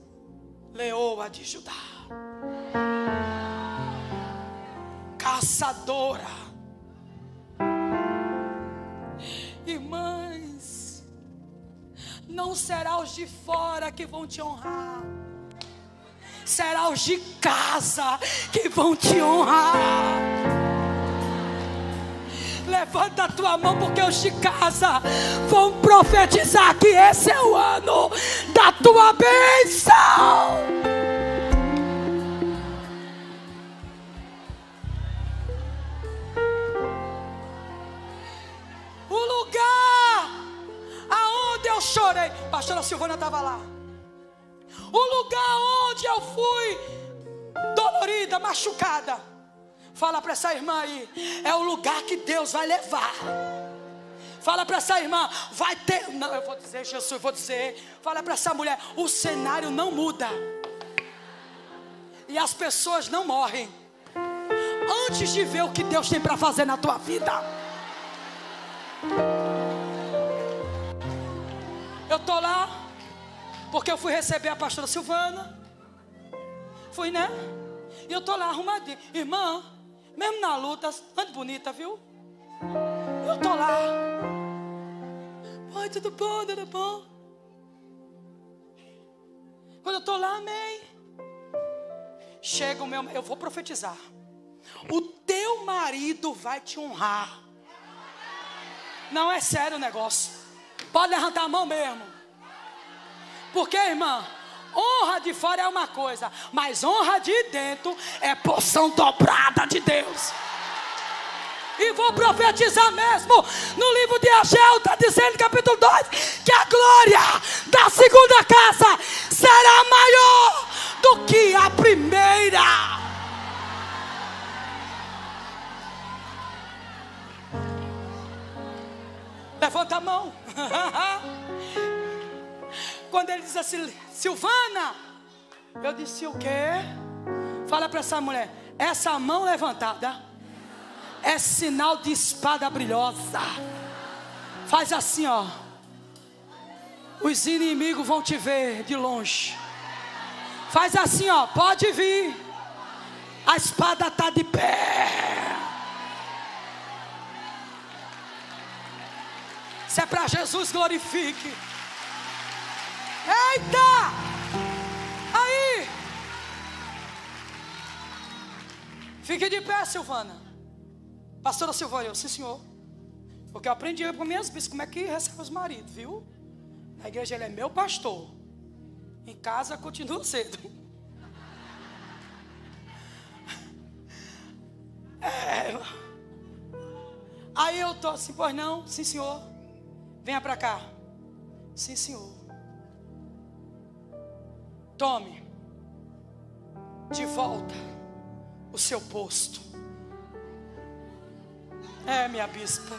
leoa de Judá, caçadora. Irmãs, não será os de fora que vão te honrar, será os de casa que vão te honrar. Levanta a tua mão, porque os de casa vão profetizar que esse é o ano da tua bênção. O lugar aonde eu chorei, a pastora Silvana estava lá. O lugar onde eu fui dolorida, machucada, fala para essa irmã aí, é o lugar que Deus vai levar. Fala para essa irmã, vai ter, não, eu vou dizer, Jesus, eu vou dizer. Fala para essa mulher, o cenário não muda e as pessoas não morrem antes de ver o que Deus tem para fazer na tua vida. Eu tô lá porque eu fui receber a pastora Silvana. Fui, né? E eu tô lá arrumadinha. Irmã, mesmo na luta, ande bonita, viu? Eu tô lá. Oi, tudo bom, tudo bom? Quando eu tô lá, amém. Chega o meu... Eu vou profetizar. O teu marido vai te honrar. Não é sério o negócio. Pode levantar a mão mesmo. Porque, irmã, honra de fora é uma coisa, mas honra de dentro é porção dobrada de Deus. E vou profetizar mesmo. No livro de Ageu está dizendo, capítulo dois, que a glória da segunda casa será maior do que a primeira. mão. Quando ele diz assim, Silvana, eu disse o quê? Fala para essa mulher, essa mão levantada é sinal de espada brilhosa. Faz assim, ó. Os inimigos vão te ver de longe. Faz assim, ó. Pode vir. A espada está de pé. Se é para Jesus, glorifique. Eita! Aí! Fique de pé, Silvana. Pastora Silvana, eu, sim senhor. Porque eu aprendi com minhas bispas como é que recebe os maridos, viu? Na igreja ele é meu pastor. Em casa continua cedo. É. Aí eu tô assim, pois não? Sim senhor. Venha pra cá. Sim senhor. Tome de volta o seu posto. É, minha bispa.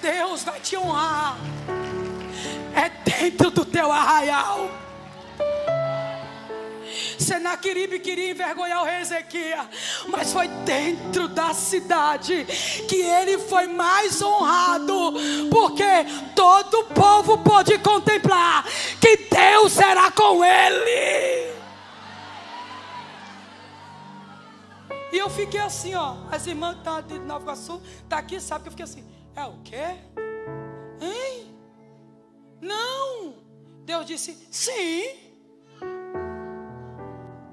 Deus vai te honrar. É dentro do teu arraial. Senaqueribe queria envergonhar o rei Ezequias, mas foi dentro da cidade que ele foi mais honrado, porque todo o povo pôde contemplar que Deus era com ele. E eu fiquei assim, ó. As irmãs tá de Nova Iguaçu, tá aqui, sabe que eu fiquei assim, é o quê? Hein? Não. Deus disse, sim.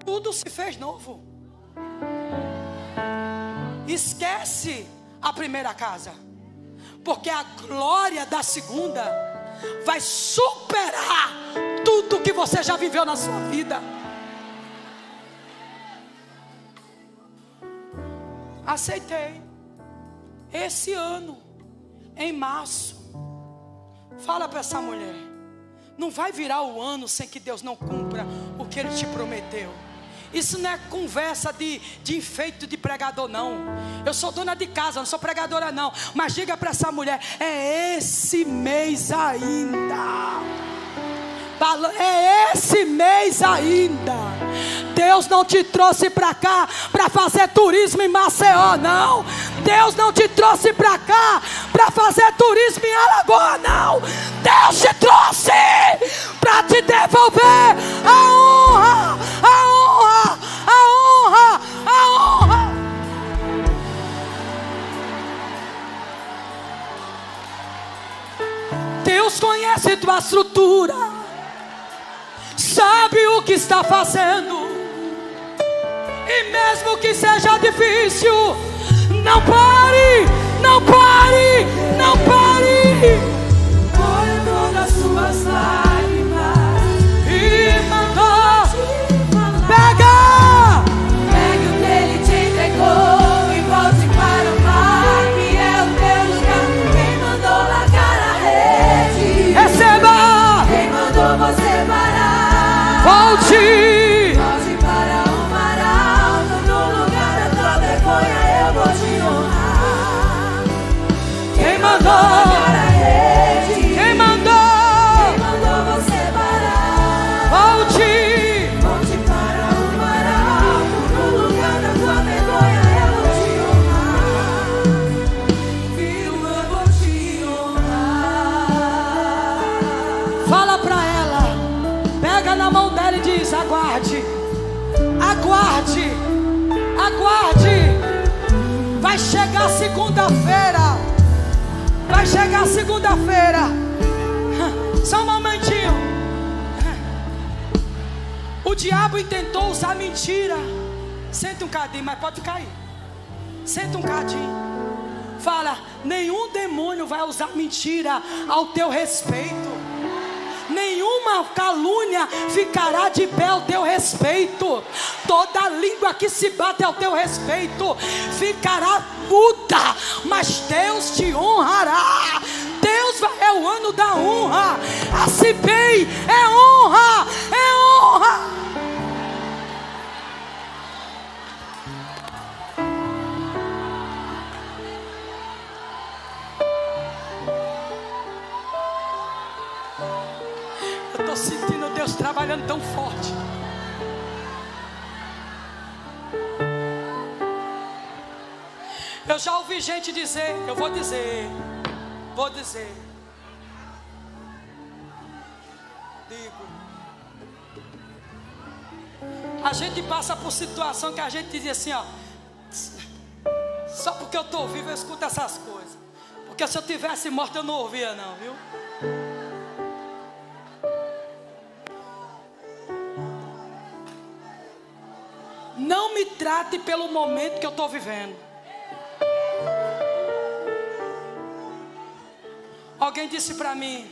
Tudo se fez novo. Esquece a primeira casa, porque a glória da segunda vai superar tudo que você já viveu na sua vida. Aceitei. Esse ano, em março, fala para essa mulher, não vai virar o ano sem que Deus não cumpra o que Ele te prometeu. Isso não é conversa de, de enfeite de pregador, não. Eu sou dona de casa, não sou pregadora, não. Mas diga para essa mulher, é esse mês ainda. É esse mês ainda. Deus não te trouxe para cá para fazer turismo em Maceió, não. Deus não te trouxe para cá para fazer turismo em Alagoas, não. Deus te trouxe para te devolver a honra, a honra. A honra, a honra. Deus conhece tua estrutura, sabe o que está fazendo, e mesmo que seja difícil, não pare, não pare, não pare. Olhe todas as suas lágrimas e mandou. Pega! Pegue o que Ele te entregou e volte para o mar, que é o teu lugar. Quem mandou largar a rede? Receba! Quem mandou você parar? Volte! Volte para o mar alto, no lugar da tua vergonha eu vou te honrar. Quem mandou largar a rede? Quem mandou? Quem mandou você parar? Volte! Aguarde, aguarde, aguarde. Vai chegar segunda-feira. Vai chegar segunda-feira. Só um momentinho. O diabo tentou usar mentira. Senta um cadinho, mas pode ficar aí. Senta um cadinho. Fala, nenhum demônio vai usar mentira ao teu respeito. Nenhuma calúnia ficará de pé ao teu respeito. Toda língua que se bate ao teu respeito ficará muda. Mas Deus te honrará. Deus Páscoa é o ano da honra. A Ciben é honra, é honra. Eu estou sentindo Deus trabalhando tão forte. Eu já ouvi gente dizer, eu vou dizer, vou dizer. Digo. A gente passa por situação que a gente diz assim, ó. Só porque eu estou vivo eu escuto essas coisas. Porque se eu tivesse morto eu não ouvia não, viu? Não me trate pelo momento que eu estou vivendo. Alguém disse para mim,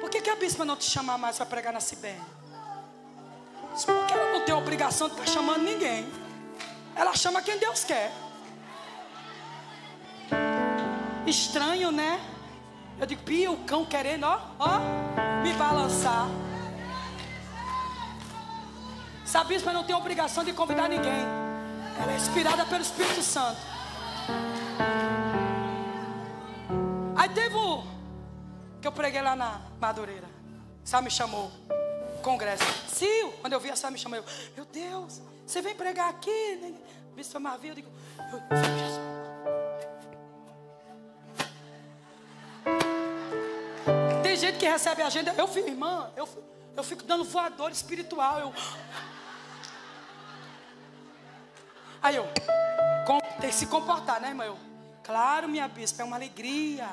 por que, que a bispa não te chamar mais para pregar na Ciben? Porque ela não tem obrigação de estar chamando ninguém. Ela chama quem Deus quer. Estranho, né? Eu digo, pia, o cão querendo, ó, ó, me balançar. Essa bispa não tem obrigação de convidar ninguém. Ela é inspirada pelo Espírito Santo. Aí teve o que eu preguei lá na Madureira. Sá me chamou, congresso. Sil, quando eu vi a Sá me chamou, eu, meu Deus, você vem pregar aqui? Né? Bispo Marvi, eu digo, eu, eu, tem gente que recebe a agenda, eu fico, irmã, eu, eu fico dando voador espiritual. Eu... Aí eu, com, tem que se comportar, né, irmã? Eu, claro, minha bispa, é uma alegria.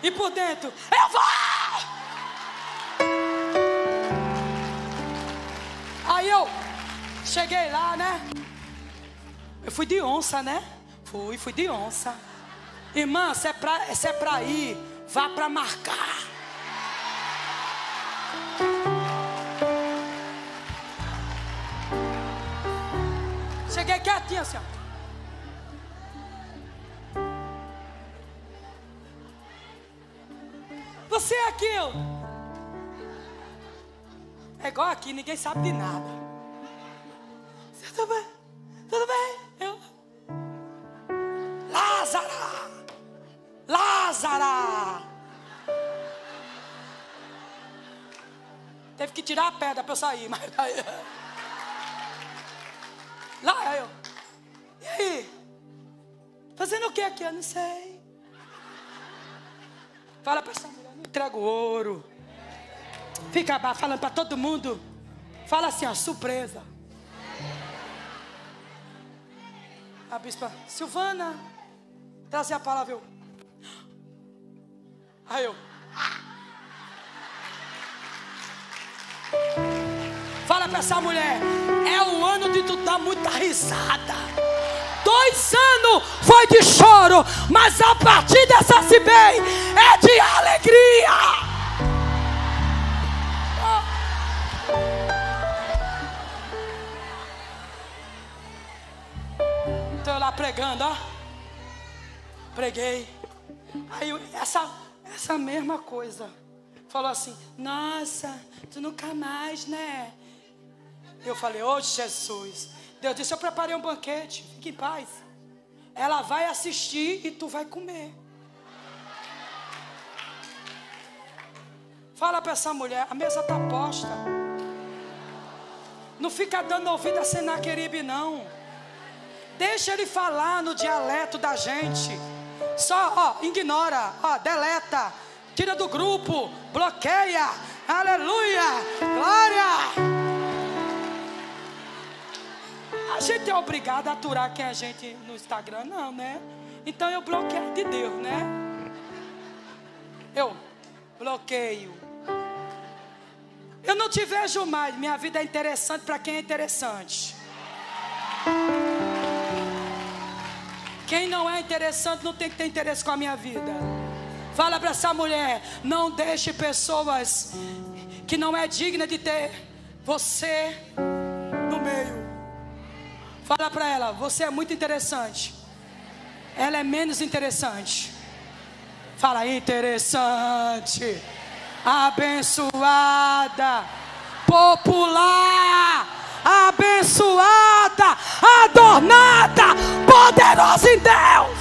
E por dentro, eu vou! Aí eu cheguei lá, né? Eu fui de onça, né? Fui, fui de onça. Irmã, se é pra, se é pra ir, vá pra marcar. Cheguei quietinha assim, ó. Você é aquilo. É igual aqui, ninguém sabe de nada. Tudo bem? Tudo bem? Eu... Lázara! Lázara! Teve que tirar a pedra para eu sair. Mas... Lá eu. E aí? Fazendo o que aqui? Eu não sei. Fala para essa mulher. Trago ouro. Fica falando para todo mundo. Fala assim, ó, surpresa. A bispa, Silvana, trazer a palavra. Eu. Aí eu. Fala para essa mulher. É o ano de tu dar muita risada. Dois anos foi de choro, mas a partir dessa Ciben é de alegria. Oh. Estou lá pregando, ó. Preguei. Aí essa, essa mesma coisa. Falou assim, nossa, tu nunca mais, né? Eu falei, ô Jesus... Deus disse, eu preparei um banquete, fique em paz. Ela vai assistir e tu vai comer. Fala para essa mulher, a mesa está posta. Não fica dando ouvido a Senaqueribe, não. Deixa ele falar no dialeto da gente. Só, ó, ignora, ó, deleta. Tira do grupo, bloqueia. Aleluia, glória. A gente é obrigado a aturar quem a gente no Instagram, não, né? Então eu bloqueio de Deus, né? Eu bloqueio. Eu não te vejo mais. Minha vida é interessante para quem é interessante. Quem não é interessante não tem que ter interesse com a minha vida. Fala para essa mulher, não deixe pessoas que não é digna de ter você no meio. Fala para ela, você é muito interessante. Ela é menos interessante. Fala, interessante, abençoada, popular, abençoada, adornada, poderosa em Deus.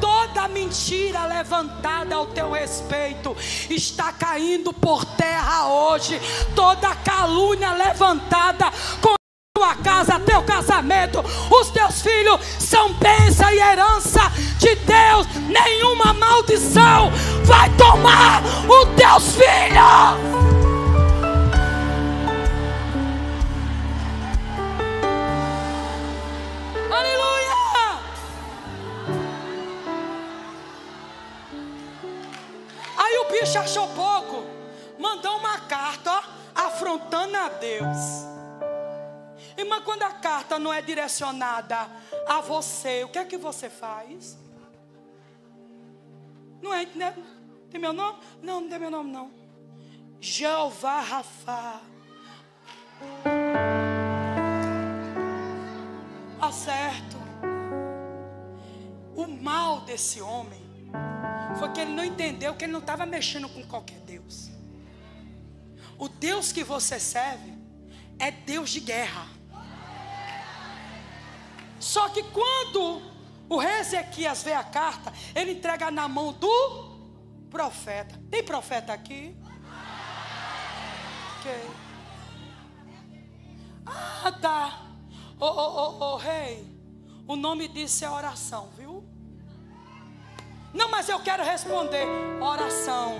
Toda mentira levantada ao teu respeito está caindo por terra hoje. Toda calúnia levantada com tua casa, teu casamento, os teus filhos são bênção e herança de Deus. Nenhuma maldição vai tomar os teus filhos. Aleluia! Aí o bicho achou pouco, mandou uma carta, ó, afrontando a Deus. Irmã, quando a carta não é direcionada a você, o que é que você faz? Não é, né? Tem meu nome? Não, não tem meu nome não. Jeová Rafa. Acerto. O mal desse homem foi que ele não entendeu que ele não estava mexendo com qualquer Deus. O Deus que você serve é Deus de guerra. Só que quando o rei Ezequias vê a carta, ele entrega na mão do profeta. Tem profeta aqui? Ok. Ah, tá. Ô, ô, ô, ô, rei, o nome disso é oração, viu? Não, mas eu quero responder. Oração.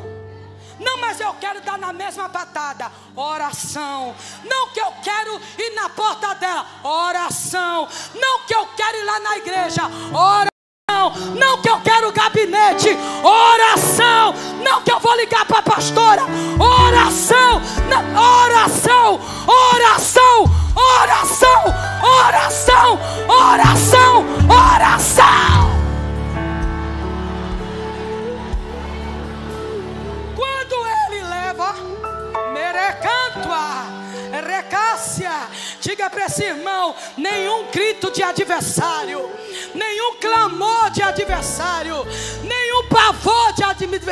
Não, mas eu quero dar na mesma patada. Oração. Não que eu quero ir na porta dela. Oração. Não que eu quero ir lá na igreja. Oração. Não que eu quero gabinete. Oração. Não que eu vou ligar para a pastora. Oração. Não. Oração. Oração. Oração. Oração. Oração. Oração. Merecantua, recácia. Diga para esse irmão: nenhum grito de adversário, nenhum clamor de adversário, nenhum pavor de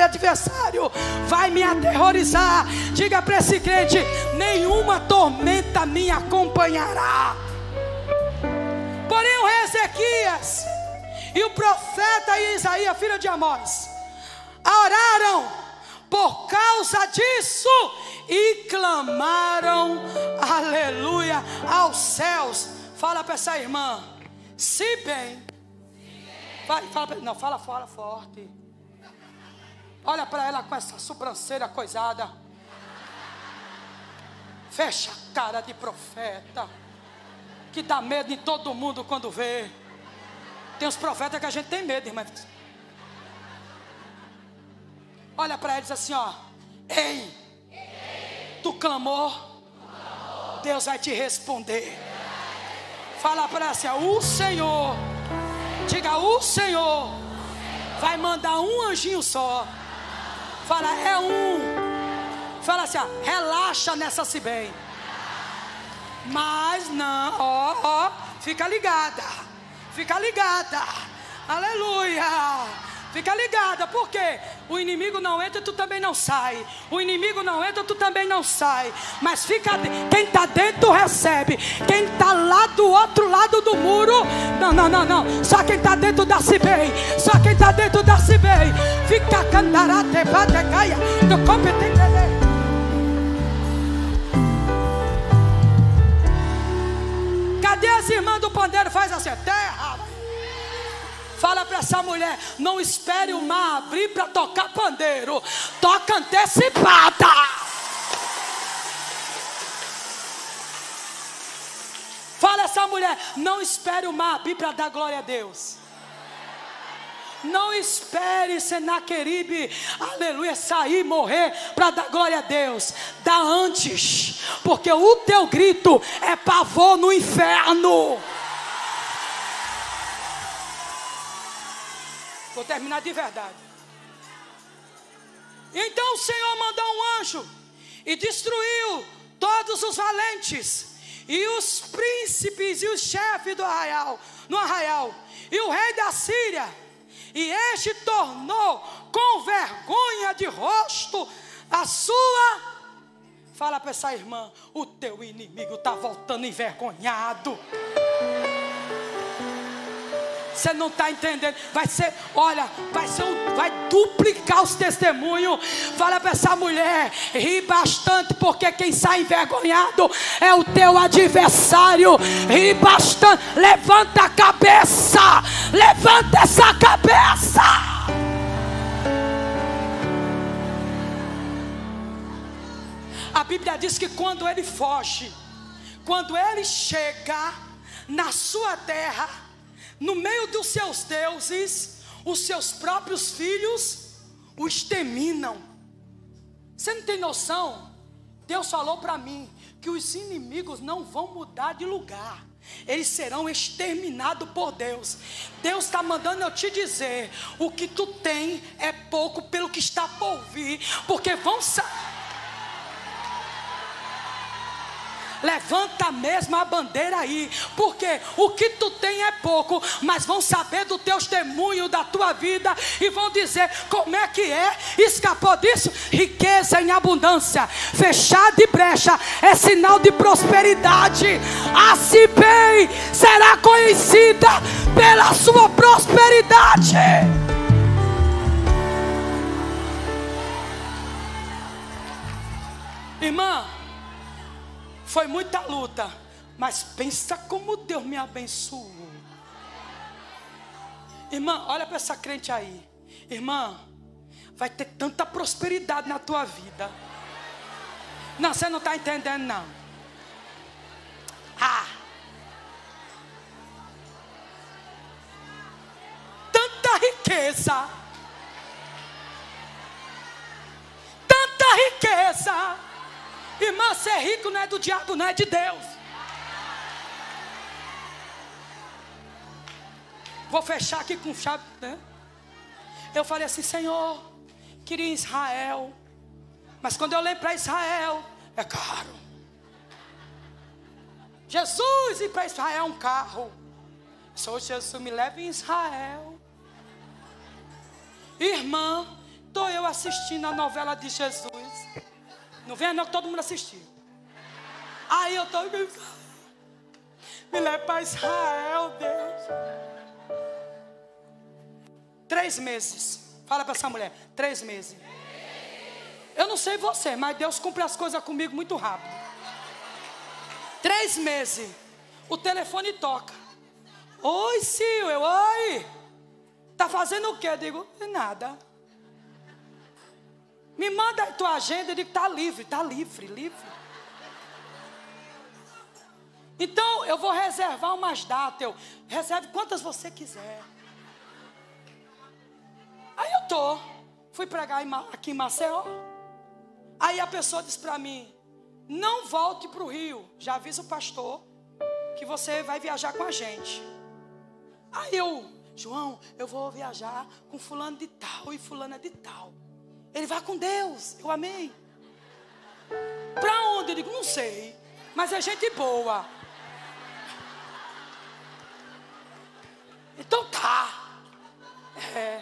adversário vai me aterrorizar. Diga para esse crente: nenhuma tormenta me acompanhará. Porém o rei Ezequias e o profeta Isaías, filho de Amós, oraram por causa disso e clamaram, aleluia, aos céus. Fala para essa irmã: se bem, fala, fala, não, fala fora forte. Olha para ela com essa sobrancelha coisada. Fecha a cara de profeta que dá medo em todo mundo quando vê. Tem os profetas que a gente tem medo, irmã. Olha para ele e diz assim, ó: ei, ei. Tu clamou, Deus, Deus vai te responder. Fala para ela assim, ó: o Senhor, diga, o Senhor, o Senhor vai mandar um anjinho só. Fala, é um. Fala assim, ó: relaxa nessa Ciben. Mas não, ó, ó, fica ligada, fica ligada, aleluia. Fica ligada, porque o inimigo não entra, tu também não sai. O inimigo não entra, tu também não sai. Mas fica, quem está dentro recebe. Quem está lá do outro lado do muro, não, não, não, não. Só quem está dentro da Ciben. Só quem está dentro da Ciben. Fica cantarate, bate, caia. Do competente. Cadê as irmãs do pandeiro? Faz assim, terra. Fala para essa mulher: não espere o mar abrir para tocar pandeiro. Toca antecipada. Fala essa mulher: não espere o mar abrir para dar glória a Deus. Não espere Senaqueribe, aleluia, sair, morrer para dar glória a Deus. Dá antes, porque o teu grito é pavor no inferno. Vou terminar de verdade. Então o Senhor mandou um anjo e destruiu todos os valentes e os príncipes e os chefes do arraial, no arraial, e o rei da Síria, e este tornou com vergonha de rosto a sua. Fala para essa irmã: o teu inimigo está voltando envergonhado. Você não está entendendo. Vai ser, olha, vai ser um, vai duplicar os testemunhos. Fala para essa mulher: ri bastante, porque quem sai envergonhado é o teu adversário. Ri bastante. Levanta a cabeça. Levanta essa cabeça. A Bíblia diz que quando ele foge, quando ele chega na sua terra, no meio dos seus deuses, os seus próprios filhos o exterminam. Você não tem noção? Deus falou para mim que os inimigos não vão mudar de lugar, eles serão exterminados por Deus. Deus está mandando eu te dizer: o que tu tem é pouco pelo que está por vir, porque vão sair. Levanta mesmo a bandeira aí, porque o que tu tem é pouco, mas vão saber do teu testemunho, da tua vida, e vão dizer: como é que é? Escapou disso? Riqueza em abundância, fechada e brecha, é sinal de prosperidade. A Ciben será conhecida pela sua prosperidade. Irmã, foi muita luta, mas pensa como Deus me abençoou. Irmã, olha para essa crente aí. Irmã, vai ter tanta prosperidade na tua vida. Não, você não está entendendo não. Ah, tanta riqueza, tanta riqueza. Irmã, ser rico não é do diabo, não, é de Deus. Vou fechar aqui com chave, né? Eu falei assim: Senhor, queria Israel, mas quando eu olhei para Israel, é caro. Jesus, ir para Israel é um carro. Sou Jesus, me leve em Israel. Irmã, estou eu assistindo a novela de Jesus. Não vem não, que todo mundo assistiu. Aí eu estou pensando: me leva para Israel, Deus. Três meses. Fala para essa mulher: três meses. Eu não sei você, mas Deus cumpre as coisas comigo muito rápido. Três meses. O telefone toca. Oi, Sil, eu, oi. Tá fazendo o quê? Eu digo: nada. Me manda a tua agenda. Eu digo: está livre, está livre, livre. Então eu vou reservar umas datas. Eu reserve quantas você quiser. Aí eu tô, fui pregar aqui em Maceió. Aí a pessoa disse para mim: não volte para o Rio, já avisa o pastor que você vai viajar com a gente. Aí eu: João, eu vou viajar com fulano de tal e fulana de tal. Ele: vai com Deus. Eu: amei. Para onde? Eu digo: não sei, mas é gente boa. Então tá. É.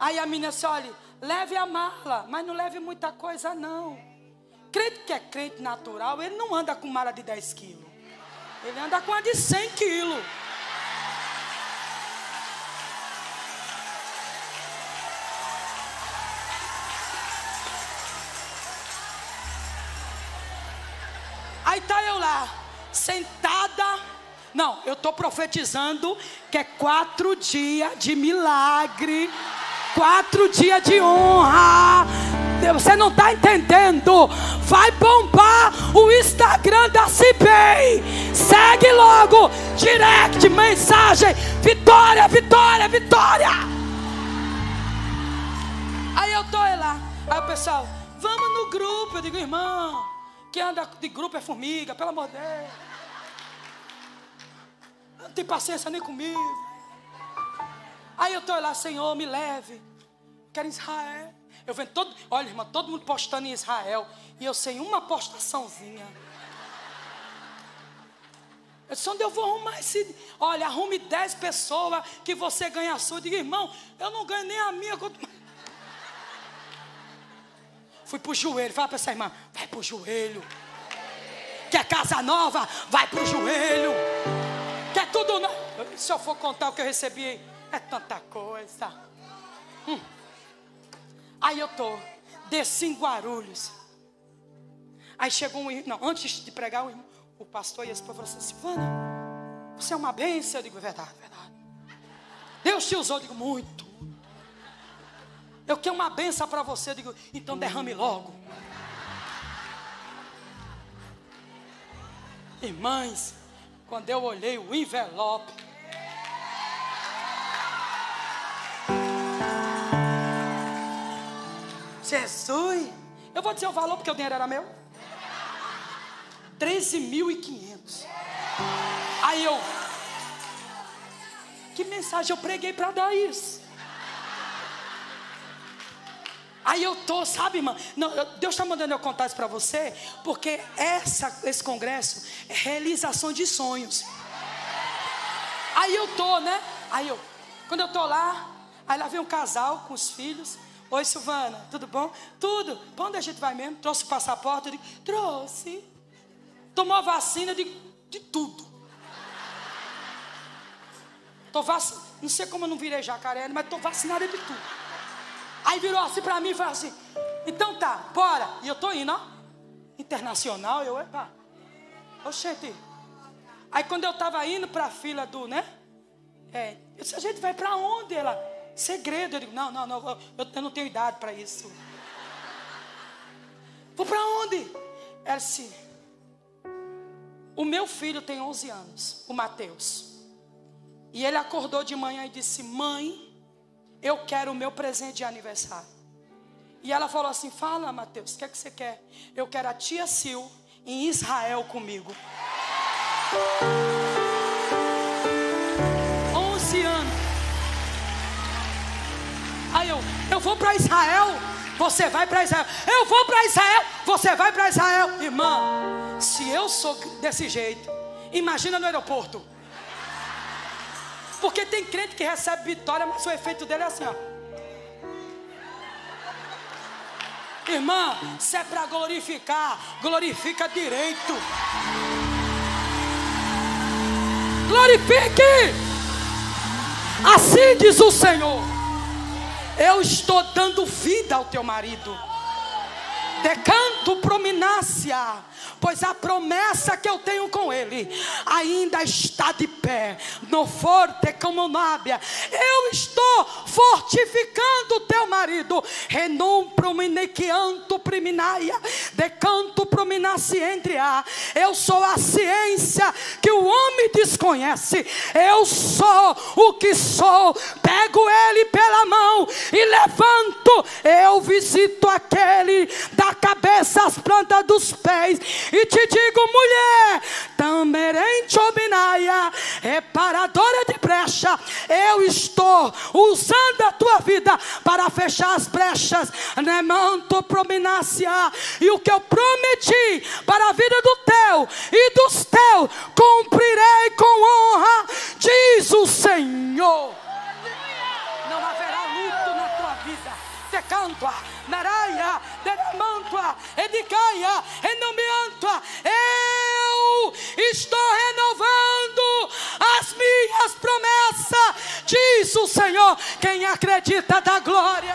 Aí a menina disse: olha, leve a mala, mas não leve muita coisa não. Crente que é crente natural, ele não anda com mala de dez quilos. Ele anda com a de cem quilos. Aí tá eu lá, sentada. Não, eu tô profetizando que é quatro dias de milagre, quatro dias de honra. Você não tá entendendo? Vai bombar o Instagram da Ciben. Segue logo, direct, mensagem: vitória, vitória, vitória. Aí eu tô lá. Aí o pessoal: vamos no grupo. Eu digo: irmão, quem anda de grupo é formiga, pelo amor de Deus. Não tem paciência nem comigo. Aí eu estou lá: Senhor, me leve. Quero Israel. Eu vendo todo, olha, irmã, todo mundo postando em Israel. E eu sem uma postaçãozinha. Eu disse, onde eu vou arrumar esse... Olha, arrume dez pessoas que você ganha a sua. Eu digo, irmão, eu não ganho nem a minha. Quanto... Fui pro joelho. Fala pra essa irmã, vai pro joelho. Quer casa nova? Vai pro joelho. Quer tudo novo? Se eu for contar o que eu recebi, é tanta coisa. Hum. Aí eu tô, desci em Guarulhos. Aí chegou um irmão, não, antes de pregar o irmão, o pastor e esse povo falou assim, Silvana, você é uma bênção. Eu digo, verdade, verdade. Deus te usou. Eu digo, muito. Eu quero uma bênção para você. Eu digo, então derrame logo. Irmãs, quando eu olhei o envelope, Jesus, eu vou dizer o valor porque o dinheiro era meu, treze mil e quinhentos. Aí eu, que mensagem eu preguei para dar isso? Aí eu tô, sabe, irmã? Não, Deus está mandando eu contar isso para você, porque essa, esse congresso é realização de sonhos. Aí eu tô, né? Aí eu, quando eu tô lá, aí lá vem um casal com os filhos. Oi, Silvana, tudo bom? Tudo. Pra onde a gente vai mesmo? Trouxe o passaporte? Eu digo, trouxe. Tomou a vacina? Eu digo, de tudo. Tô vacinada. Não sei como eu não virei jacaré, mas tô vacinada de tudo. Aí virou assim pra mim e falou assim, então tá, bora. E eu tô indo, ó. Internacional, eu, epa. Oxente. Aí quando eu tava indo pra fila do, né? É, eu disse, a gente vai pra onde? Ela, segredo. Eu digo, não, não, não, eu, eu não tenho idade pra isso. Vou pra onde? Ela disse, o meu filho tem onze anos, o Mateus. E ele acordou de manhã e disse, mãe, eu quero o meu presente de aniversário. E ela falou assim, fala, Mateus, o que é que você quer? Eu quero a tia Sil em Israel comigo. onze anos. Aí eu, eu vou para Israel, você vai para Israel. Eu vou para Israel, você vai para Israel. Irmã, se eu sou desse jeito, imagina no aeroporto. Porque tem crente que recebe vitória, mas o efeito dele é assim, ó. Irmã, se é para glorificar, glorifica direito. Glorifique! Assim diz o Senhor. Eu estou dando vida ao teu marido. Decanto prominácia, pois a promessa que eu tenho com ele ainda está de pé. No forte como nábia, eu estou fortificando o teu marido. Renum prominequianto priminaia, decanto prominácia entre a. Eu sou a ciência que o homem desconhece. Eu sou o que sou. Pego ele pela mão e levanto. Eu visito aquele da cabeça às plantas dos pés. E te digo, mulher, tamerente obinaia, reparadora de brecha, eu estou usando a tua vida para fechar as brechas, nemanto prominácia, e o que eu prometi para a vida do teu e dos teus, cumprirei com honra, diz o Senhor. Não haverá luto na tua vida, te canto. Naraia, Deramantua, Edicaia, Renomeantua, eu estou renovando as minhas promessas, diz o Senhor. Quem acredita dá glória.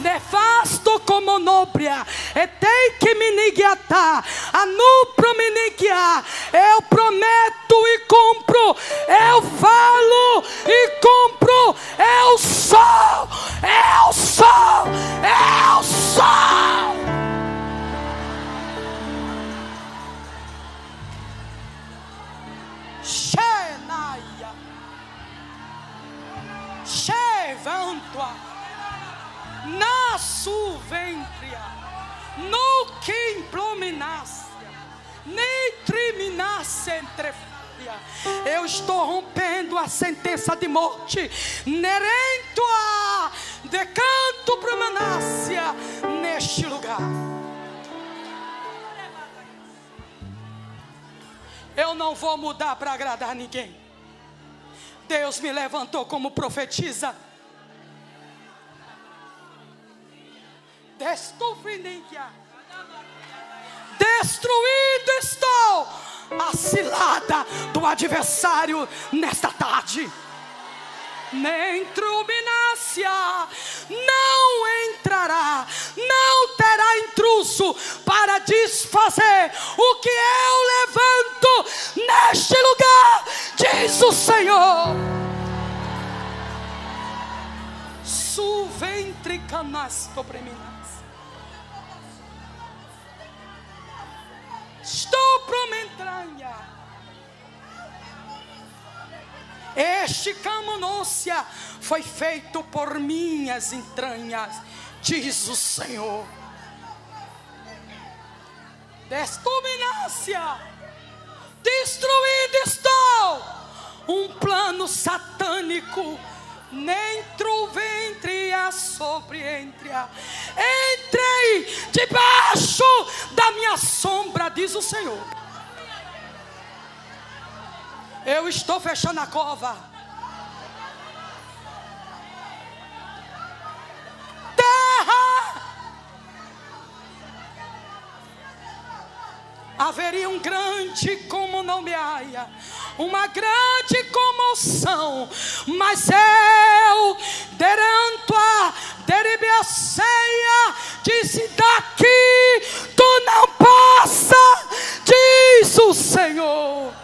Nefasto como nobria, e tem que me niguiatar, a nupro me niguiar, eu prometo e cumpro, eu falo e cumpro, eu sou, eu sou, eu sou. Chenaia, Chevantua. Na suvêntria, no que implominácia, nem triminasse entre. Eu estou rompendo a sentença de morte, nerentua, decanto prominácia neste lugar. Eu não vou mudar para agradar ninguém. Deus me levantou como profetisa. Destruído estou a cilada do adversário nesta tarde. Nem truminácia não entrará, não terá intruso para desfazer o que eu levanto neste lugar, diz o Senhor. Suventricanas dopreminas. Estou promentranha. Este camonúncia foi feito por minhas entranhas, diz o Senhor. Destuminácia, destruído estou. Um plano satânico, nem truventre a sobre entre a. Entrei debaixo da minha sombra, diz o Senhor. Eu estou fechando a cova. Terra! Haveria um grande como Nomeaia, uma grande comoção, mas eu deranto a Deribeaceia, disse: daqui tu não passa, diz o Senhor.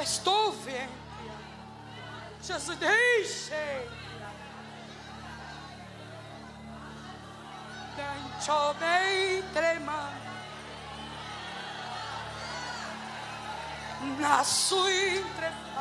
Estou vendo Jesus diz dentro bem tremando na sua entrevista.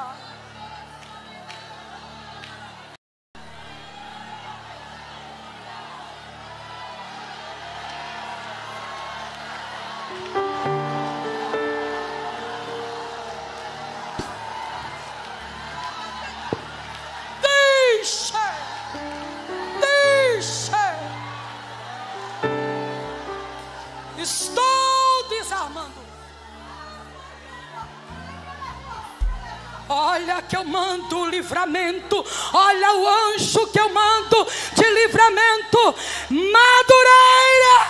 Olha que eu mando livramento. Olha o anjo que eu mando de livramento. Madureira,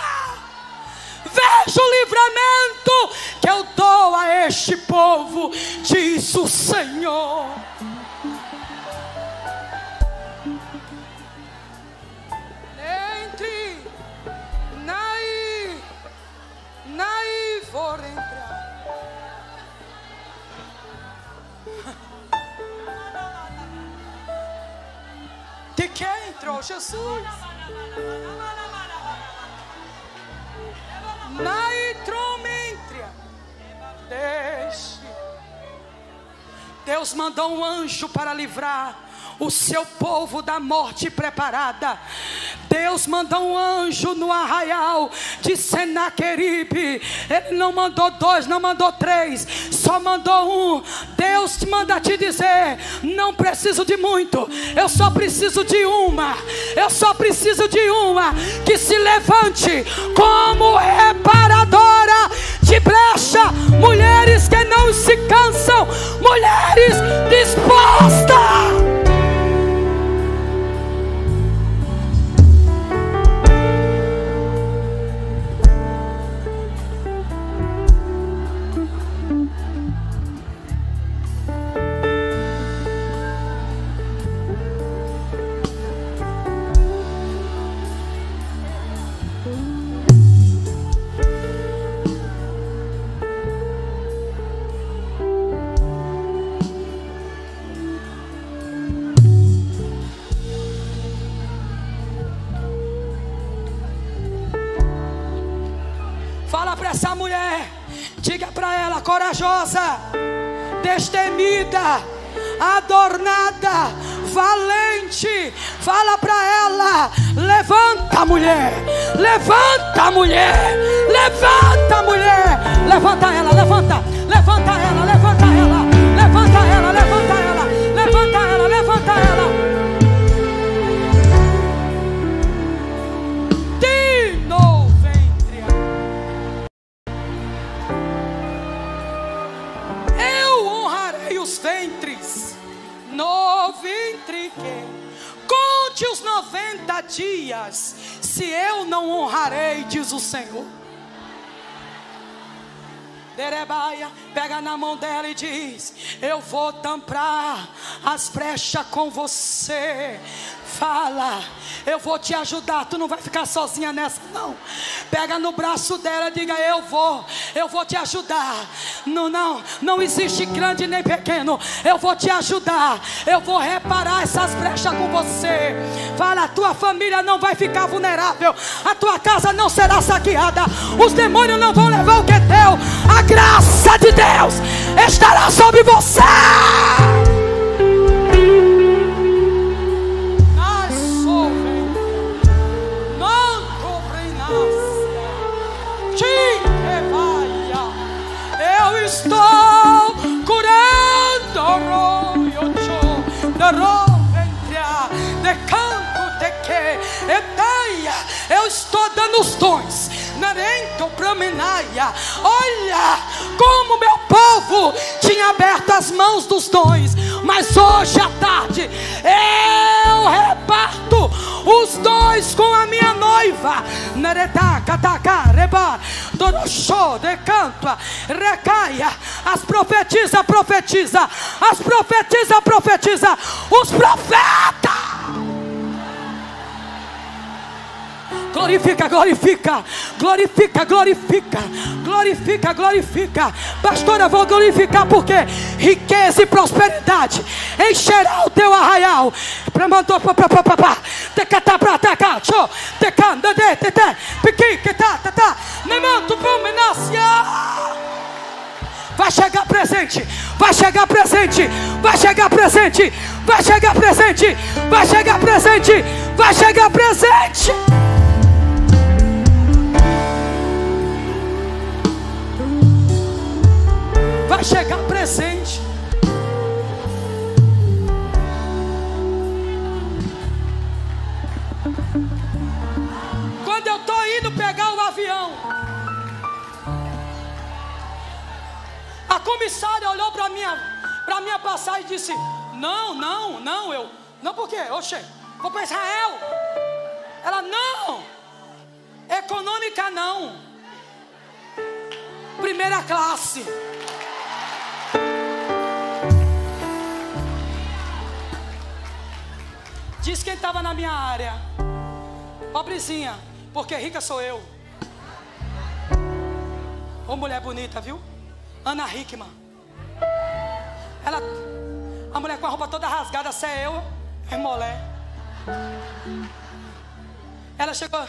veja o livramento que eu dou a este povo, diz o Senhor. Entre Naí, Naí vou entrar. De quem entrou Jesus? Na intromentria. Deixe. Deus mandou um anjo para livrar o seu povo da morte preparada. Deus mandou um anjo no arraial de Senaqueribe. Ele não mandou dois, não mandou três, só mandou um. Deus te manda te dizer: não preciso de muito, eu só preciso de uma. Eu só preciso de uma que se levante como reparadora de brecha. Mulheres que não se cansam, mulheres dispostas. Corajosa, destemida, adornada, valente. Fala para ela: levanta, mulher, levanta, mulher, levanta, mulher, levanta ela, levanta, levanta ela, levanta ela, levanta ela, levanta ela, levanta ela, levanta ela. De novo, ventre. trigue. Conte os noventa dias, se eu não honrarei, diz o Senhor. Derebaia pega na mão dela e diz: eu vou tampar as brechas com você. Fala, eu vou te ajudar, tu não vai ficar sozinha nessa não. Pega no braço dela, diga: eu vou, eu vou te ajudar. Não, não, não existe grande nem pequeno. Eu vou te ajudar, eu vou reparar essas brechas com você. Fala, a tua família não vai ficar vulnerável, a tua casa não será saqueada, os demônios não vão levar o que é teu. A graça de Deus estará sobre você. Eu estou curando o rosto da roventra de canto de que etaia. Eu estou dando os dons. Olha como meu povo tinha aberto as mãos dos dons, mas hoje à tarde eu reparto os dons com a minha noiva. As profetiza, profetiza, as profetiza, profetiza, os profetas. Glorifica, glorifica, glorifica, glorifica, glorifica, glorifica. Pastora, vou glorificar porque riqueza e prosperidade encherá o teu arraial. Vai chegar presente, vai chegar presente, vai chegar presente, vai chegar presente, vai chegar presente, vai chegar presente. Vai chegar presente. Quando eu estou indo pegar o avião, a comissária olhou para minha, para minha passagem e disse: não, não, não, eu. Não, por quê? Oxê, vou para Israel. Ela: não, econômica não, primeira classe. Diz quem estava na minha área: pobrezinha, porque rica sou eu. Ô mulher bonita, viu? Ana Hickman. Ela, a mulher com a roupa toda rasgada, se é eu, é molé. Ela chegou: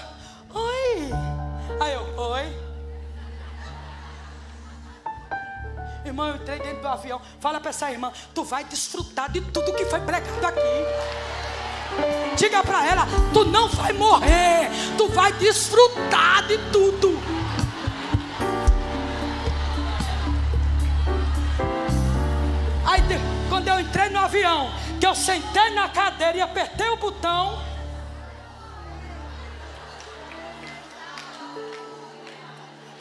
oi. Aí eu: oi. Irmão, eu entrei dentro do avião. Fala pra essa irmã: tu vai desfrutar de tudo que foi pregado aqui. Diga para ela: tu não vai morrer, tu vai desfrutar de tudo. Aí quando eu entrei no avião, que eu sentei na cadeira e apertei o botão,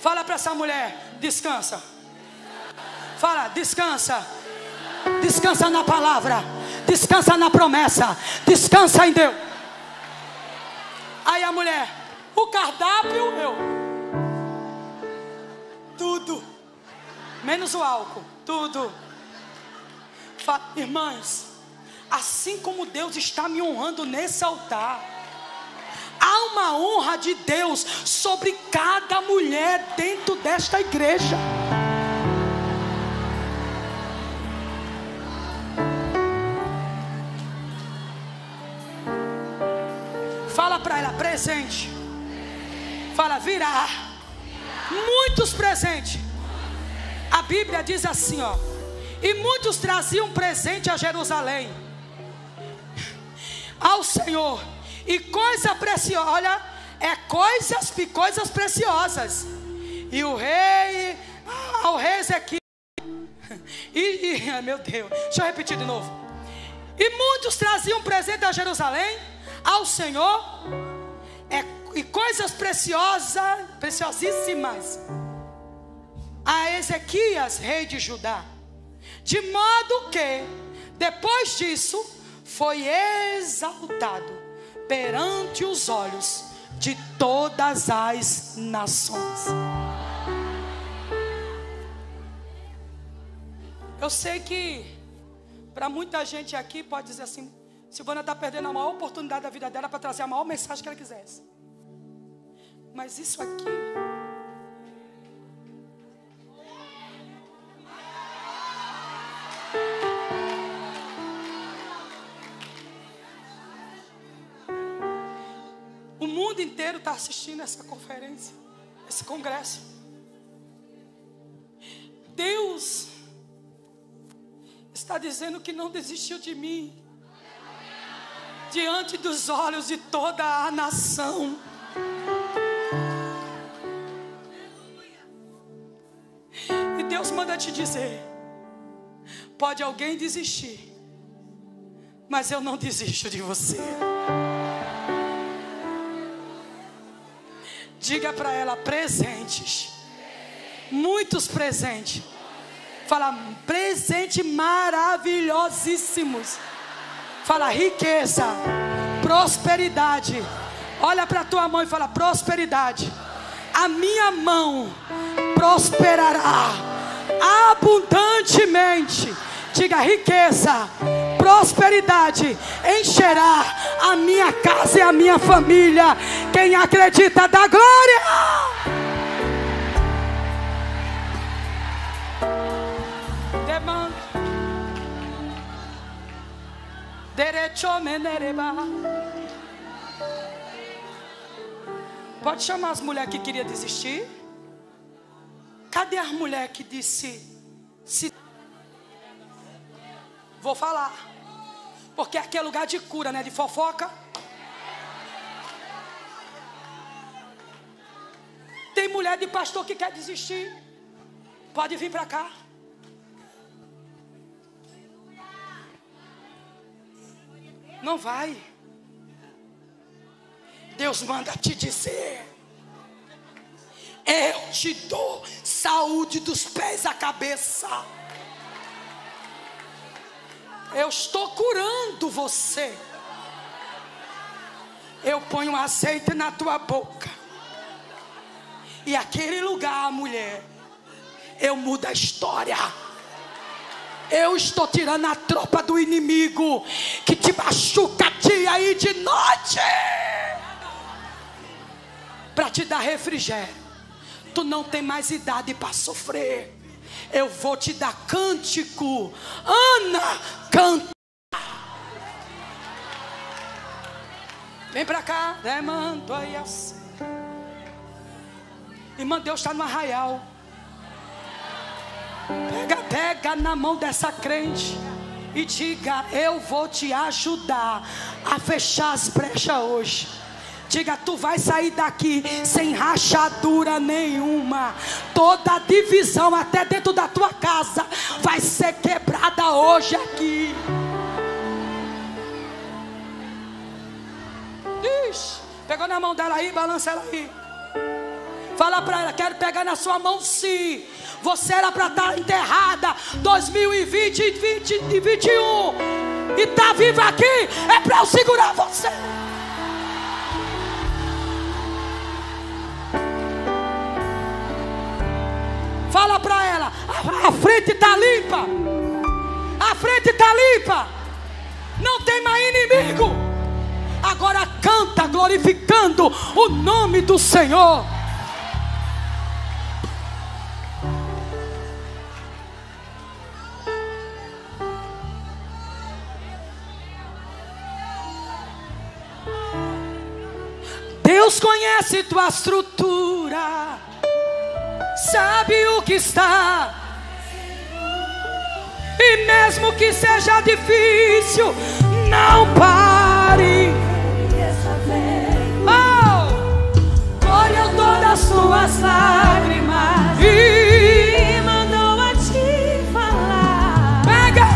fala para essa mulher: descansa. Fala: descansa, descansa na palavra, descansa na promessa, descansa em Deus. Aí a mulher: o cardápio, meu, tudo, menos o álcool, tudo. Fala, irmãs, assim como Deus está me honrando nesse altar, há uma honra de Deus sobre cada mulher dentro desta igreja. Fala para ela: presente. Fala: virá muitos presentes. A Bíblia diz assim, ó: e muitos traziam presente a Jerusalém, ao Senhor, e coisa preciosa. Olha, é coisas e coisas preciosas. E o rei, ao rei Ezequias, e, e meu Deus, deixa eu repetir de novo: e muitos traziam presente a Jerusalém, ao Senhor, é, e coisas preciosas, preciosíssimas, a Ezequias, rei de Judá. De modo que, depois disso, foi exaltado perante os olhos de todas as nações. Eu sei que para muita gente aqui pode dizer assim: Silvana está perdendo a maior oportunidade da vida dela para trazer a maior mensagem que ela quisesse. Mas isso aqui inteiro está assistindo essa conferência, esse congresso. Deus está dizendo que não desistiu de mim diante dos olhos de toda a nação. E Deus manda te dizer: pode alguém desistir, mas eu não desisto de você. Diga para ela: presentes, muitos presentes. Fala: presentes maravilhosíssimos. Fala: riqueza, prosperidade. Olha para a tua mão e fala: prosperidade. A minha mão prosperará abundantemente. Diga: riqueza, prosperidade encherá a minha casa e a minha família. Quem acredita, dá glória. Demanda. Pode chamar as mulheres que queriam desistir? Cadê as mulheres que disse: se vou falar, porque aqui é lugar de cura, né? De fofoca. Tem mulher de pastor que quer desistir. Pode vir para cá. Não vai. Deus manda te dizer: eu te dou saúde dos pés à cabeça. Eu estou curando você. Eu ponho azeite na tua boca. E aquele lugar, mulher, eu mudo a história. Eu estou tirando a tropa do inimigo que te machuca dia e de noite para te dar refrigério. Tu não tem mais idade para sofrer. Eu vou te dar cântico. Ana, canta. Vem pra cá. Irmã, Deus está no arraial. Pega, pega na mão dessa crente e diga: eu vou te ajudar a fechar as brechas hoje. Diga: tu vai sair daqui sem rachadura nenhuma. Toda divisão, até dentro da tua casa, vai ser quebrada hoje aqui. Ixi, pegou na mão dela aí, balança ela aí. Fala para ela: quero pegar na sua mão sim. Você era para estar enterrada dois mil e vinte e vinte e vinte e um. E tá viva aqui, é para eu segurar você. Fala para ela: a, a frente está limpa. A frente está limpa. Não tem mais inimigo. Agora canta glorificando o nome do Senhor. Deus conhece tua estrutura, sabe o que está, e mesmo que seja difícil, não pare. Oh, colheu todas as suas lágrimas e mandou a te falar. Pega,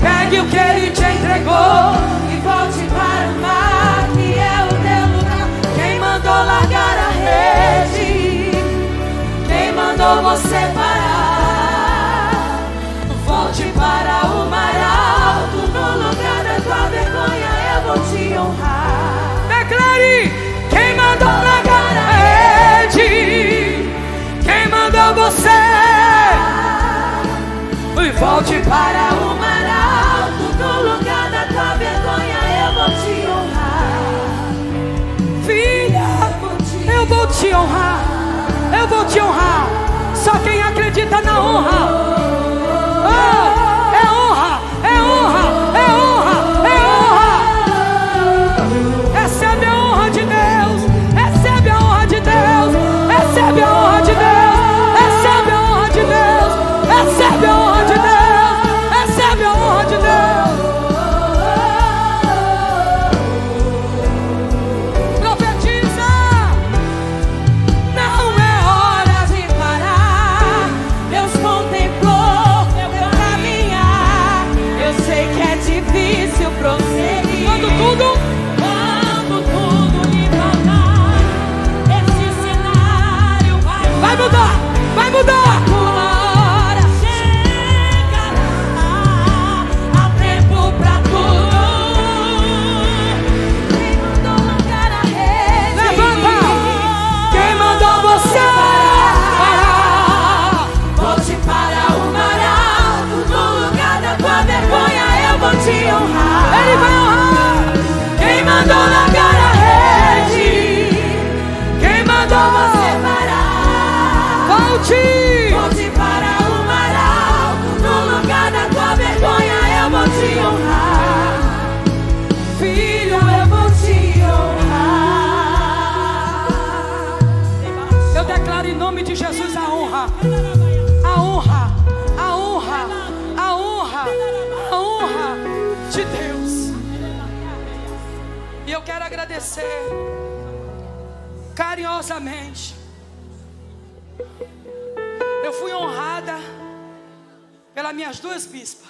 pegue o que ele te entregou e volte para o mar, que é o teu lugar. Quem mandou largar a rede? Mandou você parar. Volte para o mar alto, no lugar da tua vergonha. volte para o mar alto. No lugar da tua vergonha eu vou te honrar. Filha, eu vou te honrar. Eu vou te honrar. Só quem acredita na honra. Oh, é honra, é honra, é honra, é honra. Recebe a honra de Deus. Recebe a honra de Deus. Recebe a honra de Deus. Recebe a honra de Deus. Recebe a honra de Deus. Recebe a honra de Deus. Profetiza. Não é hora de parar. Deus contemplou meu caminhar. Eu sei que é difícil prosseguir. Quando tudo, quando tudo lhe faltar, esse cenário vai mudar. Vai mudar, vai mudar. Ele vai honrar. Quem mandou largar a rede? Quem mandou você parar? Volte, volte para o mar alto. No lugar da tua vergonha eu vou te honrar. Filho, eu vou te honrar. Eu declaro em nome de Jesus a honra. A honra, a honra, a honra, a honra de Deus. E eu quero agradecer carinhosamente. Eu fui honrada pelas minhas duas bispas.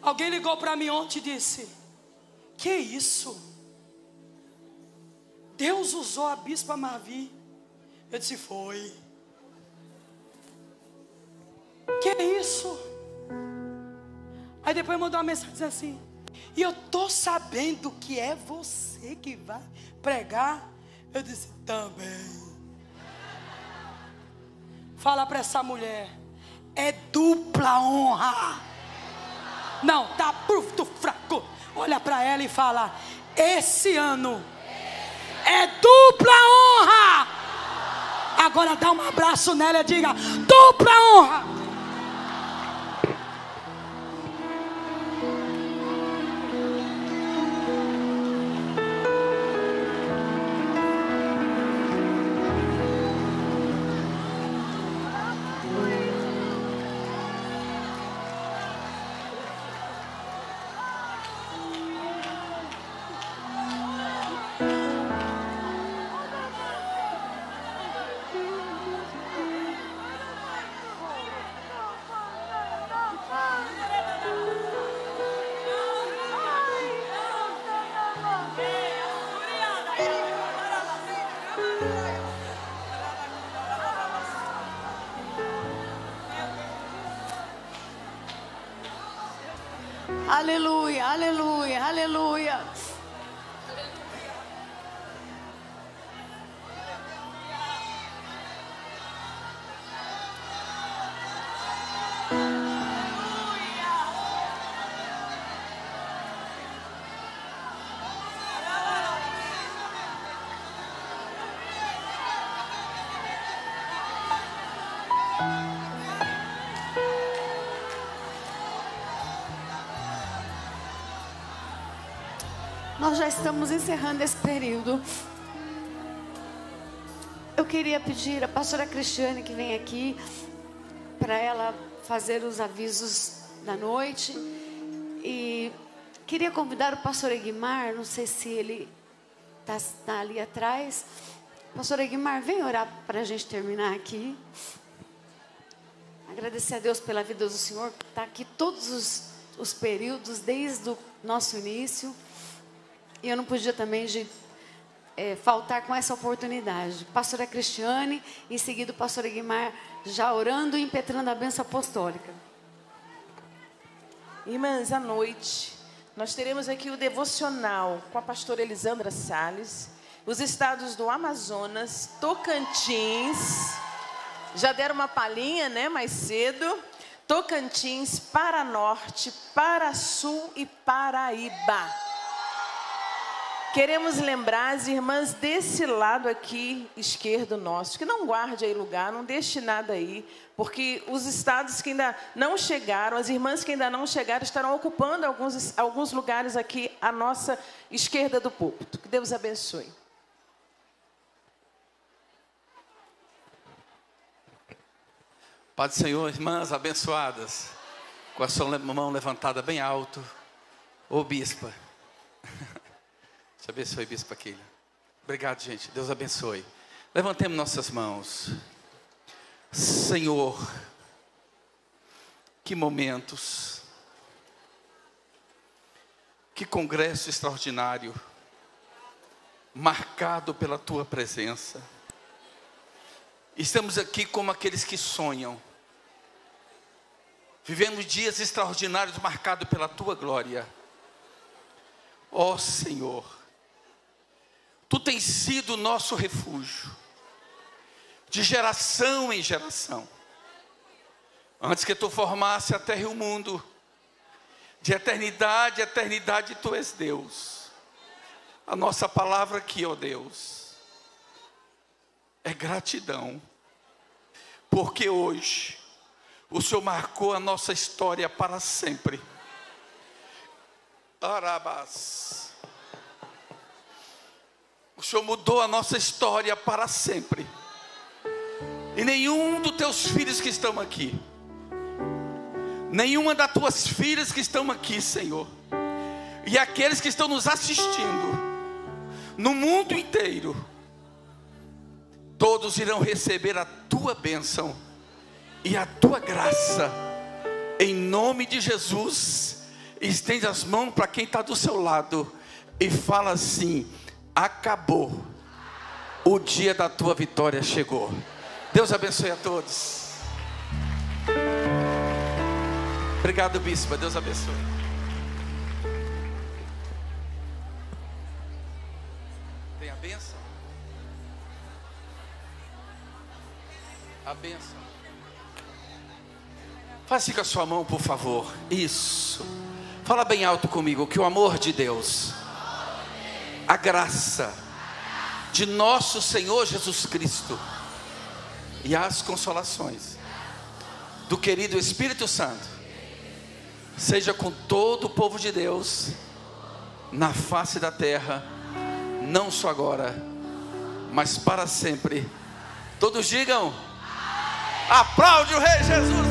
Alguém ligou para mim ontem e disse: que isso? Deus usou a bispa Marvi. Eu disse: foi. Que isso? Aí depois mandou uma mensagem dizendo assim: e eu tô sabendo que é você que vai pregar. Eu disse: também. Fala para essa mulher: é dupla honra. Não, tá pronto, fraco. Olha para ela e fala: esse ano é dupla honra. Agora dá um abraço nela e diga: dupla honra. Aleluia, aleluia, aleluia. Nós já estamos encerrando esse período. Eu queria pedir a pastora Cristiane que vem aqui para ela fazer os avisos da noite. E queria convidar o pastor Eguimar, não sei se ele está tá ali atrás. Pastor Eguimar, vem orar para a gente terminar aqui. Agradecer a Deus pela vida do Senhor, que está aqui todos os, os períodos, desde o nosso início. E eu não podia também de, é, faltar com essa oportunidade. Pastora Cristiane, em seguida o pastor Eguimar, já orando e impetrando a bênção apostólica. Irmãs, à noite, nós teremos aqui o devocional com a pastora Elisandra Salles. Os estados do Amazonas, Tocantins, já deram uma palhinha, né, mais cedo. Tocantins, Paranorte, Parasul e Paraíba. Queremos lembrar as irmãs desse lado aqui, esquerdo nosso, que não guarde aí lugar, não deixe nada aí, porque os estados que ainda não chegaram, as irmãs que ainda não chegaram, estarão ocupando alguns, alguns lugares aqui à nossa esquerda do púlpito. Que Deus abençoe. Pai do Senhor, irmãs abençoadas, com a sua mão levantada bem alto, ô bispa. Deus abençoe, bispa Keila. Obrigado, gente. Deus abençoe. Levantemos nossas mãos. Senhor, que momentos, que congresso extraordinário, marcado pela Tua presença. Estamos aqui como aqueles que sonham, vivendo dias extraordinários marcados pela Tua glória. Ó Senhor, Tu tens sido o nosso refúgio, de geração em geração. Antes que Tu formasse a terra e o mundo, de eternidade a eternidade, Tu és Deus. A nossa palavra aqui, ó Deus, é gratidão, porque hoje o Senhor marcou a nossa história para sempre. Arabás. O Senhor mudou a nossa história para sempre. E nenhum dos Teus filhos que estão aqui, nenhuma das Tuas filhas que estão aqui, Senhor, e aqueles que estão nos assistindo, no mundo inteiro, todos irão receber a Tua bênção e a Tua graça. Em nome de Jesus, estende as mãos para quem está do seu lado e fala assim: acabou. O dia da Tua vitória chegou. Deus abençoe a todos. Obrigado, bispa. Deus abençoe. Tem a bênção? A bênção. Faça com a sua mão, por favor. Isso. Fala bem alto comigo, que o amor de Deus, a graça de nosso Senhor Jesus Cristo e as consolações do querido Espírito Santo seja com todo o povo de Deus na face da terra, não só agora, mas para sempre. Todos digam: aplaude o Rei Jesus!